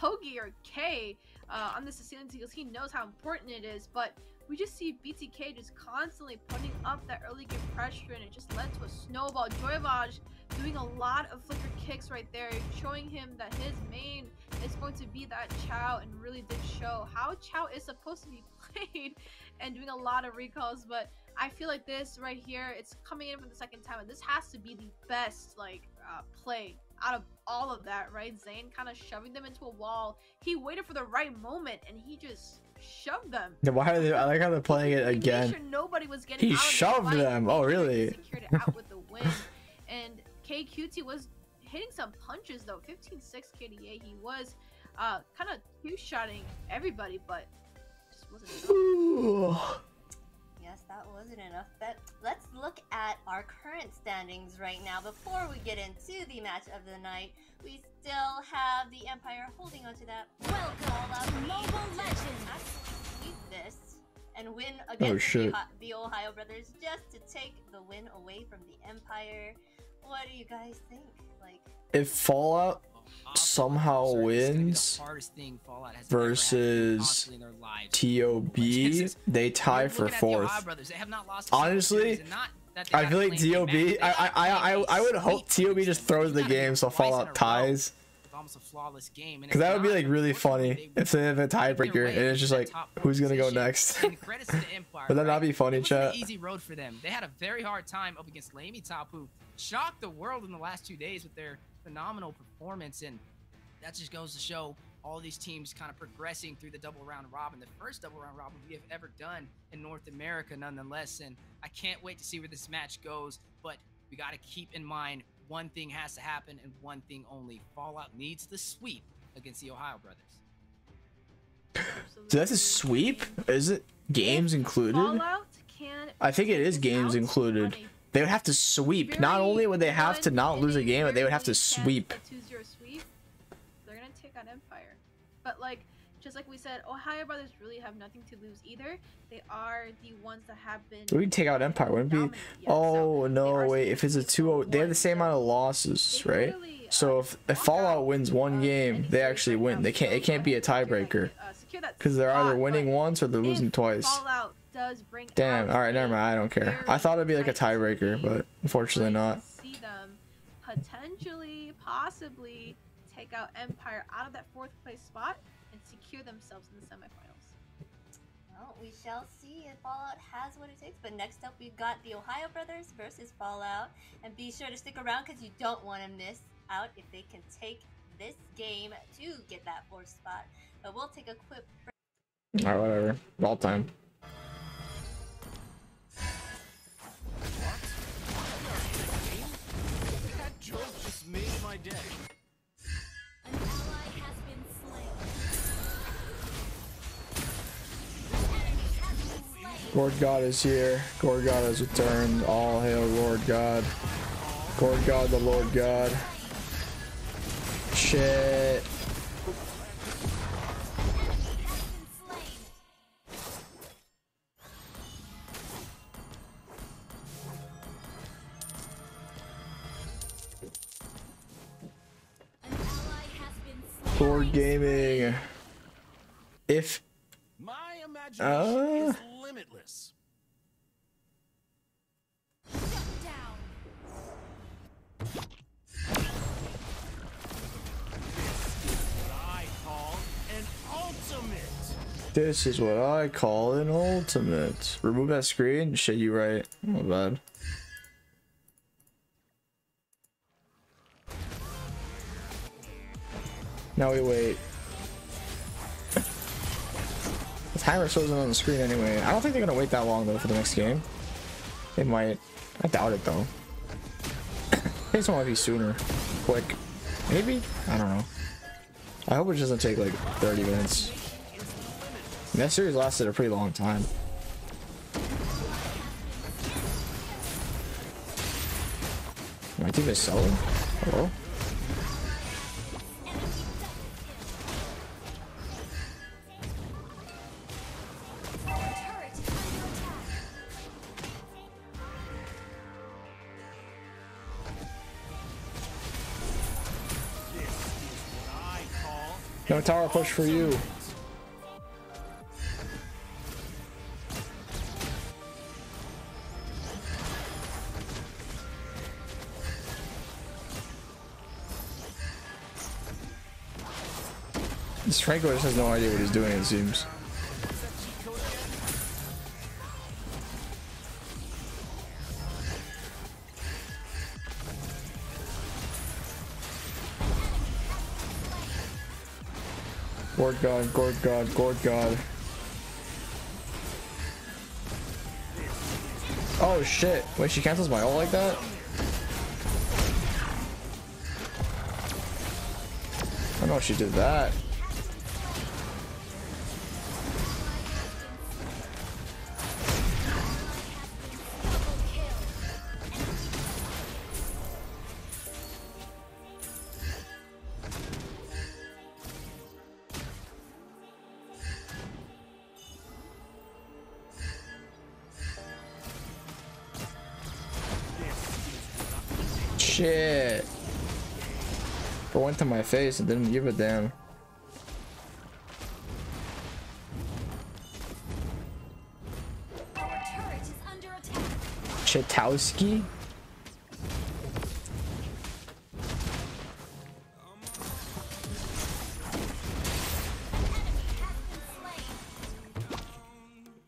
Hoagie or K uh, on this season because he knows how important it is, but we just see B T K just constantly putting up that early game pressure, and it just led to a snowball. Joyvaj doing a lot of flicker kicks right there, showing him that his main is going to be that Chao, and really did show how Chao is supposed to be played and doing a lot of recalls. But I feel like this right here, it's coming in for the second time, and this has to be the best like uh, play out of all of that, right? Zane kind of shoving them into a wall. He waited for the right moment, and he just shoved them. Yeah, why are they, I like how they're playing it again. He made sure nobody was getting he out shoved the them. Oh, really? He secured it out with the win. And K Q T was hitting some punches though. fifteen six K D A. He was uh, kind of two-shotting everybody, but just wasn't enough. Yes, that wasn't enough. But let's look at our current standings right now. Before we get into the match of the night, we still have the Empire holding on to that. Welcome to Mobile Legends. Actually, beat this and win against oh, the Ohio Brothers just to take the win away from the Empire. What do you guys think? Like, if Fallout somehow wins versus T O B, they tie for fourth. Honestly, I feel like T O B, I I I I would hope T O B just throws the game so Fallout ties. Almost a flawless game, because that would be like really funny if they have a tiebreaker and it's just like who's gonna go next. But that'd not be funny, chat. Easy road for them. They had a very hard time up against Lamey Top, who shocked the world in the last two days with their phenomenal performance, and that just goes to show all these teams kind of progressing through the double round robin, the first double round robin we have ever done in North America nonetheless. And I can't wait to see where this match goes, but we got to keep in mind one thing has to happen and one thing only. Fallout needs the sweep against the Ohio Brothers. So that's a sweep? Is it games included? Fallout can, I think it is games included. Money. They would have to sweep. Very not only would they have to not lose a game, but they would have to sweep. two zero sweep. They're going to take on Empire. But like, just like we said, Ohio Brothers really have nothing to lose either. They are the ones that have been... We can take out Empire. Wouldn't be... Oh, so no, wait. If it's a two zero, they have the same amount of losses, right? Really, so if, if Fallout wins one game, they actually win. They can't. It can't be a tiebreaker. Because they're either winning once or they're losing twice. Does bring damn, all right, never mind. I don't care. I thought it'd be like a tiebreaker, but unfortunately not. See them potentially, possibly take out Empire out of that fourth place spot and secure themselves in the semifinals. Well, we shall see if Fallout has what it takes. But next up, we've got the Ohio Brothers versus Fallout, and be sure to stick around because you don't want to miss out if they can take this game to get that fourth spot. But we'll take a quick break. All right, whatever. All time. Day. An ally has been slain. Has been slain. Lord God is here. Lord God has returned. All hail Lord God. Lord God, the Lord God. Shit. Board gaming. If my imagination uh, is limitless. Shut down. This is what I call an ultimate. This is what I call an ultimate. Remove that screen. Shit, you right. My bad. Now we wait. The timer shows it on the screen anyway. I don't think they're gonna wait that long though for the next game. They might. I doubt it though. Take some I P sooner. Quick. Maybe? I don't know. I hope it doesn't take like thirty minutes. And that series lasted a pretty long time. My team is selling. Hello? No tower push for you. This Franco just has no idea what he's doing, it seems. Gord God, Gord God, Gord God. Oh shit. Wait, she cancels my ult like that? I don't know if she did that. Shit. It went to my face and didn't give a damn. Our turret is under attack. Chitowski?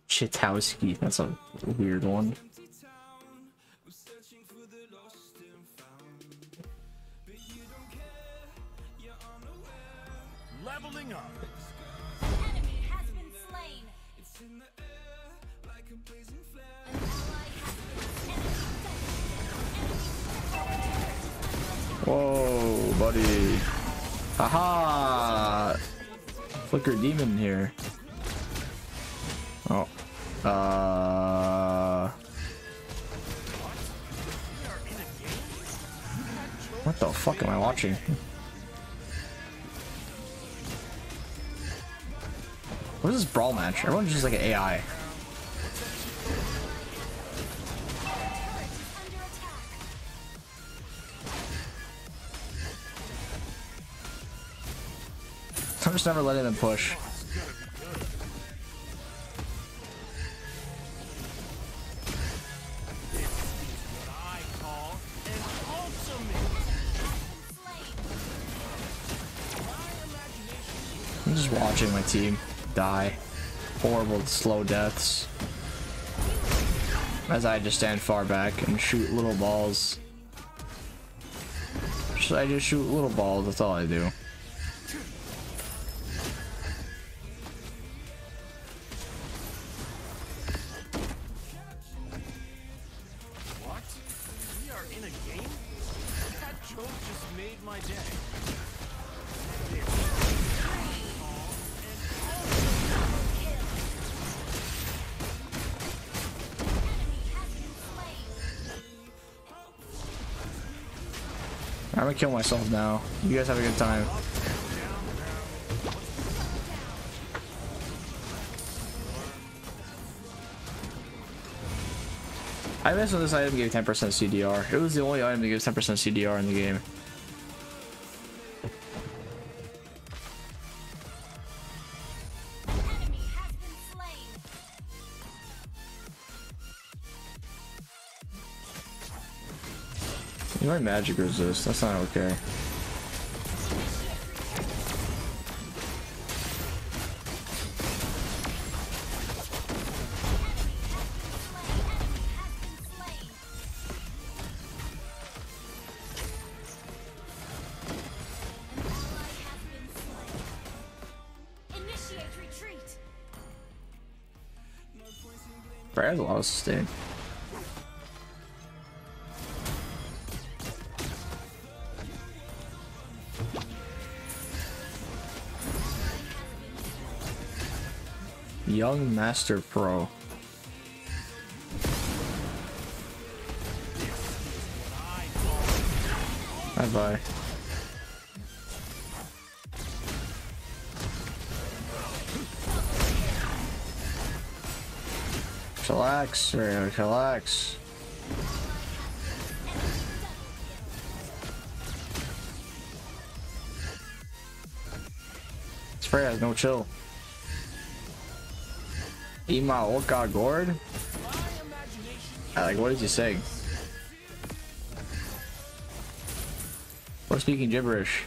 Chitowski, that's a weird one. Leveling up. Enemy has been slain. It's in the air like a blazing flare. Whoa, buddy. Aha! Flicker demon here. Oh. Uh. What the fuck am I watching? What is this brawl match? Everyone's just like an A I. I'm just never letting them push. I'm just watching my team die horrible slow deaths as I just stand far back and shoot little balls. Should I just shoot little balls? That's all I do. What? We are in a game? That joke just made my day. I'm gonna kill myself now. You guys have a good time. I messed with this item, gave ten percent C D R. It was the only item that gives ten percent C D R in the game. You are magic resist, that's not okay. Initiate retreat. Brad has a lot of sustain. Young Master Pro. Bye-bye. Relax, relax. Spray has no chill. Eat my old god gourd? Like, what did you say? We're speaking gibberish.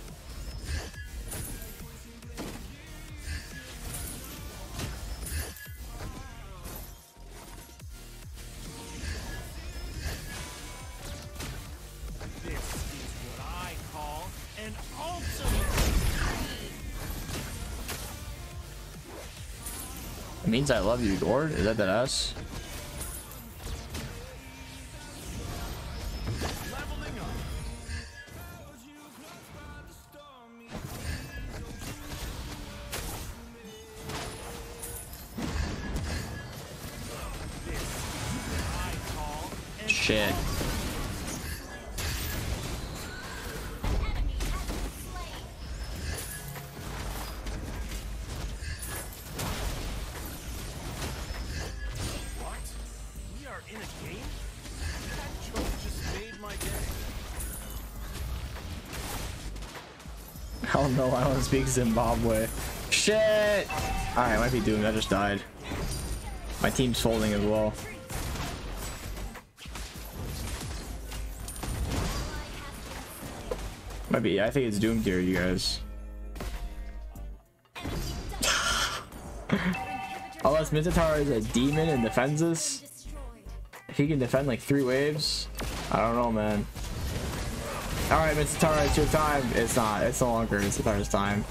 Means I love you, Gord. Is that that ass? Shit. Oh no, I don't speak Zimbabwe. Shit! Alright, I might be doomed. I just died. My team's folding as well. Might be. I think it's doomed here, you guys. Unless Mizutara is a demon and defends us. If he can defend like three waves, I don't know, man. Alright, Mizutara, it's your time. It's not. It's no longer Mizutara's time.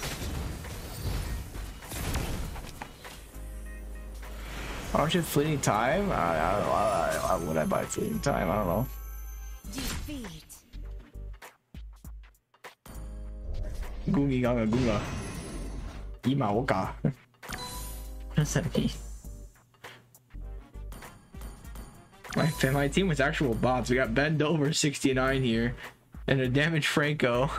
Aren't you fleeting time? I, I, I, I, I would I buy fleeting time? I don't know. Defeat. Googie Gaga Googa. Imaoka. What does that mean? My, my team was actual bots. We got Ben Dover sixty-nine here. And a damaged Franco.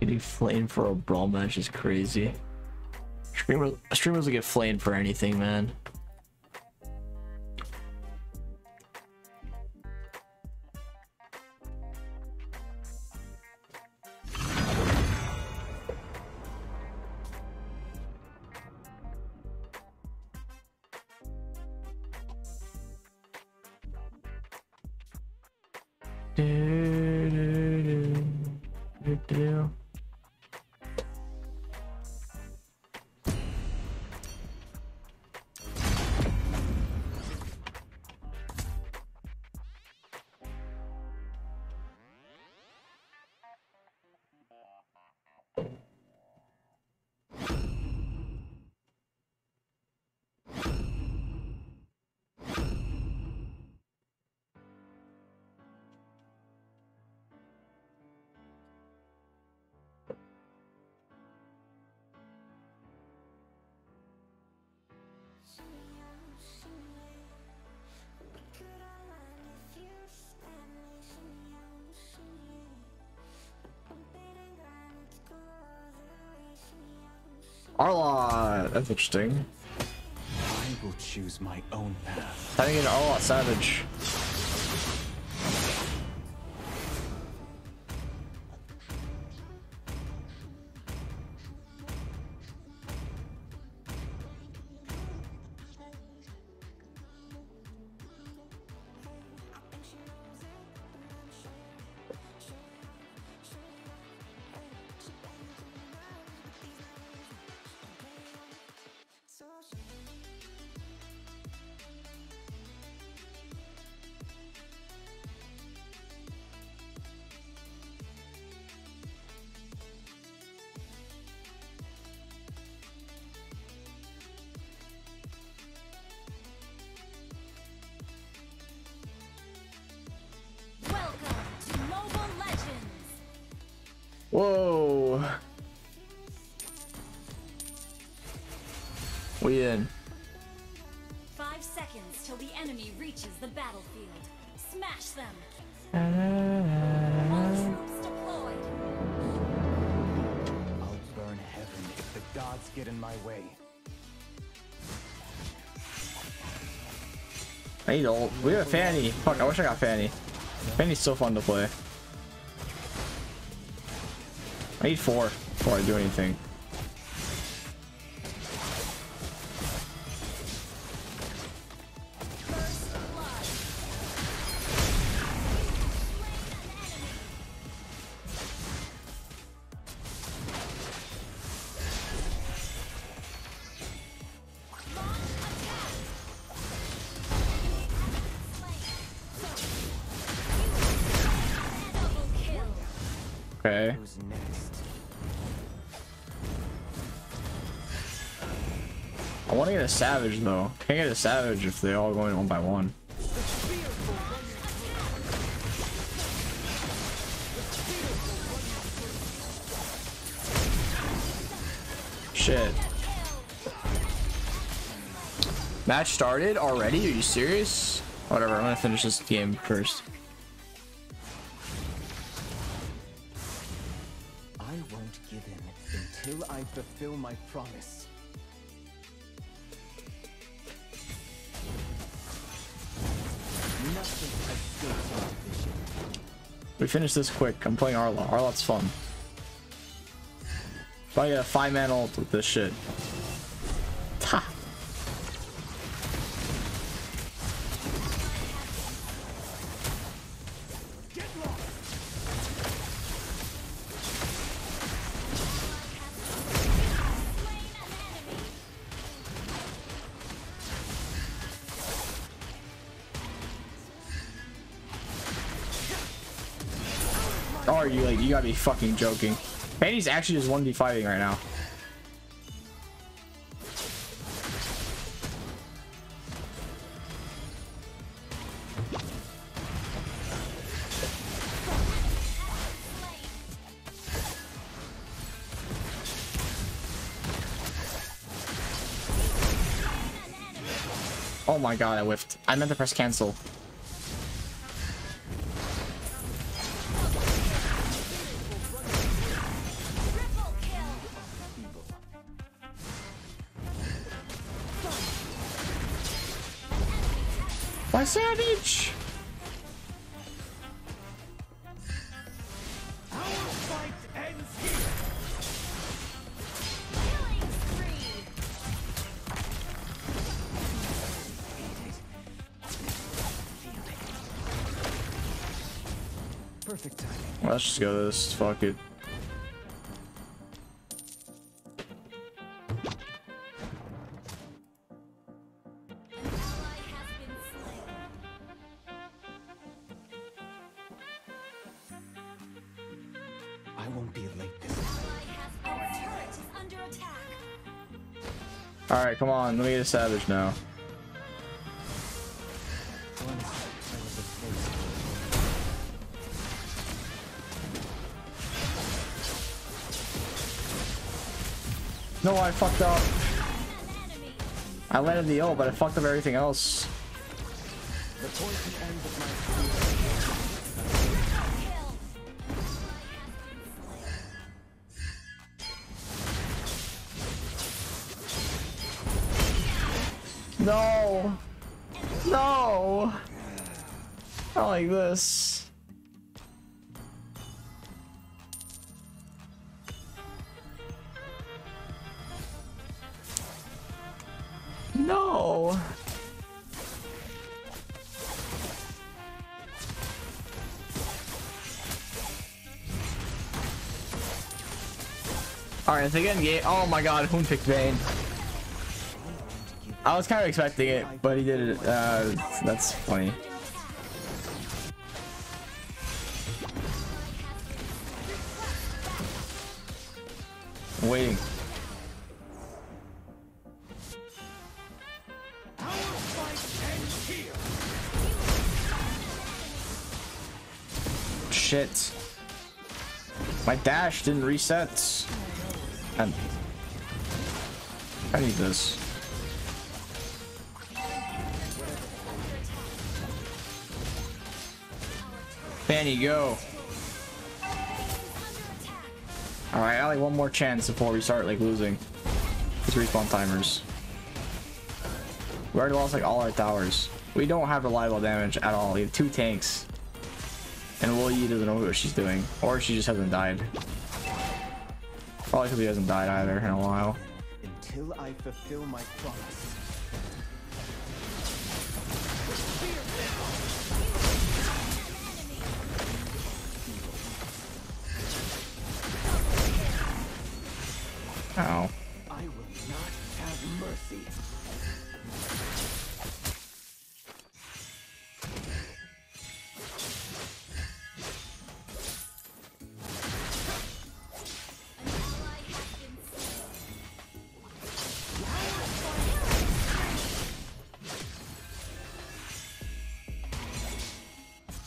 Getting flamed for a brawl match is crazy. Streamers, streamers will get flamed for anything, man. Arlott, that's interesting. I will choose my own path. Having an Arlott Savage. Whoa. We in. Five seconds till the enemy reaches the battlefield. Smash them. Uh, All troops deployed. I'll burn heaven if the gods get in my way. I need ult. We have a Fanny. Fuck, I wish I got Fanny. Fanny's so fun to play. I need four before I do anything. Okay. Who's next? I want to get a savage though. Can't get a savage if they're all going one by one. Shit. Match started already? Are you serious? Whatever, I'm gonna finish this game first. I fulfill my promise. We finish this quick. I'm playing Arla. Arlot's fun. Probably got a five-man ult with this shit. Ha! Are you like, you gotta be fucking joking. Fanny's actually just one v five-ing right now. Oh my god, I whiffed. I meant to press cancel. My savage. Our fight ends here. Perfect timing. Well, let's just go this. Fuck it. I won't be late this time. Our turret is under attack. Alright, come on. Let me get a savage now. No, I fucked up. I landed the ult, but I fucked up everything else. The poison ends with my food. No, no, not like this. No. All right, so again, yeah. Oh my God, who picked Vayne? I was kind of expecting it, but he did it. Uh, that's funny. I'm waiting. Shit. My dash didn't reset. And I need this. Fanny, go. All right, only one more chance before we start like losing. These respawn timers. We already lost like all our towers. We don't have reliable damage at all. We have two tanks, and Will Yee doesn't know what she's doing, or she just hasn't died. Probably because he hasn't died either in a while. Until I fulfill my promise. Oh. I will not have mercy.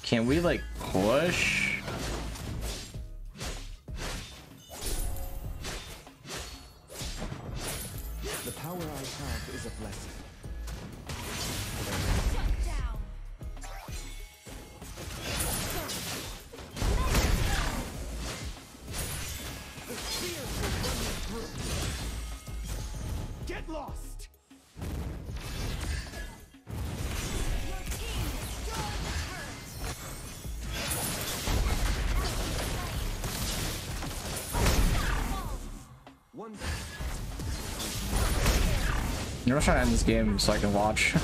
Can we like push? I'm trying to end this game so I can watch.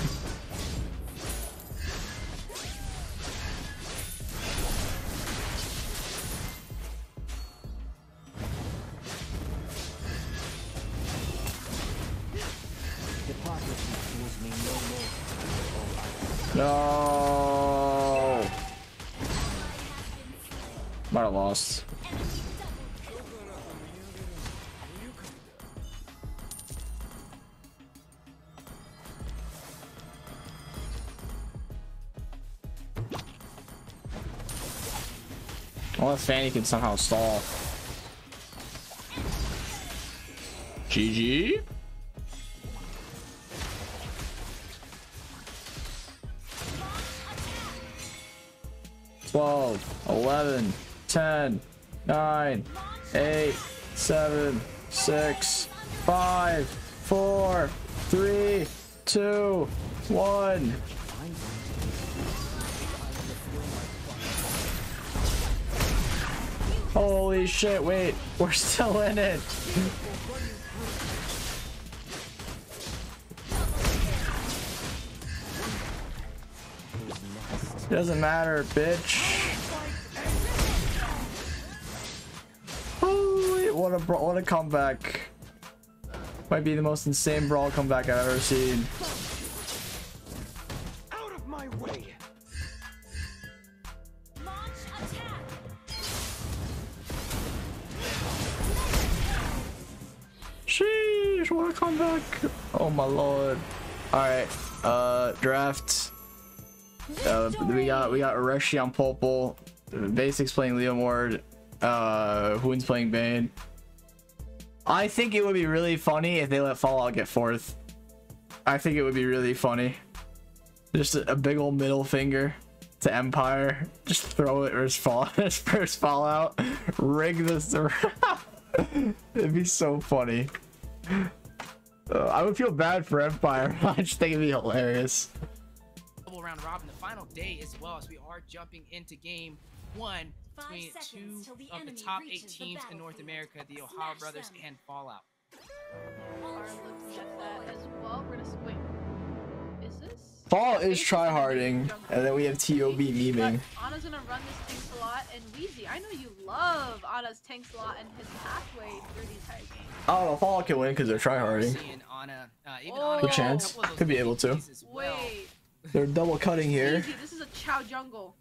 No, might have lost. Unless Fanny can somehow stall. G G. twelve, eleven, ten, nine, eight, seven, six, five, four, three, two, one. Holy shit, wait, we're still in it. Doesn't matter, bitch. Holy, what a what a comeback. Might be the most insane brawl comeback I've ever seen. Oh my lord. Alright, uh draft. Uh we got we got Reshi on Popol. Basics playing Leomord. Uh Hoon's playing Bane. I think it would be really funny if they let Fallout get fourth. I think it would be really funny. Just a, a big old middle finger to Empire. Just throw it versus Fallout versus Fallout. Rig this around. It'd be so funny. Uh, I would feel bad for Empire. I just think it'd be hilarious. Double round robin, the final day as well, as we are jumping into game one between two of the top eight teams in North America, the Ohio Brothers and Fallout. Fallout is tryharding, and then we have T O B memeing. Ana's gonna run this tank slot, and Weezy, I know you love Ana's tank slot and his pathway through the entire game. I don't know, Fallout can win because they're tryharding. Ana, uh, even Ana good chance. Could be able to. Well. They're double cutting here. Weezy, this is a Chow jungle.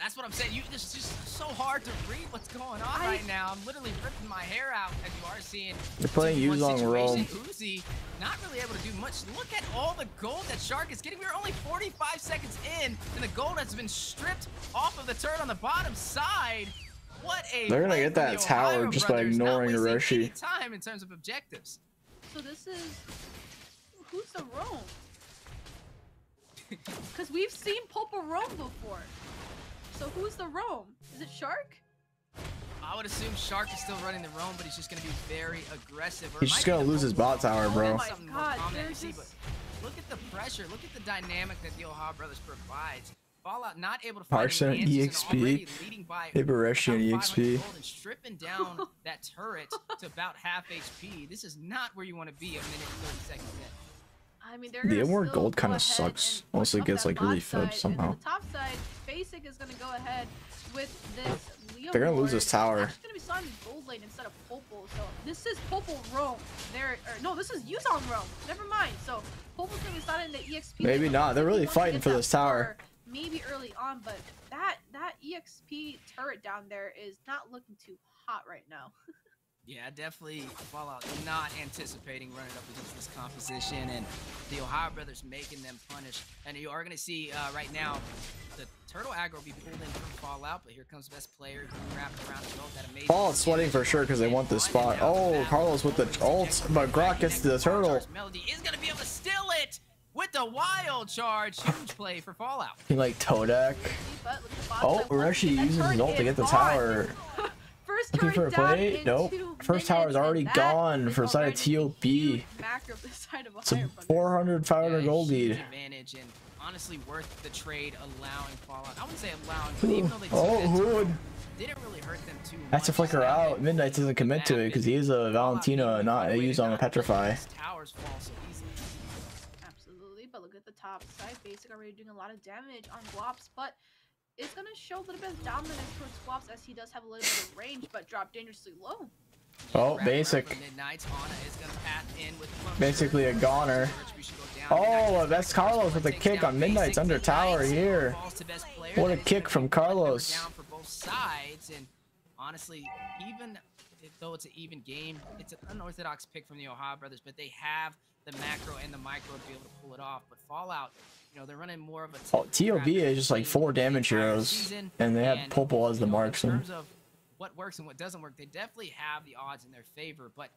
That's what I'm saying. You, this is just so hard to read what's going on I... right now. I'm literally ripping my hair out, as you are seeing. They're playing Yuzong roll. Uzi not really able to do much. Look at all the gold that Shark is getting. We're only forty-five seconds in, and the gold has been stripped off of the turret on the bottom side. What a They're gonna get that tower just by ignoring Hiroshi. Time in terms of objectives. So this is who's the Rome? Because we've seen Pulpa Rome before. So who's the Rome? Is it Shark? I would assume Shark is still running the Rome, but he's just gonna be very aggressive. Or he's just gonna lose his bot tower, bro. Oh my god, there's just... Look at the pressure. Look at the dynamic that the Ohio Brothers provides. Fallout not able to find E X P, Ibareshi and E X P, and stripping down that turret to about half H P. This is not where you want to be a minute and thirty seconds in. I mean, they're the M one gold kind of sucks. Also gets like really fed somehow. The top side, Basic is going to go ahead with this. Leo they're going to lose this tower. It's going to be signed in gold lane instead of Popol. So this is Popol Rome. There, or no, this is Yuzon Rome. Never mind. So Popol's going to be signed in the E X P. Maybe not. They're really fighting for this tower. Maybe early on, but that that E X P turret down there is not looking too hot right now. Yeah, definitely Fallout not anticipating running up against this composition, and the Ohio Brothers making them punish. And you are going to see uh, right now the turtle aggro will be pulled in from Fallout, but here comes best player wrapped around the goal. That amazing Fallout's sweating for sure because they want this spot. Oh, Carlos with the ult, but Grok gets to the turtle. Melody is going to be able to steal it. With the wild charge, huge play for Fallout. He like Todak. Oh, Ureshi uses his ult to get the tower. First Looking for a play? Nope. First tower is already gone for side of T O B. It's a four hundred, five hundred yeah, gold lead. Advantage and honestly worth the trade allowing Fallout. I wouldn't say allowing, but even though they oh, didn't really hurt them too much. That's a flicker out. Midnight doesn't commit to it because he is a Valentina, not a use on a Petrify. Towers fall so easily. But look at the top side, Basic already doing a lot of damage on Guaps, but it's going to show a little bit of dominance towards Guaps as he does have a little bit of range, but drop dangerously low. Oh, Basic. Basically a goner. Oh, that's Carlos with a kick on Midnight's under tower here. What a kick from Carlos. Honestly, even though it's an even game, it's an unorthodox pick from the Ohio Brothers, but they have the macro and the micro to be able to pull it off. But Fallout, you know, they're running more of a oh, T O B is just like four damage heroes, and they have Popol as the marksman. In terms of what works and what doesn't work, they definitely have the odds in their favor, but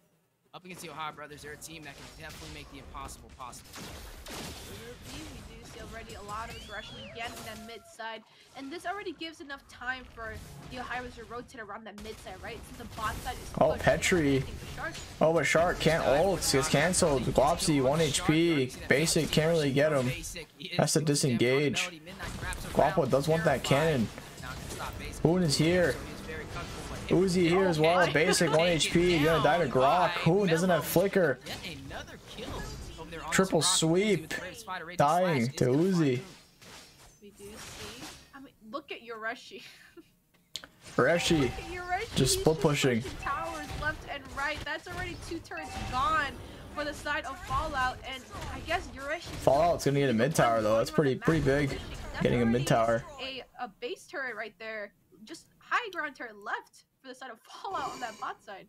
up against the Ohio Brothers, they're a team that can definitely make the impossible possible. We do see already a lot of aggression again in that mid side, and this already gives enough time for the Ohio Brothers to rotate around that mid side, right? Since the bot side is oh, Petri. Oh, but Shark can't ult. Gets canceled. Glopsy, one H P. Basic can't really get him. Has to disengage. Guapo does want that cannon. Boone is here. Uzi here as well. Basic one H P. Gonna die to Grok. Who doesn't have flicker? Triple sweep. Dying to Uzi. We do see. I mean, look at Ureshi. Ureshi just split pushing. Towers left and right. That's already two turrets gone for the side of Fallout, and I guess Ureshi. Fallout's gonna get a mid tower though. That's pretty pretty big. Getting a mid tower. A a base turret right there. Just high ground turret left for the side of Fallout on that bot side.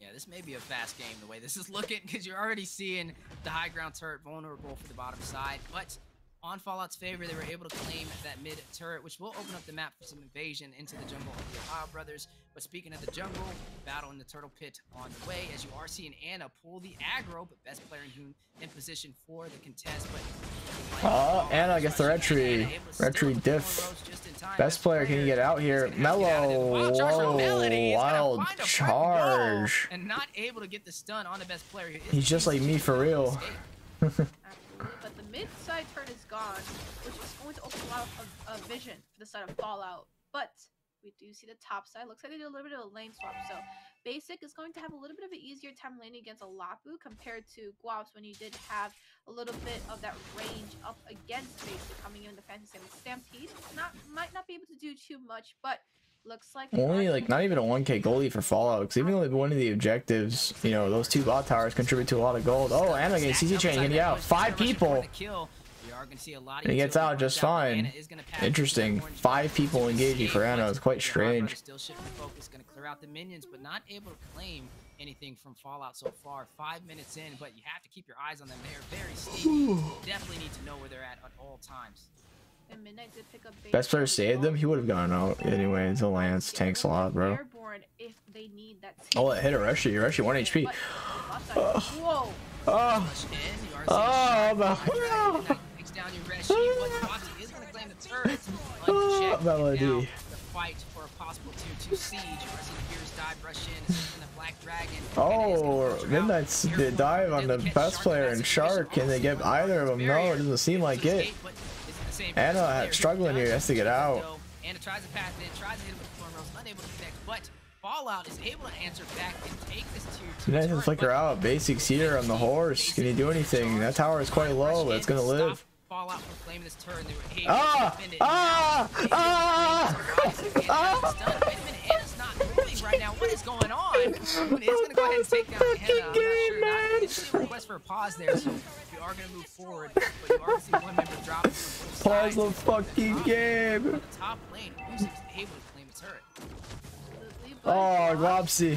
Yeah, this may be a fast game the way this is looking, because you're already seeing the high ground turret vulnerable for the bottom side. But on Fallout's favor, they were able to claim that mid turret, which will open up the map for some invasion into the jungle of the Ohio Brothers. But speaking of the jungle, battle in the turtle pit on the way, as you are seeing Anna pull the aggro, but best player in, in position for the contest. But oh, Anna gets the red tree. Red tree diff. Best player can get out here. Mello, whoa, wild charge. And not able to get the stun on the best player. He's just like me for real. But the mid side turret is gone, which is going to open a lot of vision for the side of Fallout. But we do see the top side. Looks like they did a little bit of a lane swap. So Basic is going to have a little bit of an easier time laning against a Lapu compared to Guaps, when he did have a little bit of that range up against Basic coming in the fantasy Stampede. Not might not be able to do too much, but looks like only like not even a one K goalie for Fallout, because even though they've won the objectives, you know, those two bot towers contribute to a lot of gold. Oh, and again, C C chain getting out. Five people. And he gets out just fine. Interesting. Five people engaging for Anna. It's quite strange. Still shifting focus, going to clear out the minions, but not able to claim anything from Fallout so far. Five minutes in, but you have to keep your eyes on them. They are very steep. Definitely need to know where they're at at all times. And Midnight did pick up best player saved them. He would have gone out anyways. The Lance tanks a lot, bro. If they need that. Oh, it hit a Reshi. Reshi one H P. Oh, oh, oh, no. Oh, Melody. Oh, Midnight's the dive on the best player and Shark. Can they get either of them? No, it doesn't seem like it. Anna struggling here, has to get out. Anna tries to pass in, tries to hit him with cornrows, unable to connect, but Fallout is able to answer back and take this tier two. Midnight can flicker out, basic Cedar on the horse. Can he do anything? That tower is quite low, but it's gonna live. Fallout for claiming this turn. They were able ah, to defend it. Ah! Now, ah! Ah! Ah! Wait a minute, Anna's not moving right now. What is going on? It's going to go ahead and take down Anna. I'm game, not sure. She request for a pause there, so you are going to move forward, but you are going to see one member drop. Pause the fucking game. The top lane, Music's able to claim its turret. Oh, Glopsy.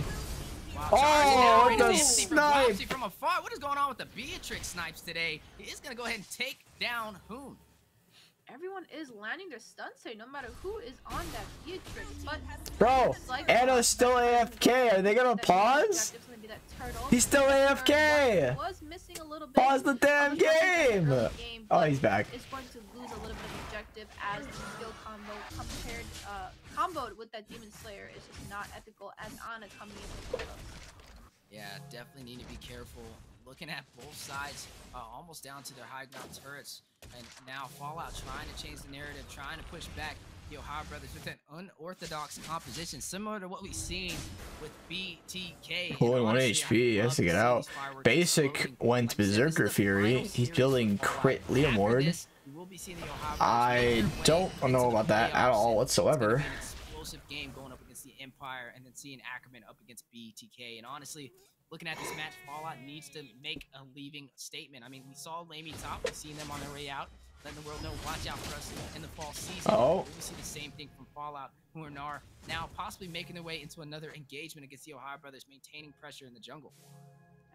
Wow, oh, what the snipe! From afar. What is going on with the Beatrix snipes today? He is going to go ahead and take down Hoon. Everyone is landing their stunts today, no matter who is on that Beatrix. But bro, like Anna's still A F K. Are they going to pause? He's still A F K. Pause the damn game. Oh, he's back. It's going to lose a little bit of objective as the skill combo compared uh comboed with that Demon Slayer is just not ethical as Ana coming in with those. Yeah, definitely need to be careful. Looking at both sides, uh, almost down to their high ground turrets. And now Fallout trying to change the narrative, trying to push back the Ohio Brothers with an unorthodox composition, similar to what we've seen with B T K. Pulling one H P, he has to get out. Basic went Berserker Fury. He's building crit Leomord. I don't know about that at all whatsoever. Explosive game going up against the Empire and then seeing Ackerman up against B T K. And honestly, looking at this match, Fallout needs to make a leaving statement. I mean, we saw Lamey Top, we've seen them on their way out, letting the world know, watch out for us in the fall season. Oh. We see the same thing from Fallout, who are now possibly making their way into another engagement against the Ohio Brothers, maintaining pressure in the jungle.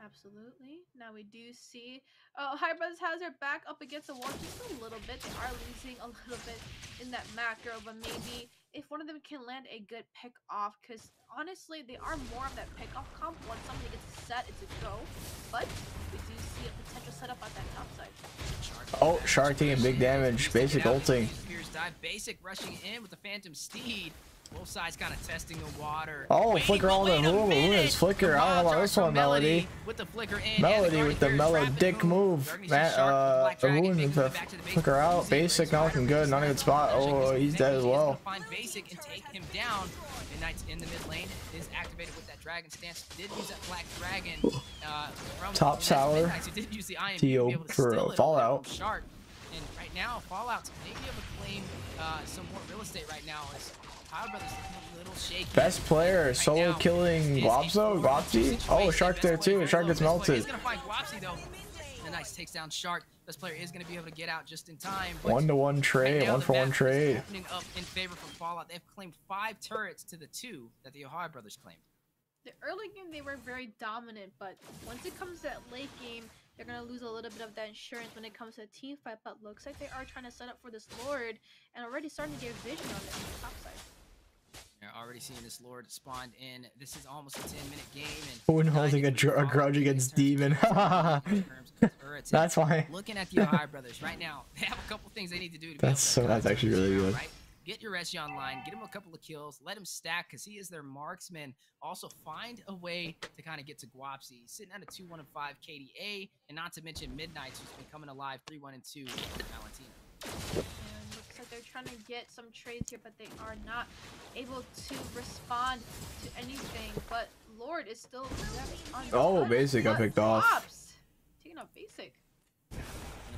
Absolutely. Now we do see uh, Ohio Brothers has their back up against the wall just a little bit. They are losing a little bit in that macro, but maybe if one of them can land a good pick off, because honestly, they are more of that pick off comp. Once somebody gets set, it's a go. But we do see a potential setup on that top side. Oh, Shark taking big damage. Basic ulting. Basic rushing in with the Phantom Steed. Both sides kind of testing the water. Oh, wait, flicker on the Hula's flicker. I don't know about this one, Melody. With the flicker in, Melody with the mellow dick move. Matt, uh, the Hoon with the flicker out. Basic not looking good. Not a good spot. Oh, he's dead as well. Find Basic and take him down. Midnight's in the mid lane. Is activated with that dragon stance. Did use that black dragon. Uh, from top tower. T O B for Fallout. Shark. And right now, Fallout's maybe able to claim uh, some more real estate right now. Is best player solo killing Glopso? Glopsy? Oh, Shark there too. Shark gets melted. Nice takes down Shark. This player is going to be able to get out just in time. One to one trade, one for one trade. Opening up in favor for Fallout. They've claimed five turrets to the two that the Ohio Brothers claimed. The early game they were very dominant, but once it comes to that late game, they're going to lose a little bit of that insurance when it comes to a team fight. But looks like they are trying to set up for this Lord and already starting to get vision on this top side. You're already seeing this Lord spawned in. This is almost a ten minute game. Hoon holding a, a grudge against Demon. That's why. Looking at the Ohio Brothers right now, they have a couple things they need to do. To that's so. That's actually really good. Right? Get your Reshi online, get him a couple of kills, let him stack because he is their marksman. Also, find a way to kind of get to Guapsi. He's sitting at a two one five K D A, and not to mention Midnight's who's been coming alive three one and two with Valentina. They're trying to get some trades here, but they are not able to respond to anything. But Lord is still on. Oh, Basic got picked off. Pops. Taking off Basic. Gonna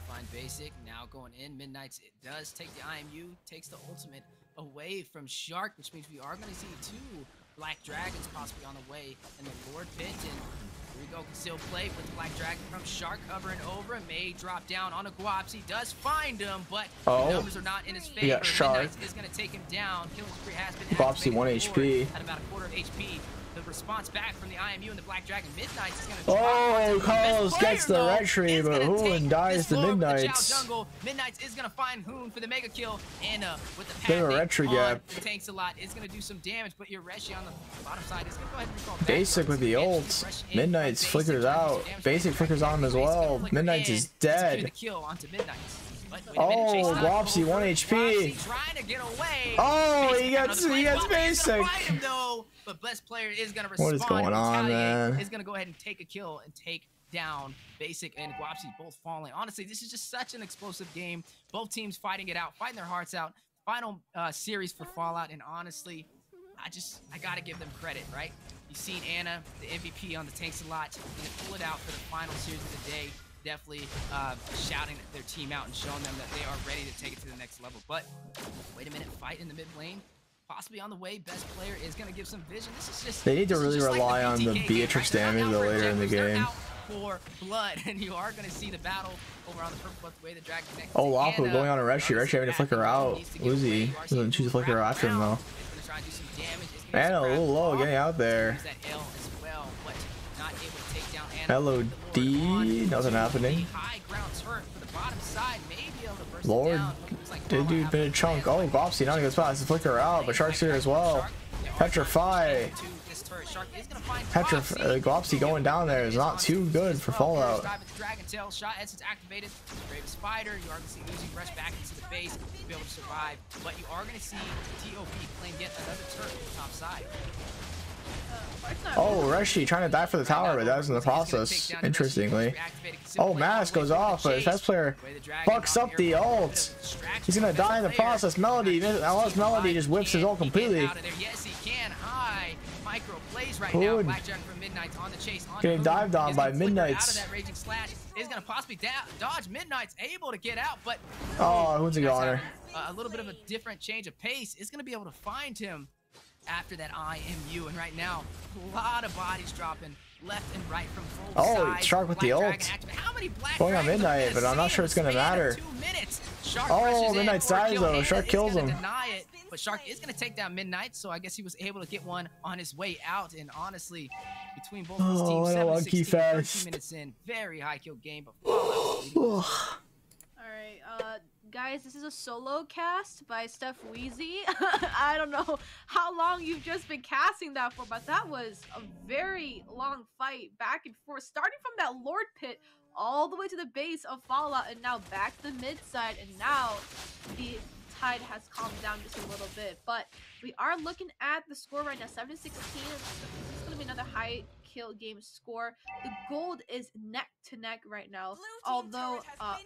find Basic now going in. Midnight's it does take the I M U, takes the ultimate away from Shark, which means we are going to see two Black Dragons possibly on the way, and the Lord pit. And here we go, can still play with the Black Dragon from Shark hovering over him. May drop down on a Guapsi. Does find him, but oh, the numbers are not in his favor. Yeah, Shark Midnight is going to take him down. Killing spree has been Guapsi one H P. At about a quarter of H P. The response back from the I M U and the Black Dragon Midnights is going to drop. Oh, Carlos gets the retry, but Hoon dies to Midnights. Midnights is going to find Hoon for the mega kill. And uh, with the path retry gap, it tanks a lot. It's going to do some damage, but your Reshi on the bottom side is going to go ahead and recall. Basic with the ult. Midnights flickers out. Basic flickers on him as well. Midnights is dead. Oh, Wopsy, one H P. Oh, he gets, he gets basic. But Blessed Player is going to respond. What is going on, man? Is going to go ahead and take a kill and take down Basic and Guapsi, both falling. Honestly, this is just such an explosive game. Both teams fighting it out, fighting their hearts out. Final uh, series for Fallout, and honestly, I just, I got to give them credit, right? You've seen Anna, the M V P on the tanks a lot, and they pull it out for the final series of the day. Definitely uh, shouting their team out and showing them that they are ready to take it to the next level. But wait a minute, fight in the mid lane. Possibly on the way, Best Player is going to give some vision. This is just, they need to really rely like the on the Beatrix game, right? Damage the later in the game. For blood, and you are going to see the battle over on the purple left way. The dragon. Oh, Loppo uh, going on a Reshi. Reshi having to flicker out. Uzi doesn't choose to flicker after him though. And a little low getting out there. L O D, nothing happening. Lord, did dude been a chunk. Oh, Bopsy, not a good spot. It's a flicker out, but Shark's here as well. Petrify. Petrify. Uh, Bopsy going down there is not too good for Fallout. Oh, Reshi trying to die for the tower, but that was in the process, interestingly. Oh, Mask goes off, but Best Player bucks up the ult. He's going to die in the process. Melody, unless Melody just whips his ult completely. Hoon getting dived on by Midnights. Is going to possibly dodge. Midnight's able to get out, but oh, who's a goner? A little bit of a different change of pace is going to be able to find him after that I M U, and right now a lot of bodies dropping left and right from both oh sides. Shark with Black the ult going on Midnight, but I'm not sure it's gonna matter. Oh, Midnight dies though. Shark kills him, it, but Shark is gonna take down Midnight, so I guess he was able to get one on his way out. And honestly, between both those teams, oh, seven, sixteen, thirteen minutes in, very high kill game. But all right, uh guys, this is a solo cast by Steph Wheezy. I don't know how long you've just been casting that for, but that was a very long fight back and forth, starting from that Lord Pit all the way to the base of Fallout, and now back to the mid side, and now the tide has calmed down just a little bit. But we are looking at the score right now, seven to sixteen. It's gonna be another high kill game score. The gold is neck to neck right now, although uh,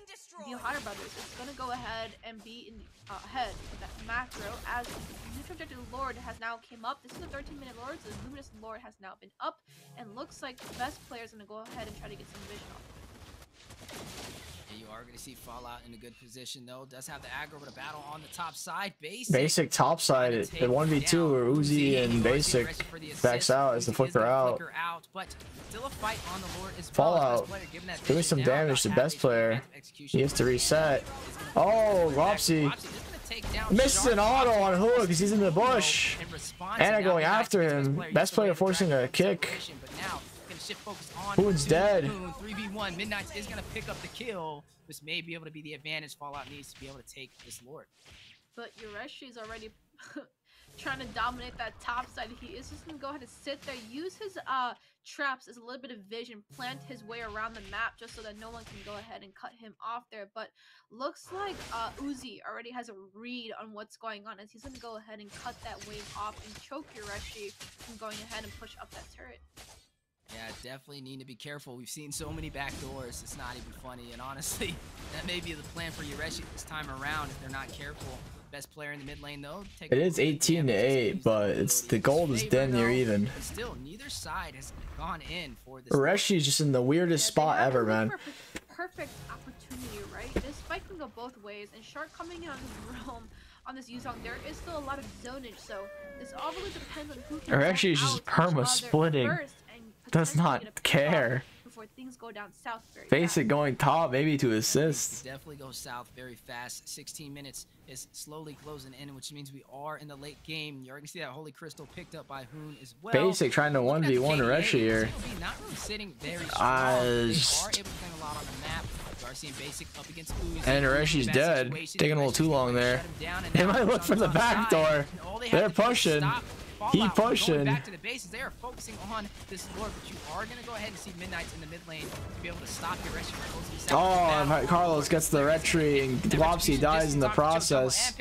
the Ohio Brothers is going to go ahead and be in, uh, ahead with that macro, as neutral objective Lord has now came up. This is a thirteen minute Lord, so the Luminous Lord has now been up, and looks like the Best Player is going to go ahead and try to get some vision off. You are going to see Fallout in a good position, though. Does have the aggro, but a battle on the top side. Basic, Basic top side at one v two, where Uzi and Basic backs out as the flicker out. But still a fight on the Lord is Fallout. Doing some damage to Best Player. He has to reset. Oh, Wopsy misses an auto on Hook because he's in the bush. Anna going after him. Best Player forcing a kick. Hoon's dead. three v one. Midnight is going to pick up the kill, which may be able to be the advantage Fallout needs to be able to take this Lord. But Yureshi is already trying to dominate that top side. He is just going to go ahead and sit there, use his uh, traps as a little bit of vision, plant his way around the map just so that no one can go ahead and cut him off there. But looks like uh, Uzi already has a read on what's going on, as he's going to go ahead and cut that wave off and choke Yureshi from going ahead and push up that turret. Yeah, definitely need to be careful. We've seen so many backdoors, it's not even funny. And honestly, that may be the plan for Yureshi this time around if they're not careful. Best Player in the mid lane, though. Take it is eighteen to eight, but it's the gold is damn near even. Still, neither side has gone in for this. Yureshi is just in the weirdest yeah, spot ever, man. Perfect opportunity, right? This fight can go both ways, and Shark coming in on his realm. On this Yuzong, there is still a lot of zonage, so this all really depends on who can. Yureshi is just perma splitting. Does not care. things go down south very Basic fast. Going top, maybe to assist. Definitely go south very fast. sixteen minutes is slowly closing in, which means we are in the late game. You're going to see that Holy Crystal picked up by Hoon as well. Basic trying to one v one rush here. Not really sitting very strong. Uh, just... Are able to play a lot on the map. And Basic up against Uzi. And Ureshi's dead. Situation. Taking a little too long there. They might look for the back door. They're pushing. He pushing. Back to the bases. They are focusing on this lord, but you are going to go ahead and see Midnights in the mid lane to be able to stop Ureshi. Oh, Carlos gets the retry and Guapsi dies in the process.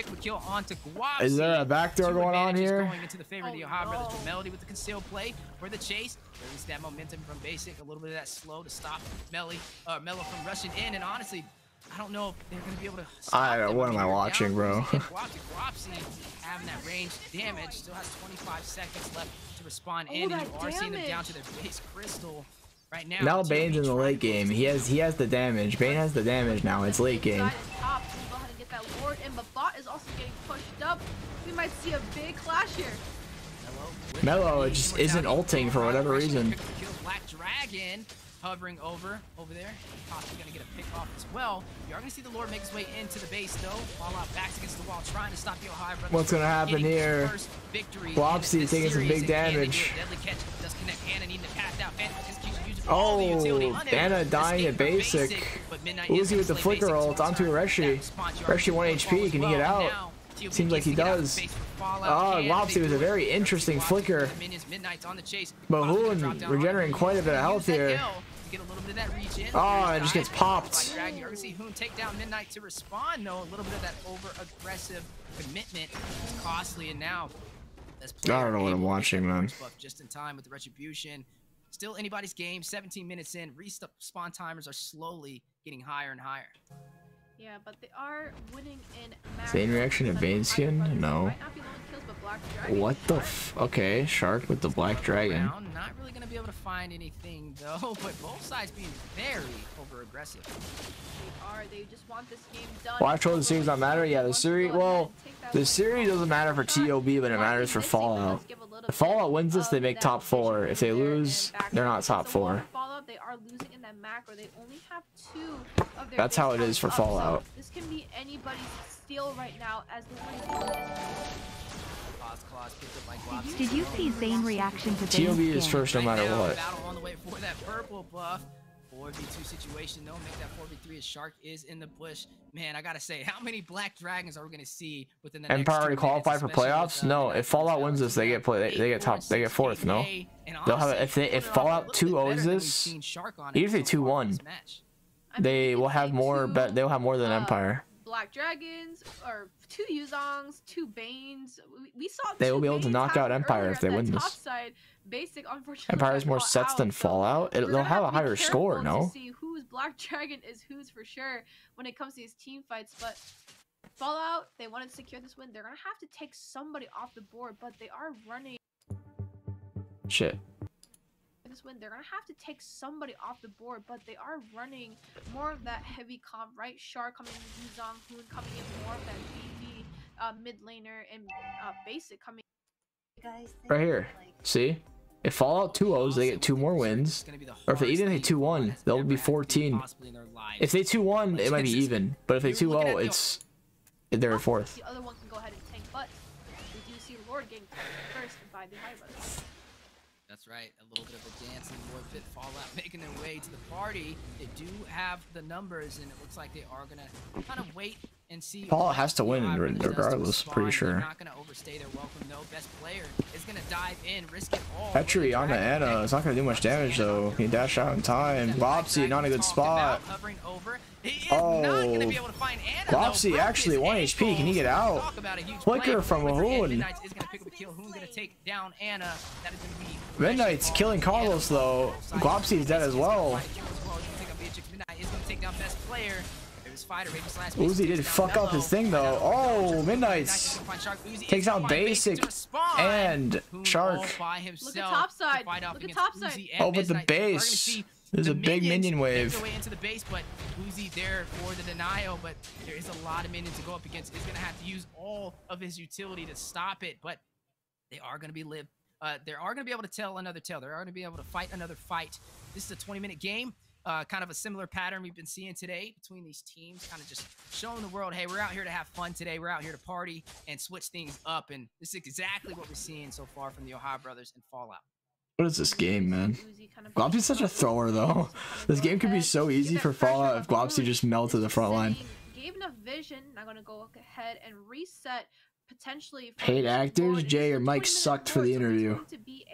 Is there a back door going on here? Going into the favor of the Ohio Brothers with Melody with the concealed play for the chase. Release that momentum from Basic, a little bit of that slow to stop Melly, uh, Mello from rushing in, and honestly, I don't know if they're going to be able to stop I them. What am I watching, bro? Having that range damage, still has twenty-five seconds left to respond oh, in, and you are seeing them down to their base crystal right now. Now Bane's in the late game. He has he has the damage. Bane has the damage now. It's late game. Top, we'll go ahead and get that ward, and Mabot is also getting pushed up. We might see a big clash here. Mello just isn't ulting for whatever reason. Black Dragon hovering over over there. Possibly gonna get a pick off as well. You are gonna see the Lord make his way into the base though. Fallout backs against the wall, trying to stop the Ohio Brothers. What's gonna happen here? Blopsy taking some big damage. Oh, Anna dying at Basic. Uzi with the flicker ult onto Ureshi. Ureshi one H P. Can he get out? Seems like he does. Oh, Lopsy was a very interesting flicker. Mahoon regenerating quite a bit of health here. Oh, it just gets popped. I don't know what I'm watching, man. Just in time with the retribution. Still anybody's game. seventeen minutes in. Respawn timers are slowly getting higher and higher. Yeah, but they are winning in match. Zane reaction to Vayne skin? No. What the f- Okay, Shark with the Black Dragon. Not really going to be able to find anything, though, but both sides being very over-aggressive. They are. They just want this game done. Well, I told the series not matter. Yeah, the series, well, the series doesn't matter for T O B, but it matters for Fallout. If Fallout wins this, they make top four. If they lose, they're not top four. They are losing in that macro. They only have two of their That's how it is for up. Fallout. So this can be anybody's steal right now as the Did you see Zane reaction to T O B is first no matter what. Battle on the way for that purple buff. four v two situation though, make that four v three as Shark is in the bush. Man, I gotta say, how many Black Dragons are we gonna see within the Empire next qualify for playoffs? Uh, no, if Fallout wins this, they get play. They, they get top. They get fourth. No, they'll have if they if Fallout two owns this, even if they two one, they will have more. But they'll have more than Empire. Black Dragons or two Yuzongs, two Banes. We, we saw they will be able to knock out Empire if they win this. Side, Basic, unfortunately, Empire has more sets out, than Fallout. So it, they'll have, have a higher score, no? To see who's Black Dragon is who's for sure when it comes to these team fights. But Fallout, they wanted to secure this win. They're gonna have to take somebody off the board, but they are running. Shit. This win, they're gonna have to take somebody off the board, but they are running more of that heavy comp, right? Shark coming in, Yuzong, Hoon coming in, more of that B D uh, mid laner and uh, Basic coming in. Right here, see? If Fallout two ohs, they get two more wins. Or if they even if they two one, they'll be fourteen. If they two one, it might be even. But if they two oh, it's they're fourth. The other one can go ahead and tank, but we do see Lord getting first by the high buttons. That's right, a little bit of a dance and more fit Fallout making their way to the party. They do have the numbers, and it looks like they are going to kind of wait and see. Fallout has to win regardless, pretty sure. They're not going to overstay their welcome, though. Best player is going to dive in, risk it all. Petri on the Anna. It's not going to do much damage, though. He dashed out in time. Lopsy, not a good spot. Oh, Lopsy actually one H P. Can he get out? Flicker from Mahoon. Midnight's killing Carlos though. Glopsy is dead as well. Uzi did fuck up his thing though. Oh, Midnight's takes out Basic and Shark. Look at topside. Look at topside. Oh, but the base. There's the a big minion wave. Way into the base, but Uzi there for the denial, but there is a lot of minions to go up against. He's going to have to use all of his utility to stop it, but they are going to be live. Uh, they are going to be able to tell another tale. They are going to be able to fight another fight. This is a twenty minute game. Uh, kind of a similar pattern we've been seeing today between these teams, kind of just showing the world, hey, we're out here to have fun today. We're out here to party and switch things up. And this is exactly what we're seeing so far from the Ohio Brothers and Fallout. What is this game, man? Glopsy is such a thrower, though. This game could be so easy for Fallout if Glopsy just melted the front line. Gave enough vision. I'm going to go ahead and reset potentially. Paid actors, Jay, your mic sucked for the interview.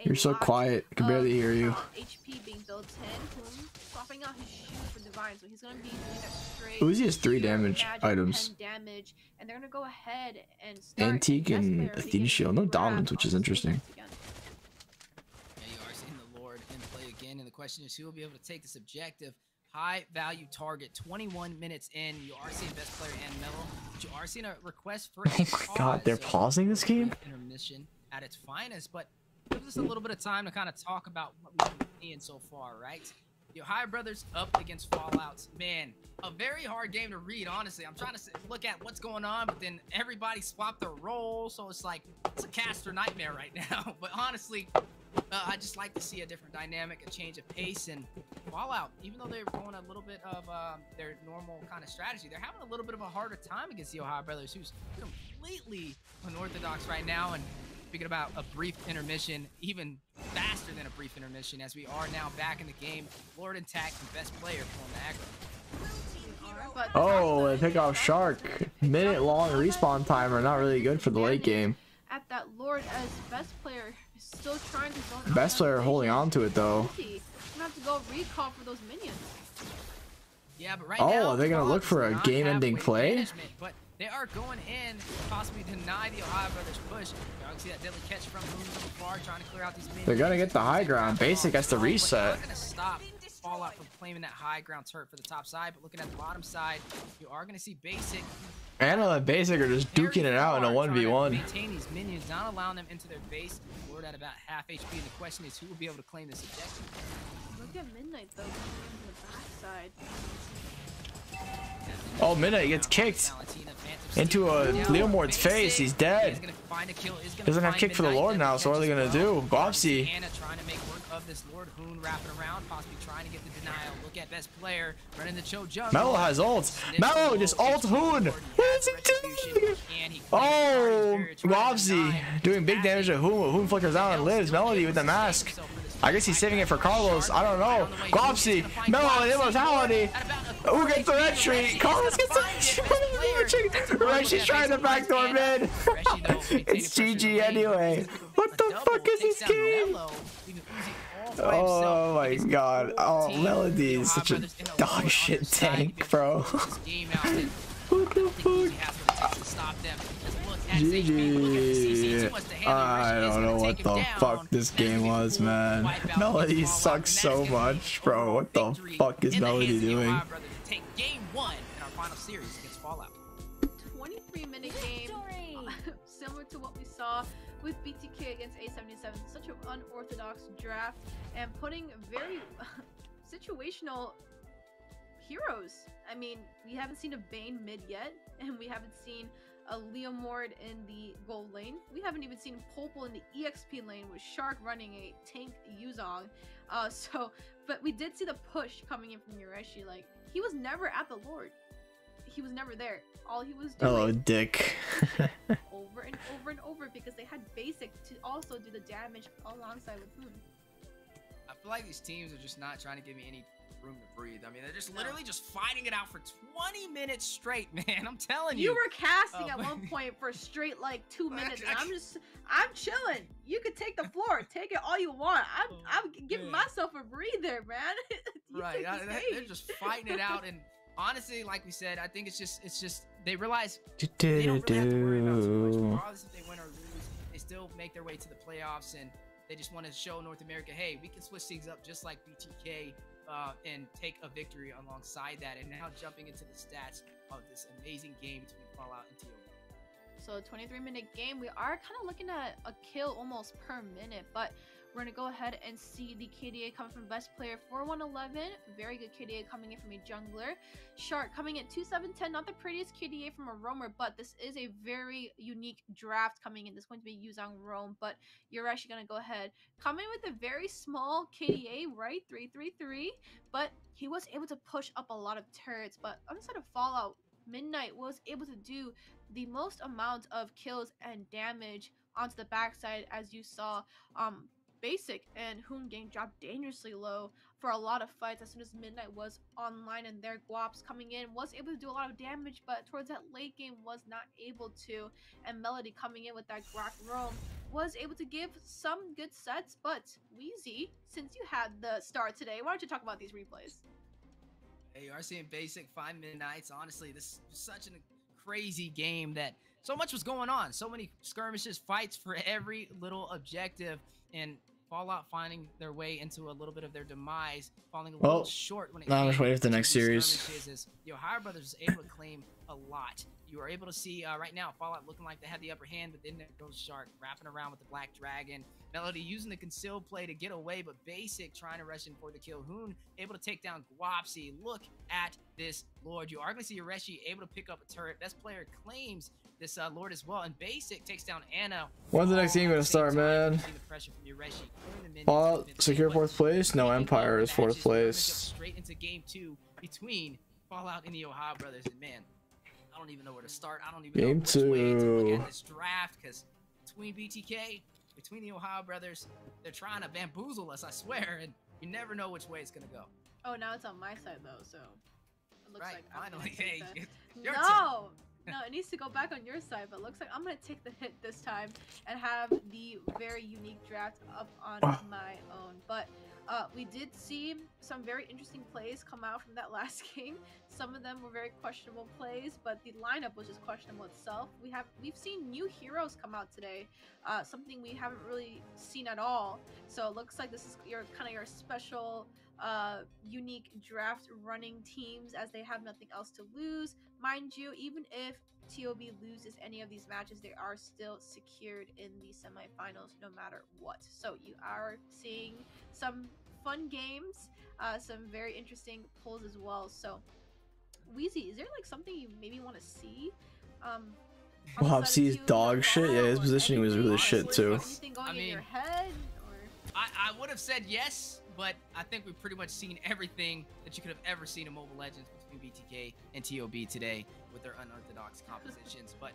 You're so quiet. I can barely hear you. H P being built in. Swapping out his shoe for divine, so he's going to be doing that straight. Uzi has three damage items. Damage, and they're going to go ahead and start Antique and Athena Shield. No dominance, which is interesting. Yeah, you are seeing the Lord in play again, and the question is who will be able to take this objective high value target. twenty-one minutes in, you are seeing best player and Mello, but you are seeing a request for. Oh my god, they're pausing this game? Intermission at its finest, but gives us a little bit of time to kind of talk about what we've been seeing so far, right? The Ohio Brothers up against Fallout's. Man, a very hard game to read, honestly. I'm trying to look at what's going on, but then everybody swapped their role, so it's like, it's a caster nightmare right now. But honestly, uh, I just like to see a different dynamic, a change of pace, and Fallout, even though they're going a little bit of uh, their normal kind of strategy, they're having a little bit of a harder time against the Ohio Brothers, who's completely unorthodox right now. And speaking about a brief intermission, even faster than a brief intermission, as we are now back in the game. Lord and Tax, the best player from the aggro. Oh, they pick off Shark. Minute long respawn timer, not really good for the late game. At that Lord as best player, still trying to zone. Best player holding on to it though. Have to go recall for those minions. Yeah, but right oh, now, are they gonna look for a game-ending play? They are going in to possibly deny the Ohio Brothers push. You can see that deadly catch from Moon from far, trying to clear out these. They're gonna get the high ground. Basic has to reset. They're not gonna stop Fallout from claiming that high ground turret for the top side, but looking at the bottom side, you are gonna see Basic. Anna and Basic are just duking it out in a one v one. Maintain these minions, not allowing them into their base. Lord at about half H P, and the question is who will be able to claim this objective. Look at Midnight though, on the backside. Oh, Midnight gets kicked into a Leomord's face. He's dead. Doesn't have kick for the Lord now, so what are they gonna do? Glopsy. Anna trying to make work of this Lord Hoon, wrapping around, possibly trying to get the denial. Look at best player running the Cho jump. Mello has ults. Mello just ult Hoon. What is he doing? Oh, Glopsy doing big damage to Hoon. Hoon flickers out and lives. Melody with the mask. I guess he's saving it for Carlos. I don't know. Glopsy, Mello, and immortality. Who gets the red tree? Carlos gets the red tree. Reshi's trying to backdoor mid. It's G G anyway. What the fuck is this game? Oh my god. Oh, Melody is such a dog shit tank, bro. What the fuck? G G. I don't know what the fuck this game was, man. Melody sucks so much, bro. What the fuck is Melody doing? twenty-three minute game, similar to what we saw with B T K against A seventy-seven. Such an unorthodox draft and putting very situational heroes. I mean, we haven't seen a Bane mid yet, and we haven't seen a Leomord in the gold lane. We haven't even seen Popol in the E X P lane with Shark running a tank Yuzong. Uh, so, but we did see the push coming in from Yureshi. Like, he was never at the Lord. He was never there. All he was doing. Oh, dick. over and over and over, because they had Basic to also do the damage alongside with Moon. I feel like these teams are just not trying to give me any room to breathe. I mean, they're just literally just fighting it out for twenty minutes straight, man. I'm telling you. You were casting oh. at one point for straight like two minutes. And I'm just, I'm chilling. You could take the floor, take it all you want. I'm, oh, I'm giving man. myself a breather, man. Right? I, they're just fighting it out, and honestly, like we said, I think it's just, it's just they realize they don't really have to worry about too much. Regardless if they win or lose, they still make their way to the playoffs, and they just want to show North America, hey, we can switch things up just like B T K. Uh, and take a victory alongside that. And now jumping into the stats of this amazing game between Fallout and T O B. So a twenty-three minute game, we are kind of looking at a kill almost per minute, but We're going to go ahead and see the K D A coming from best player four one eleven. Very good K D A coming in from a jungler. Shark coming at two seven ten. Not the prettiest K D A from a roamer, but this is a very unique draft coming in. This is going to be used on roam, but you're actually going to go ahead. Coming with a very small K D A, right? three three three. But he was able to push up a lot of turrets. But outside of Fallout, Midnight was able to do the most amount of kills and damage onto the backside, as you saw. Um, Basic and Hoongang dropped dangerously low for a lot of fights as soon as Midnight was online, and their Guaps coming in was able to do a lot of damage, but towards that late game was not able to. And Melody coming in with that Grok roam was able to give some good sets. But Wheezy, since you had the star today, why don't you talk about these replays? Hey, you are seeing Basic find Midnights. Honestly, this is such an crazy game that so much was going on. So many skirmishes, fights for every little objective, and Fallout finding their way into a little bit of their demise, falling a well, little short when it comes to the next series. The Ohio Brothers is able to claim a lot. You are able to see uh, right now Fallout looking like they had the upper hand, but then there goes Shark wrapping around with the Black Dragon. Melody using the conceal play to get away, but Basic trying to rush in for the kill. Hoon able to take down Guapsi. Look at this Lord. You are going to see Ureshi able to pick up a turret. Best player claims this uh, Lord as well, and Basic takes down Anna. When's the next game going to start, man? Fallout secure fourth place? No, Empire is fourth place. Straight into game two between Fallout and the Ohio Brothers, and man, I don't even know where to start. I don't even game know which two. way to look at this draft, because between B T K, between the Ohio Brothers, they're trying to bamboozle us, I swear, and you never know which way it's going to go. Oh, now it's on my side, though, so it looks right, like finally, hey, your no! Turn. No, it needs to go back on your side, but it looks like I'm going to take the hit this time and have the very unique draft up on oh. my own, but... Uh, we did see some very interesting plays come out from that last game. Some of them were very questionable plays, but the lineup was just questionable itself. We have we've seen new heroes come out today, uh, something we haven't really seen at all. So it looks like this is your kind of your special, uh, unique draft running teams, as they have nothing else to lose, mind you. Even if T O B loses any of these matches, they are still secured in the semifinals no matter what. So you are seeing some fun games, uh, some very interesting pulls as well. So Wheezy, is there like something you maybe want to see? Um, Hopsy's dog shit. Yeah, his positioning was really shit too. I mean, I, I would have said yes, but I think we've pretty much seen everything that you could have ever seen in Mobile Legends between B T K and T O B today with their unorthodox compositions. But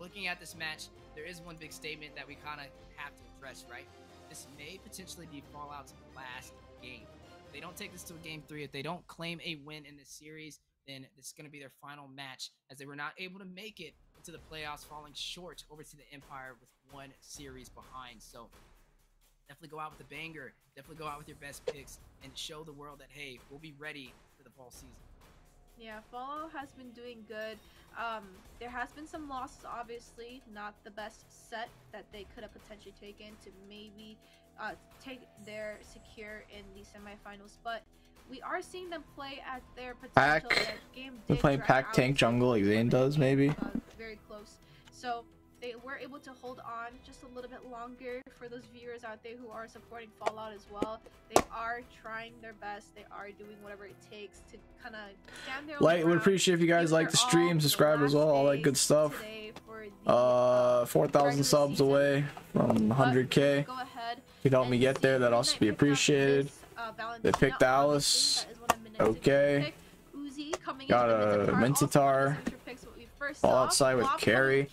looking at this match, there is one big statement that we kind of have to address, right? This may potentially be Fallout's last game. If they don't take this to a game three, if they don't claim a win in this series, then this is going to be their final match, as they were not able to make it into the playoffs, falling short over to the Empire with one series behind. So definitely go out with a banger. Definitely go out with your best picks and show the world that, hey, we'll be ready for the fall season. Yeah, Fallout has been doing good. Um, there has been some losses, obviously. Not the best set that they could have potentially taken to maybe uh, take their secure in the semifinals. But we are seeing them play at their potential. Pack. Game They're playing pack tank jungle, Exane does maybe. Uh, very close. So they were able to hold on just a little bit longer. For those viewers out there who are supporting Fallout as well, they are trying their best. They are doing whatever it takes to kind of stand there. Like, would appreciate if you guys like the stream, subscribe as well, all that good stuff. The, uh, four thousand subs season. away from one hundred K. Go ahead. If you help me get there, that'd also be appreciated. Uh, they picked Alice. Okay. Got a Mintitar. All outside with Carrie.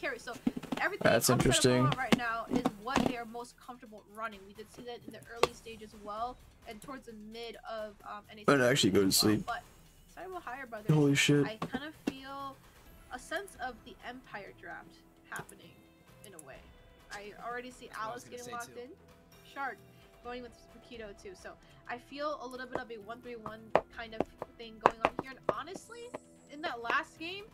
Everything that's interesting right now is what they are most comfortable running. We did see that in the early stage as well, and towards the mid of um I'd actually go to sleep. But sorry about Higher Brothers, holy shit, I kind of feel a sense of the Empire draft happening in a way. I already see Alice getting locked too. in Shark going with Makito too, so I feel a little bit of a one three one kind of thing going on here. And honestly, in that last game,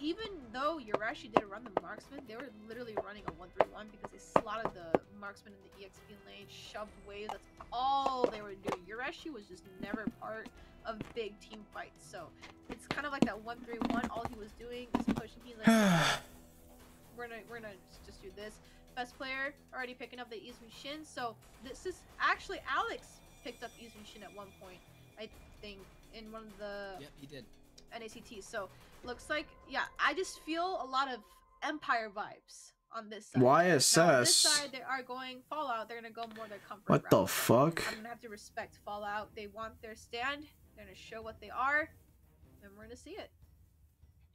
even though Urashi did run the marksman, they were literally running a one three one because they slotted the marksman in the E X P lane, shoved waves. That's all they were doing. Urashi was just never part of big team fights. So it's kind of like that one three one. All he was doing was pushing. He's like, we're gonna, we're gonna just do this. Best player already picking up the Izumi Shin. So this is actually Alex picked up Izumi Shin at one point, I think, in one of the yep, he did. N A C Ts. So looks like, yeah, I just feel a lot of Empire vibes on this side. Y S S. Now, on this side, they are going Fallout. They're going to go more their comfort What route. the fuck? I'm going to have to respect Fallout. They want their stand. They're going to show what they are, and we're going to see it.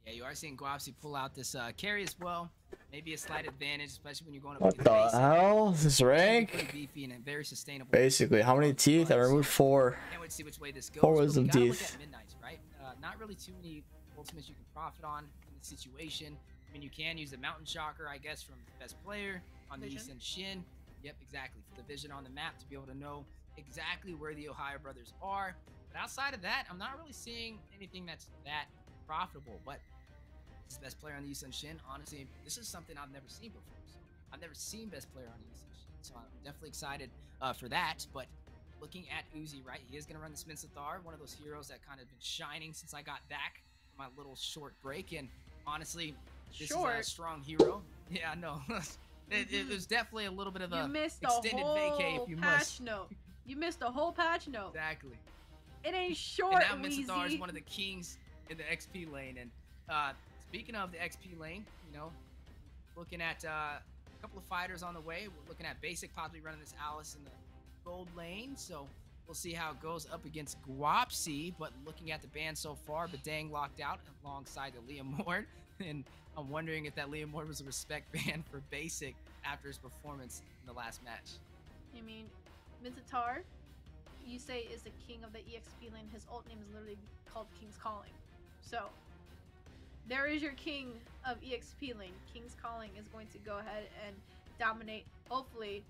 Yeah, you are seeing Guapsi pull out this uh, carry as well. Maybe a slight advantage, especially when you're going up what the base. hell? This rank? Beefy and very sustainable. Basically, how many teeth? I removed four. Can't wait to see which way this goes. Four wisdom teeth. Midnights, right? Uh, not really too many ultimates you can profit on in the situation. I mean, you can use the Mountain Shocker, I guess, from best player on the East and Shin. Yep, exactly. For the vision on the map to be able to know exactly where the Ohio brothers are. But outside of that, I'm not really seeing anything that's that profitable. But best player on the Yusun Shin, honestly, this is something I've never seen before. So I've never seen best player on the Yusun Shin, so I'm definitely excited uh, for that. But looking at Uzi, right, he is going to run the Sminsathar, one of those heroes that kind of been shining since I got back from my little short break. And honestly, this short. is a strong hero. Yeah, I know. it, it was definitely a little bit of a you missed extended vacay, if you must. Note. You missed a whole patch note. Exactly. It ain't short, and now Sminsathar is one of the kings in the X P lane. And uh, speaking of the X P lane, you know, looking at uh, a couple of fighters on the way. We're looking at Basic possibly running this Alice in the gold lane. So we'll see how it goes up against Guapsi. But looking at the ban so far, Badang locked out alongside the Liam Ward. And I'm wondering if that Liam Ward was a respect ban for Basic after his performance in the last match. I mean, Mizatar, you say, is the king of the E X P lane. His ult name is literally called King's Calling. So there is your king of E X P lane. King's Calling is going to go ahead and dominate, hopefully,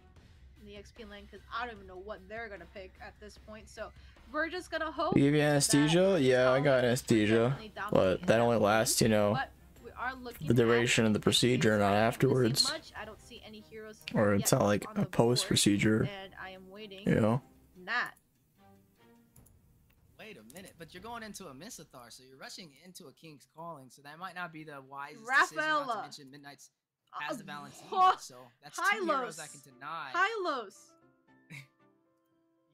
in the E X P lane, because I don't even know what they're going to pick at this point. So we're just going to hope. You give me Anesthesia? Yeah, I got Anesthesia. But that only lasts, you know, we are the duration of the procedure, not afterwards. I don't see any heroes or it's not like a post-procedure. And I am waiting. You know? That. Wait a minute, but you're going into a Misathar, so you're rushing into a King's Calling, so that might not be the wisest Rafaela. decision, not to mention Midnight's has uh, the Valentina, oh, so that's two Hylos. heroes I can deny. Hylos!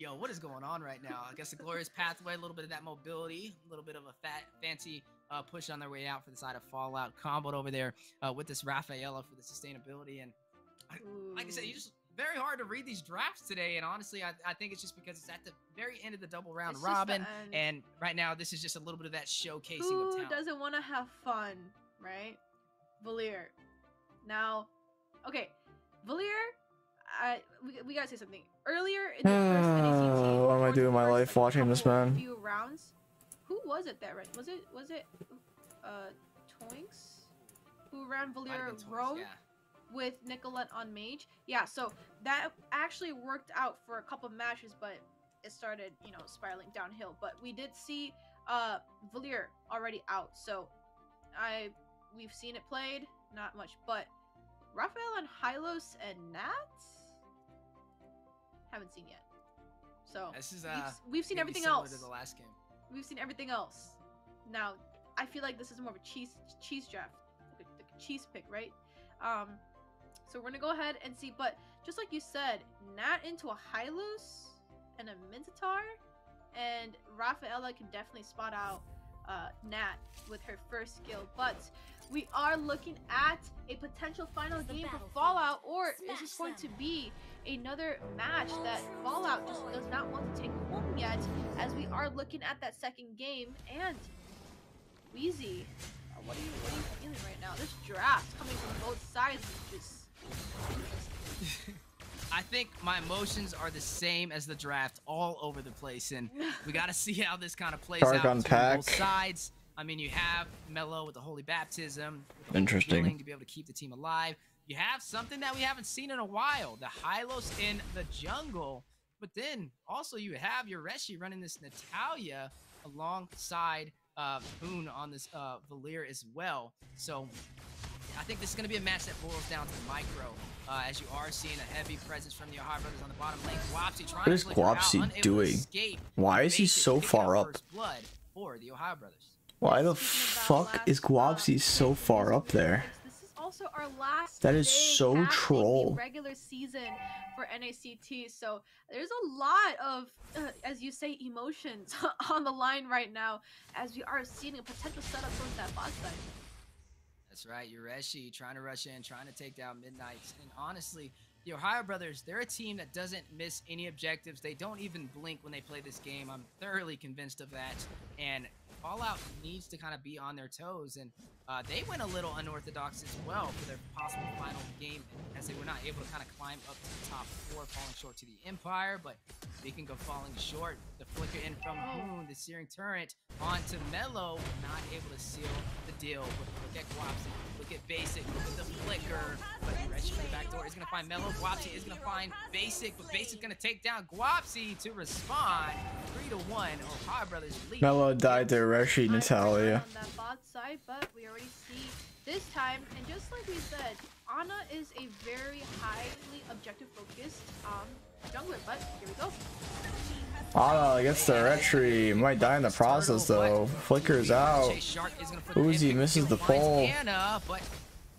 Yo, what is going on right now? I guess the Glorious Pathway, a little bit of that mobility, a little bit of a fat, fancy uh, push on their way out for the side of Fallout, comboed over there uh, with this Rafaela for the sustainability, and I, like I said, you just... very hard to read these drafts today, and honestly, I, I think it's just because it's at the very end of the double round it's robin, and right now this is just a little bit of that showcasing Who of talent. Who doesn't want to have fun, right? Valier. Now, okay, Valier, I we, we gotta say something. Earlier in the first N A C T, what am I doing in my life watching this man? Few rounds. Who was it that ran? Was it was it uh Toinks who ran Valier Rogue? Yeah. With Nicolette on Mage. Yeah, so that actually worked out for a couple of matches, but it started, you know, spiraling downhill. But we did see uh, Valier already out, so I we've seen it played, not much. But Rafael and Hylos and Nat? Haven't seen yet. So this is, uh, we've, we've seen everything else. To the last game. We've seen everything else. Now, I feel like this is more of a cheese, cheese draft, like a, like a cheese pick, right? Um... So we're gonna go ahead and see, but just like you said, Nat into a Hylos and a Minotaur, and Rafaela can definitely spot out uh, Nat with her first skill. But we are looking at a potential final game for Fallout, or is this going to be another match that Fallout just does not want to take home yet, as we are looking at that second game. And Wheezy, what are you, what are you feeling right now? This draft coming from both sides is just... I think my emotions are the same as the draft, all over the place, and we got to see how this kind of plays Dark out on both sides. I mean, you have Mello with the Holy Baptism, the interesting holy to be able to keep the team alive. You have something that we haven't seen in a while, the Hylos in the jungle, but then also you have your Reshi running this Natalia alongside uh, Boone on this uh, Valier as well. So I think this is going to be a match that boils down to the micro, uh, as you are seeing a heavy presence from the Ohio brothers on the bottom lane. Guapsi trying what is Guapsi doing? Why is he so far up? Blood for the Ohio brothers. Why the fuck is Guapsi so far up there? This is all also our last that is so troll regular season for N A C T. So there's a lot of, uh, as you say, emotions on the line right now as we are seeing a potential setup towards that boss fight. That's right, Yureshi trying to rush in, trying to take down Midnights. And honestly, the Ohio Brothers, they're a team that doesn't miss any objectives. They don't even blink when they play this game. I'm thoroughly convinced of that. And Fallout needs to kind of be on their toes. And uh, they went a little unorthodox as well for their possible final game, as they were not able to kind of climb up to the top four, falling short to the Empire. But speaking of falling short, the flicker in from Moon, the Searing Turret, onto Mello, not able to seal the deal. But look at Guapsi, look at Basic, look at the flicker. But Resh through the back door is going to find Mello. Guapsi is going to find Basic, but Basic's going to take down Guapsi to respond. Three to one, Ohio Brothers lead. Mello died to Reshi Natalia. On that bot side, but we already see this time, and just like we said, Ana is a very highly objective focused um jungler, but here we go. Ana against the Retri, might die in the process though. Flickers out. Uzi misses the pole.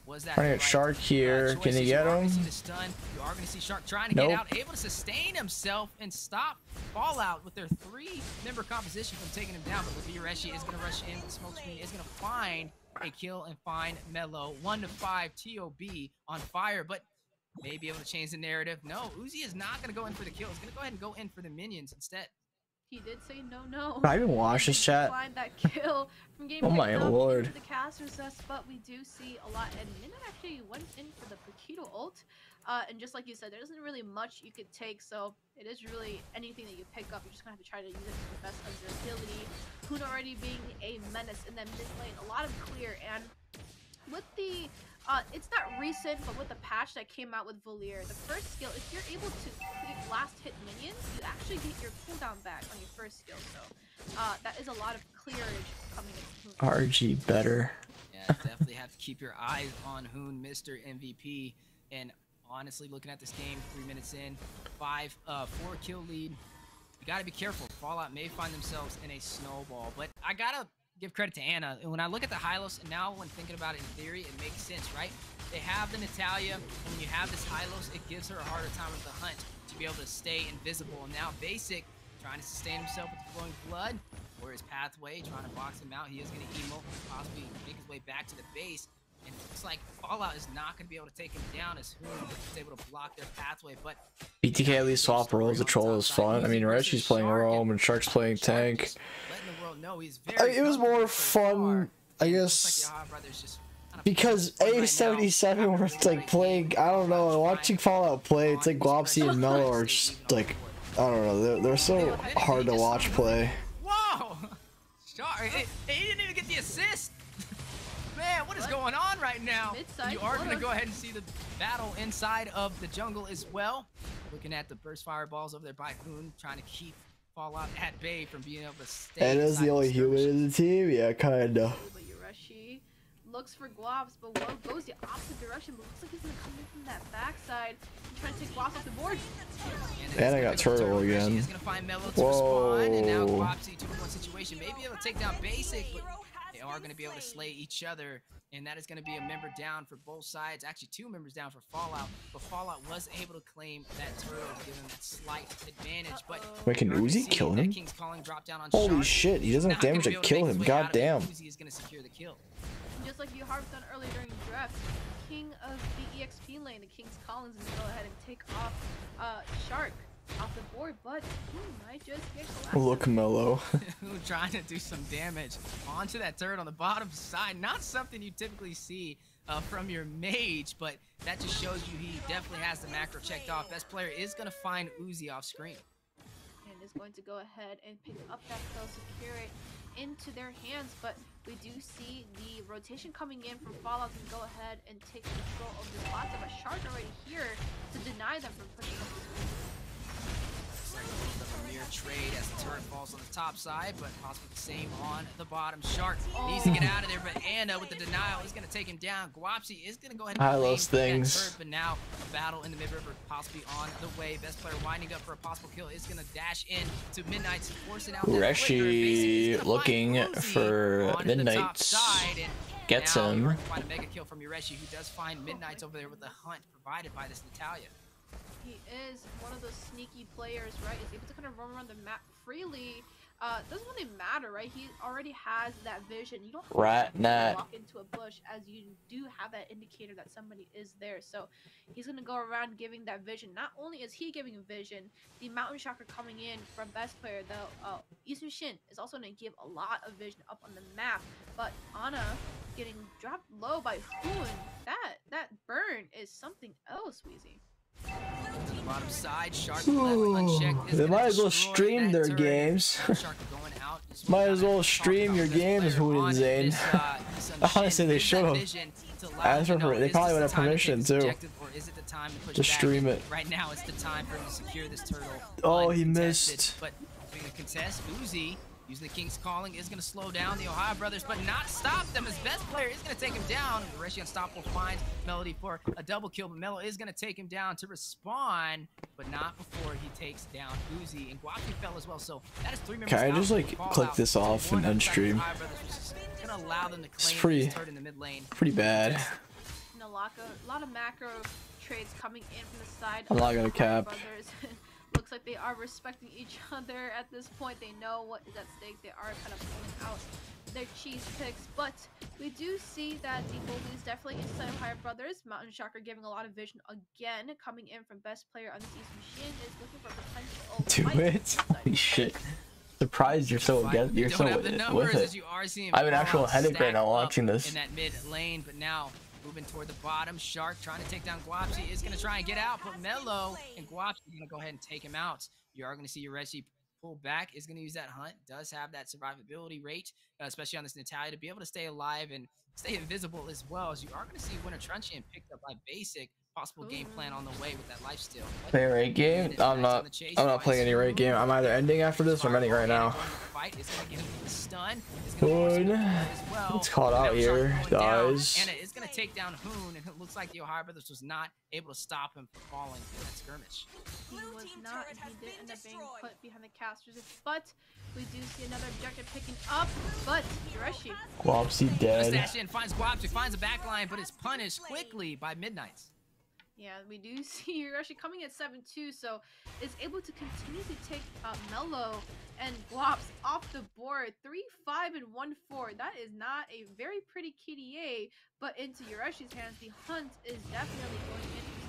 Trying to get Shark here. Can he get him? Nope. Able to sustain himself and stop Fallout with their three-member composition from taking him down. But Yureshi is going to rush in. The smoke screen is going to find a kill and find Mello. One to five. T O B on fire, but may be able to change the narrative. No, Uzi is not going to go in for the kill. He's going to go ahead and go in for the minions instead. He did say no, no. I even watched his chat. That kill from game oh my lord. The caster's us, but we do see a lot. And Minna actually went in for the Paquito ult. Uh, and just like you said, there isn't really much you could take. So it is really anything that you pick up. You're just going to have to try to use it to the best of your ability. Hoon already being a menace in that mid lane. A lot of clear. And with the... Uh, it's not recent, but with the patch that came out with Voliere, the first skill, if you're able to last hit minions, you actually get your cooldown back on your first skill. So uh, that is a lot of clearage coming in. R G better. Yeah, definitely have to keep your eyes on Hoon, Mister M V P. And honestly, looking at this game, three minutes in, five, uh, four kill lead. You gotta be careful. Fallout may find themselves in a snowball, but I gotta give credit to Ana. And when I look at the Hylos, and now when thinking about it in theory, it makes sense, right? They have the Natalia, and when you have this Hylos, it gives her a harder time with the hunt to be able to stay invisible. And now Basic trying to sustain himself with the flowing blood, or his pathway, trying to box him out. He is going to emo, possibly make his way back to the base. And it looks like Fallout is not going to be able to take him down as Hoon is able to block their pathway. But B T K at least swap roles. The troll is fun. I mean, Reshi's playing roam and Shark's playing tank. No, he's very I mean, it was more fun, I guess, like just kind of because Area seventy-seven right were like playing, I don't know, watching Fallout play, it's like Guapsi and Mello are just like, I don't know, they're, they're so hard to watch play. Whoa! It, it, he didn't even get the assist! Man, what is going on right now? You are going to go ahead and see the battle inside of the jungle as well. Looking at the burst fireballs over there by Hoon, trying to keep Fallout at bay from being able to stay. And is the only human in the team? Yeah, kinda. But Yureshi looks for Guaps, but Woe goes the opposite direction, but looks like he's gonna come in from that backside and try to take Guaps off the board. And, and I got turtle, turtle again. He's gonna find Mello to Whoa. respond, and now Guapsi two to one situation. Maybe able to take down Basic, but they are gonna be able to slay each other, and that is gonna be a member down for both sides. Actually, two members down for Fallout, but Fallout was able to claim that turtle, giving them a slight advantage. But wait, can Uzi kill him? Holy Shark. shit, he doesn't have damage to kill him. God damn. Uzi is gonna secure the kill. And just like you harped on earlier during draft, King of the E X P lane, the King's Collins, is gonna go ahead and take off uh, Shark off the board, but he might just get collapsed. Look, Mello. Trying to do some damage onto that turret on the bottom side. Not something you typically see uh, from your mage, but that just shows you he definitely has the macro checked off. Best player is going to find Uzi off screen. And is going to go ahead and pick up that kill, secure it into their hands, but we do see the rotation coming in from Fallout and go ahead and take control of the spots of a Shark already here to deny them from pushing up the Mere trade as the turret falls on the top side, but possibly the same on the bottom. Shark needs to get out of there, but Ana with the denial is going to take him down. Guapsi is going to go ahead and I lose things. Turret, but now a battle in the mid river possibly on the way. Best player winding up for a possible kill is going to dash in to Midnights and force it out. Reshi looking for Midnights. Gets now, him. Find a mega kill from Ureshi, who does find Midnight's over there with the hunt provided by this Natalia. He is one of those sneaky players, right? He's able to kind of roam around the map freely. Uh, doesn't really matter, right? He already has that vision. You don't have right to not. walk into a bush, as you do have that indicator that somebody is there. So he's going to go around giving that vision. Not only is he giving vision, the Mountain Shocker coming in from best player, though, uh, Isu Shin is also going to give a lot of vision up on the map. But Ana getting dropped low by Hoon. That, that burn is something else, Wheezy. Bottom side, Shark left, they might as well stream their turret. games. out, might as well stream your games, Hoon and Zane. This, uh, this Honestly, they should have. As for they probably would have permission too. To, to stream it. Right now, it's the time for him to secure this turtle. Oh, he missed. But being a contest, Uzi using the King's Calling is going to slow down the Ohio Brothers, but not stop them. His best player is going to take him down. Reshi Unstoppable finds Melody for a double kill, but Melo is going to take him down to respawn, but not before he takes down Uzi. And Guaki fell as well, so that is three members. Can I just, like, click this off and unstream? It's pretty, pretty bad. A lot of macro trades coming in from the side. I'm not going to cap. Looks like they are respecting each other at this point. They know what is at stake. They are kind of pulling out their cheese picks, but we do see that the Goldies definitely inside Ohio Brothers. Mountain Shocker giving a lot of vision again, coming in from best player on this Isu Shin is looking for potential. Do it! Holy shit! Surprised you're so against, you're so with it. I have an actual headache right now watching this. In that mid lane, but now. Moving toward the bottom, Shark trying to take down Guapsi is going to try and get out, but Melo and Guapsi are going to go ahead and take him out. You are going to see Ureshi pull back, is going to use that hunt, does have that survivability rate, uh, especially on this Natalia, to be able to stay alive and stay invisible as well. As you are going to see Winter Truncheon picked up by Basic, possible game plan on the way with that lifesteal. Play raid game? I'm not, I'm not playing any raid game. I'm either ending after this or I'm ending right now. Hoon, it's caught out here, guys. And it is going to take down Hoon, and it looks like the Ohio Brothers was not able to stop him from falling in that skirmish. He was not, and he did end up being put behind the casters, but we do see another objective picking up, but Ureshi. Guapsi dead. Stashian finds Guapsi, finds a backline, but it's punished quickly by Midnight's. Yeah, we do see Ureshi coming at seven two, so is able to continue to take uh, Melo and Guaps off the board. three five and one four. That is not a very pretty K D A, but into Ureshi's hands, the hunt is definitely going in.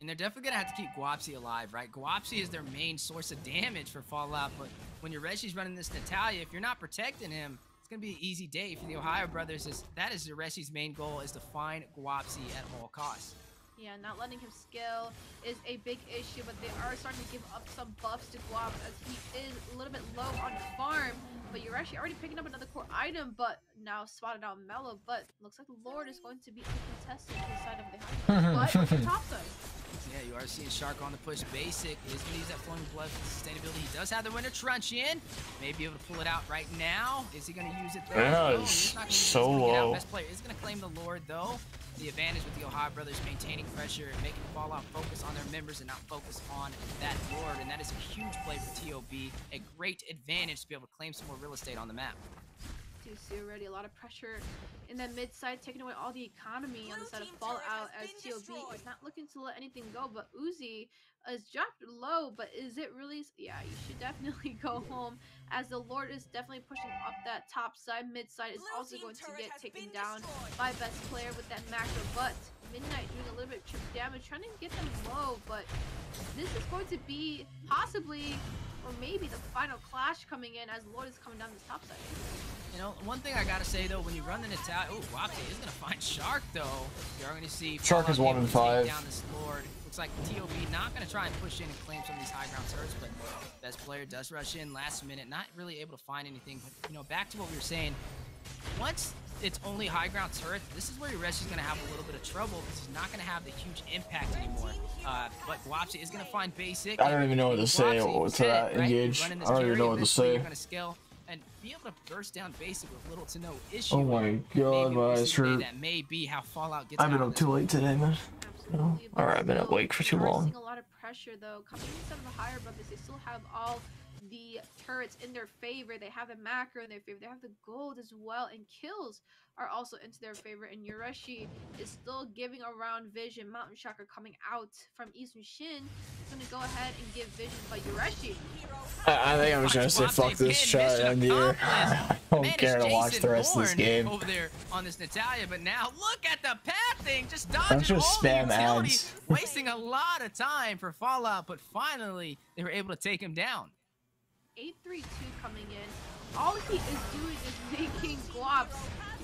And they're definitely going to have to keep Guapsi alive, right? Guapsi is their main source of damage for Fallout, but when Ureshi's running this Natalia, if you're not protecting him, it's going to be an easy day for the Ohio Brothers. Is, that is Ureshi's main goal, is to find Guapsi at all costs. Yeah, not letting him scale is a big issue, but they are starting to give up some buffs to Guap as he is a little bit low on farm. But you're actually already picking up another core item, but now spotted out Mello. But looks like the Lord is going to be uncontested to the side of the, but the top side. Yeah, you are seeing Shark on the push. Basic is going to use that flowing blood for sustainability. He does have the Winter Truncheon. May be able to pull it out right now. Is he going to use it? There? Yeah, oh, it's not so low. Best player is going to claim the Lord, though. The advantage with the Ohio Brothers maintaining pressure and making Fallout focus on their members and not focus on that Lord, and that is a huge play for T O B. A great advantage to be able to claim some more real estate on the map. You see already a lot of pressure in that mid side, taking away all the economy on the side of Fallout as T O B is not looking to let anything go, but Uzi is dropped low, but is it really? Yeah, you should definitely go home as the Lord is definitely pushing up that top side. Mid side is also going to get taken down by best player with that macro, but Midnight doing a little bit of chip damage, trying to get them low, but this is going to be possibly or maybe the final clash coming in as Lord is coming down this top side. You know, one thing I gotta say though, when you run the Natalia, oh, Wapsi is gonna find Shark though. You're gonna see Shark is one in five. Down this Lord. Looks like T O B not gonna try and push in and claim some of these high ground turrets, but best player does rush in last minute, not really able to find anything. But you know, back to what we were saying, once it's only high ground turret, this is where Ureshi's going to have a little bit of trouble because he's not going to have the huge impact anymore. Uh, but Guapsi is going to find Basic. I don't even know what to say to that engage. I don't even know what to say. And be able to burst down Basic with little to no issue. Oh my god, my eyes hurt. That may be how Fallout gets. I've been up too late today, man. No? Alright, I've been awake for too long. A lot of pressure though coming in from the higher brothers. They still have all the turrets in their favor. They have the macro in their favor. They have the gold as well, and kills are also into their favor. And Yoreshi is still giving around vision. Mountain Shocker coming out from Eastern Shin. Going to go ahead and give vision, but Yoreshi. I, I think I'm just going to say fuck this shot in the air. I don't care to watch the rest of this game. Over there on this Natalia, but now look at the path thing. Just dodging all the utility, wasting a lot of time for Fallout, but finally they were able to take him down. eight three two coming in. All he is doing is making Guaps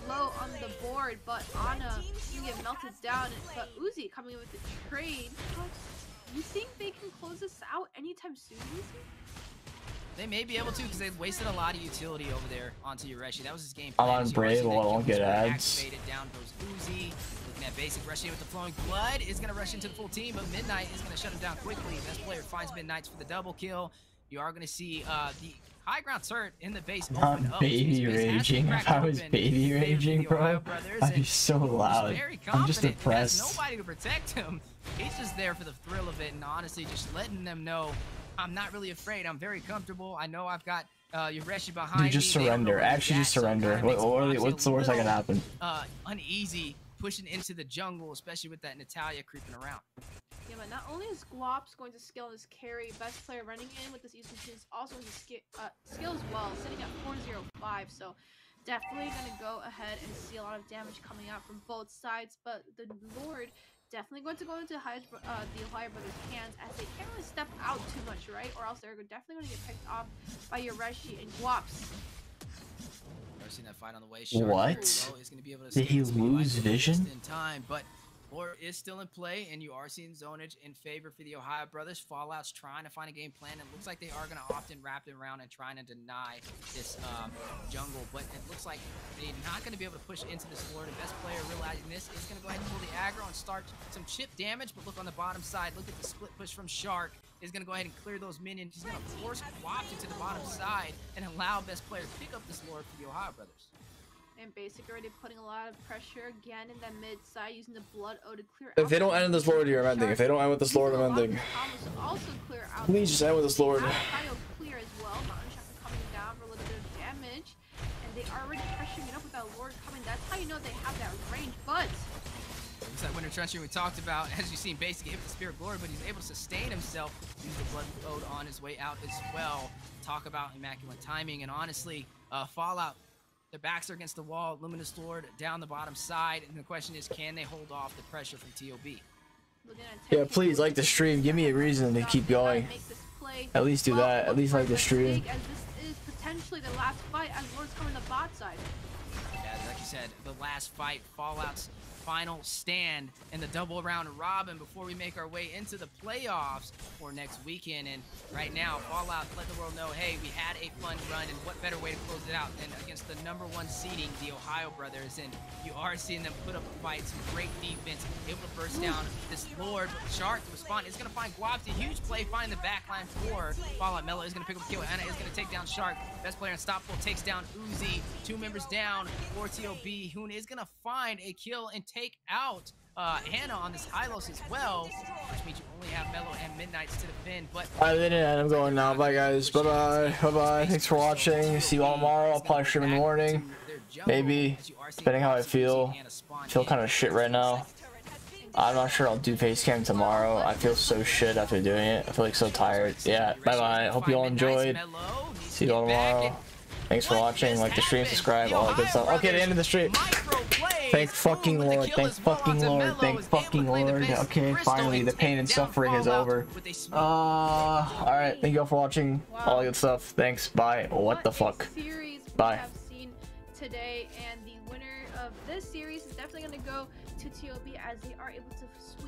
low on the board, but Ana can get melted down. But Uzi coming in with the trade. You think they can close this out anytime soon, Uzi? They may be able to, because they've wasted a lot of utility over there onto Yoreshi. That was his game plan. I'm on Brave, I won't get ads. Down goes Uzi. Looking at basic, Yoreshi with the flowing blood is going to rush into the full team, but Midnight is going to shut him down quickly. Best player finds Midnight for the double kill. You are going to see uh, the high ground turret in the base open I'm up. Baby raging. If I was baby raging, bro, I'd be so loud. I'm just depressed. Nobody to protect him. He's just there for the thrill of it, and honestly, just letting them know, I'm not really afraid. I'm very comfortable. I know I've got uh, Yoreshi behind me. Just surrender. Actually, just surrender. What, what, what's the worst that can happen? Uh, uneasy pushing into the jungle, especially with that Natalia creeping around. Yeah, but not only is Guaps going to scale this carry, best player running in with this Eastern Shin is also going to scale, uh, scale as well, sitting at four oh five. So definitely going to go ahead and see a lot of damage coming out from both sides. But the Lord definitely going to go into Ohio, uh, the Ohio Brothers' hands, as they can't really step out too much, right? Or else they're definitely going to get picked off by Yoreshi and Guaps. That fight on the way. Shark what? Is gonna be able to Did he lose vision? In time, but Or is still in play, and you are seeing zonage in favor for the Ohio Brothers. Fallout's trying to find a game plan, and it looks like they are going to often wrap it around and trying to deny this um, jungle, but it looks like they're not going to be able to push into this floor. The best player realizing this is going to go ahead and pull the aggro and start some chip damage, but look on the bottom side. Look at the split push from Shark. He's going to go ahead and clear those minions. He's going to force Guaps into the bottom side and allow best player to pick up this lord for the Ohio Brothers. And Basic already putting a lot of pressure again in that mid side, using the blood O to clear out. If they don't end this lord, you're ending. If they don't end with this lord, I'm ending. Please just end with this lord. Ohio clear as well. Mountain Shocker coming down for a little bit of damage, and they are already pressuring it up with that lord coming. That's how you know they have that range. But it's that Winter Trencher we talked about. As you've seen, Basic hit with the Spirit of Glory, but he's able to sustain himself. Use the blood O on his way out as well. Talk about immaculate timing, and honestly, uh, Fallout. Their backs are against the wall, Luminous Lord down the bottom side, and the question is, can they hold off the pressure from T O B? Yeah, please like the stream. Give me a reason to keep going. At least do that. At least like the stream. As this is potentially the last fight as Lord's coming to the bot side. Yeah, like you said, the last fight, Fallout's final stand in the double round robin before we make our way into the playoffs for next weekend. And right now, Fallout let the world know, hey, we had a fun run, and what better way to close it out than against the number one seeding, the Ohio Brothers. And you are seeing them put up a fight, some great defense, able to burst down this lord. But Shark to respond is going to find Guaps, a huge play, find the backline for Fallout. Mello is going to pick up the kill. Ana is going to take down Shark. Best player unstoppable takes down Uzi. Two members down for T O B. Hoon is going to find a kill and take out uh, Ana on this Hylos as well, which means you only have Mello and Midnights to defend. But I didn't. I'm going now. Bye guys. Bye bye. Bye bye. Thanks for watching. See you all tomorrow. I'll probably stream in the morning. Maybe, depending how I feel. I feel kind of shit right now. I'm not sure I'll do face cam tomorrow. I feel so shit after doing it. I feel like so tired. Yeah. Bye bye. Hope you all enjoyed. See you all tomorrow. Thanks for watching. Like the stream, subscribe, all that good stuff. Okay, the end of the stream. Thank fucking Lord, thank fucking Lord, thank fucking Lord. Okay, finally, the pain and suffering is over. Uh, alright, thank you all for watching. All good stuff. Thanks, bye. What the fuck? Bye. Today, and the winner of this series is definitely going to go to T O B as they are able to sweep.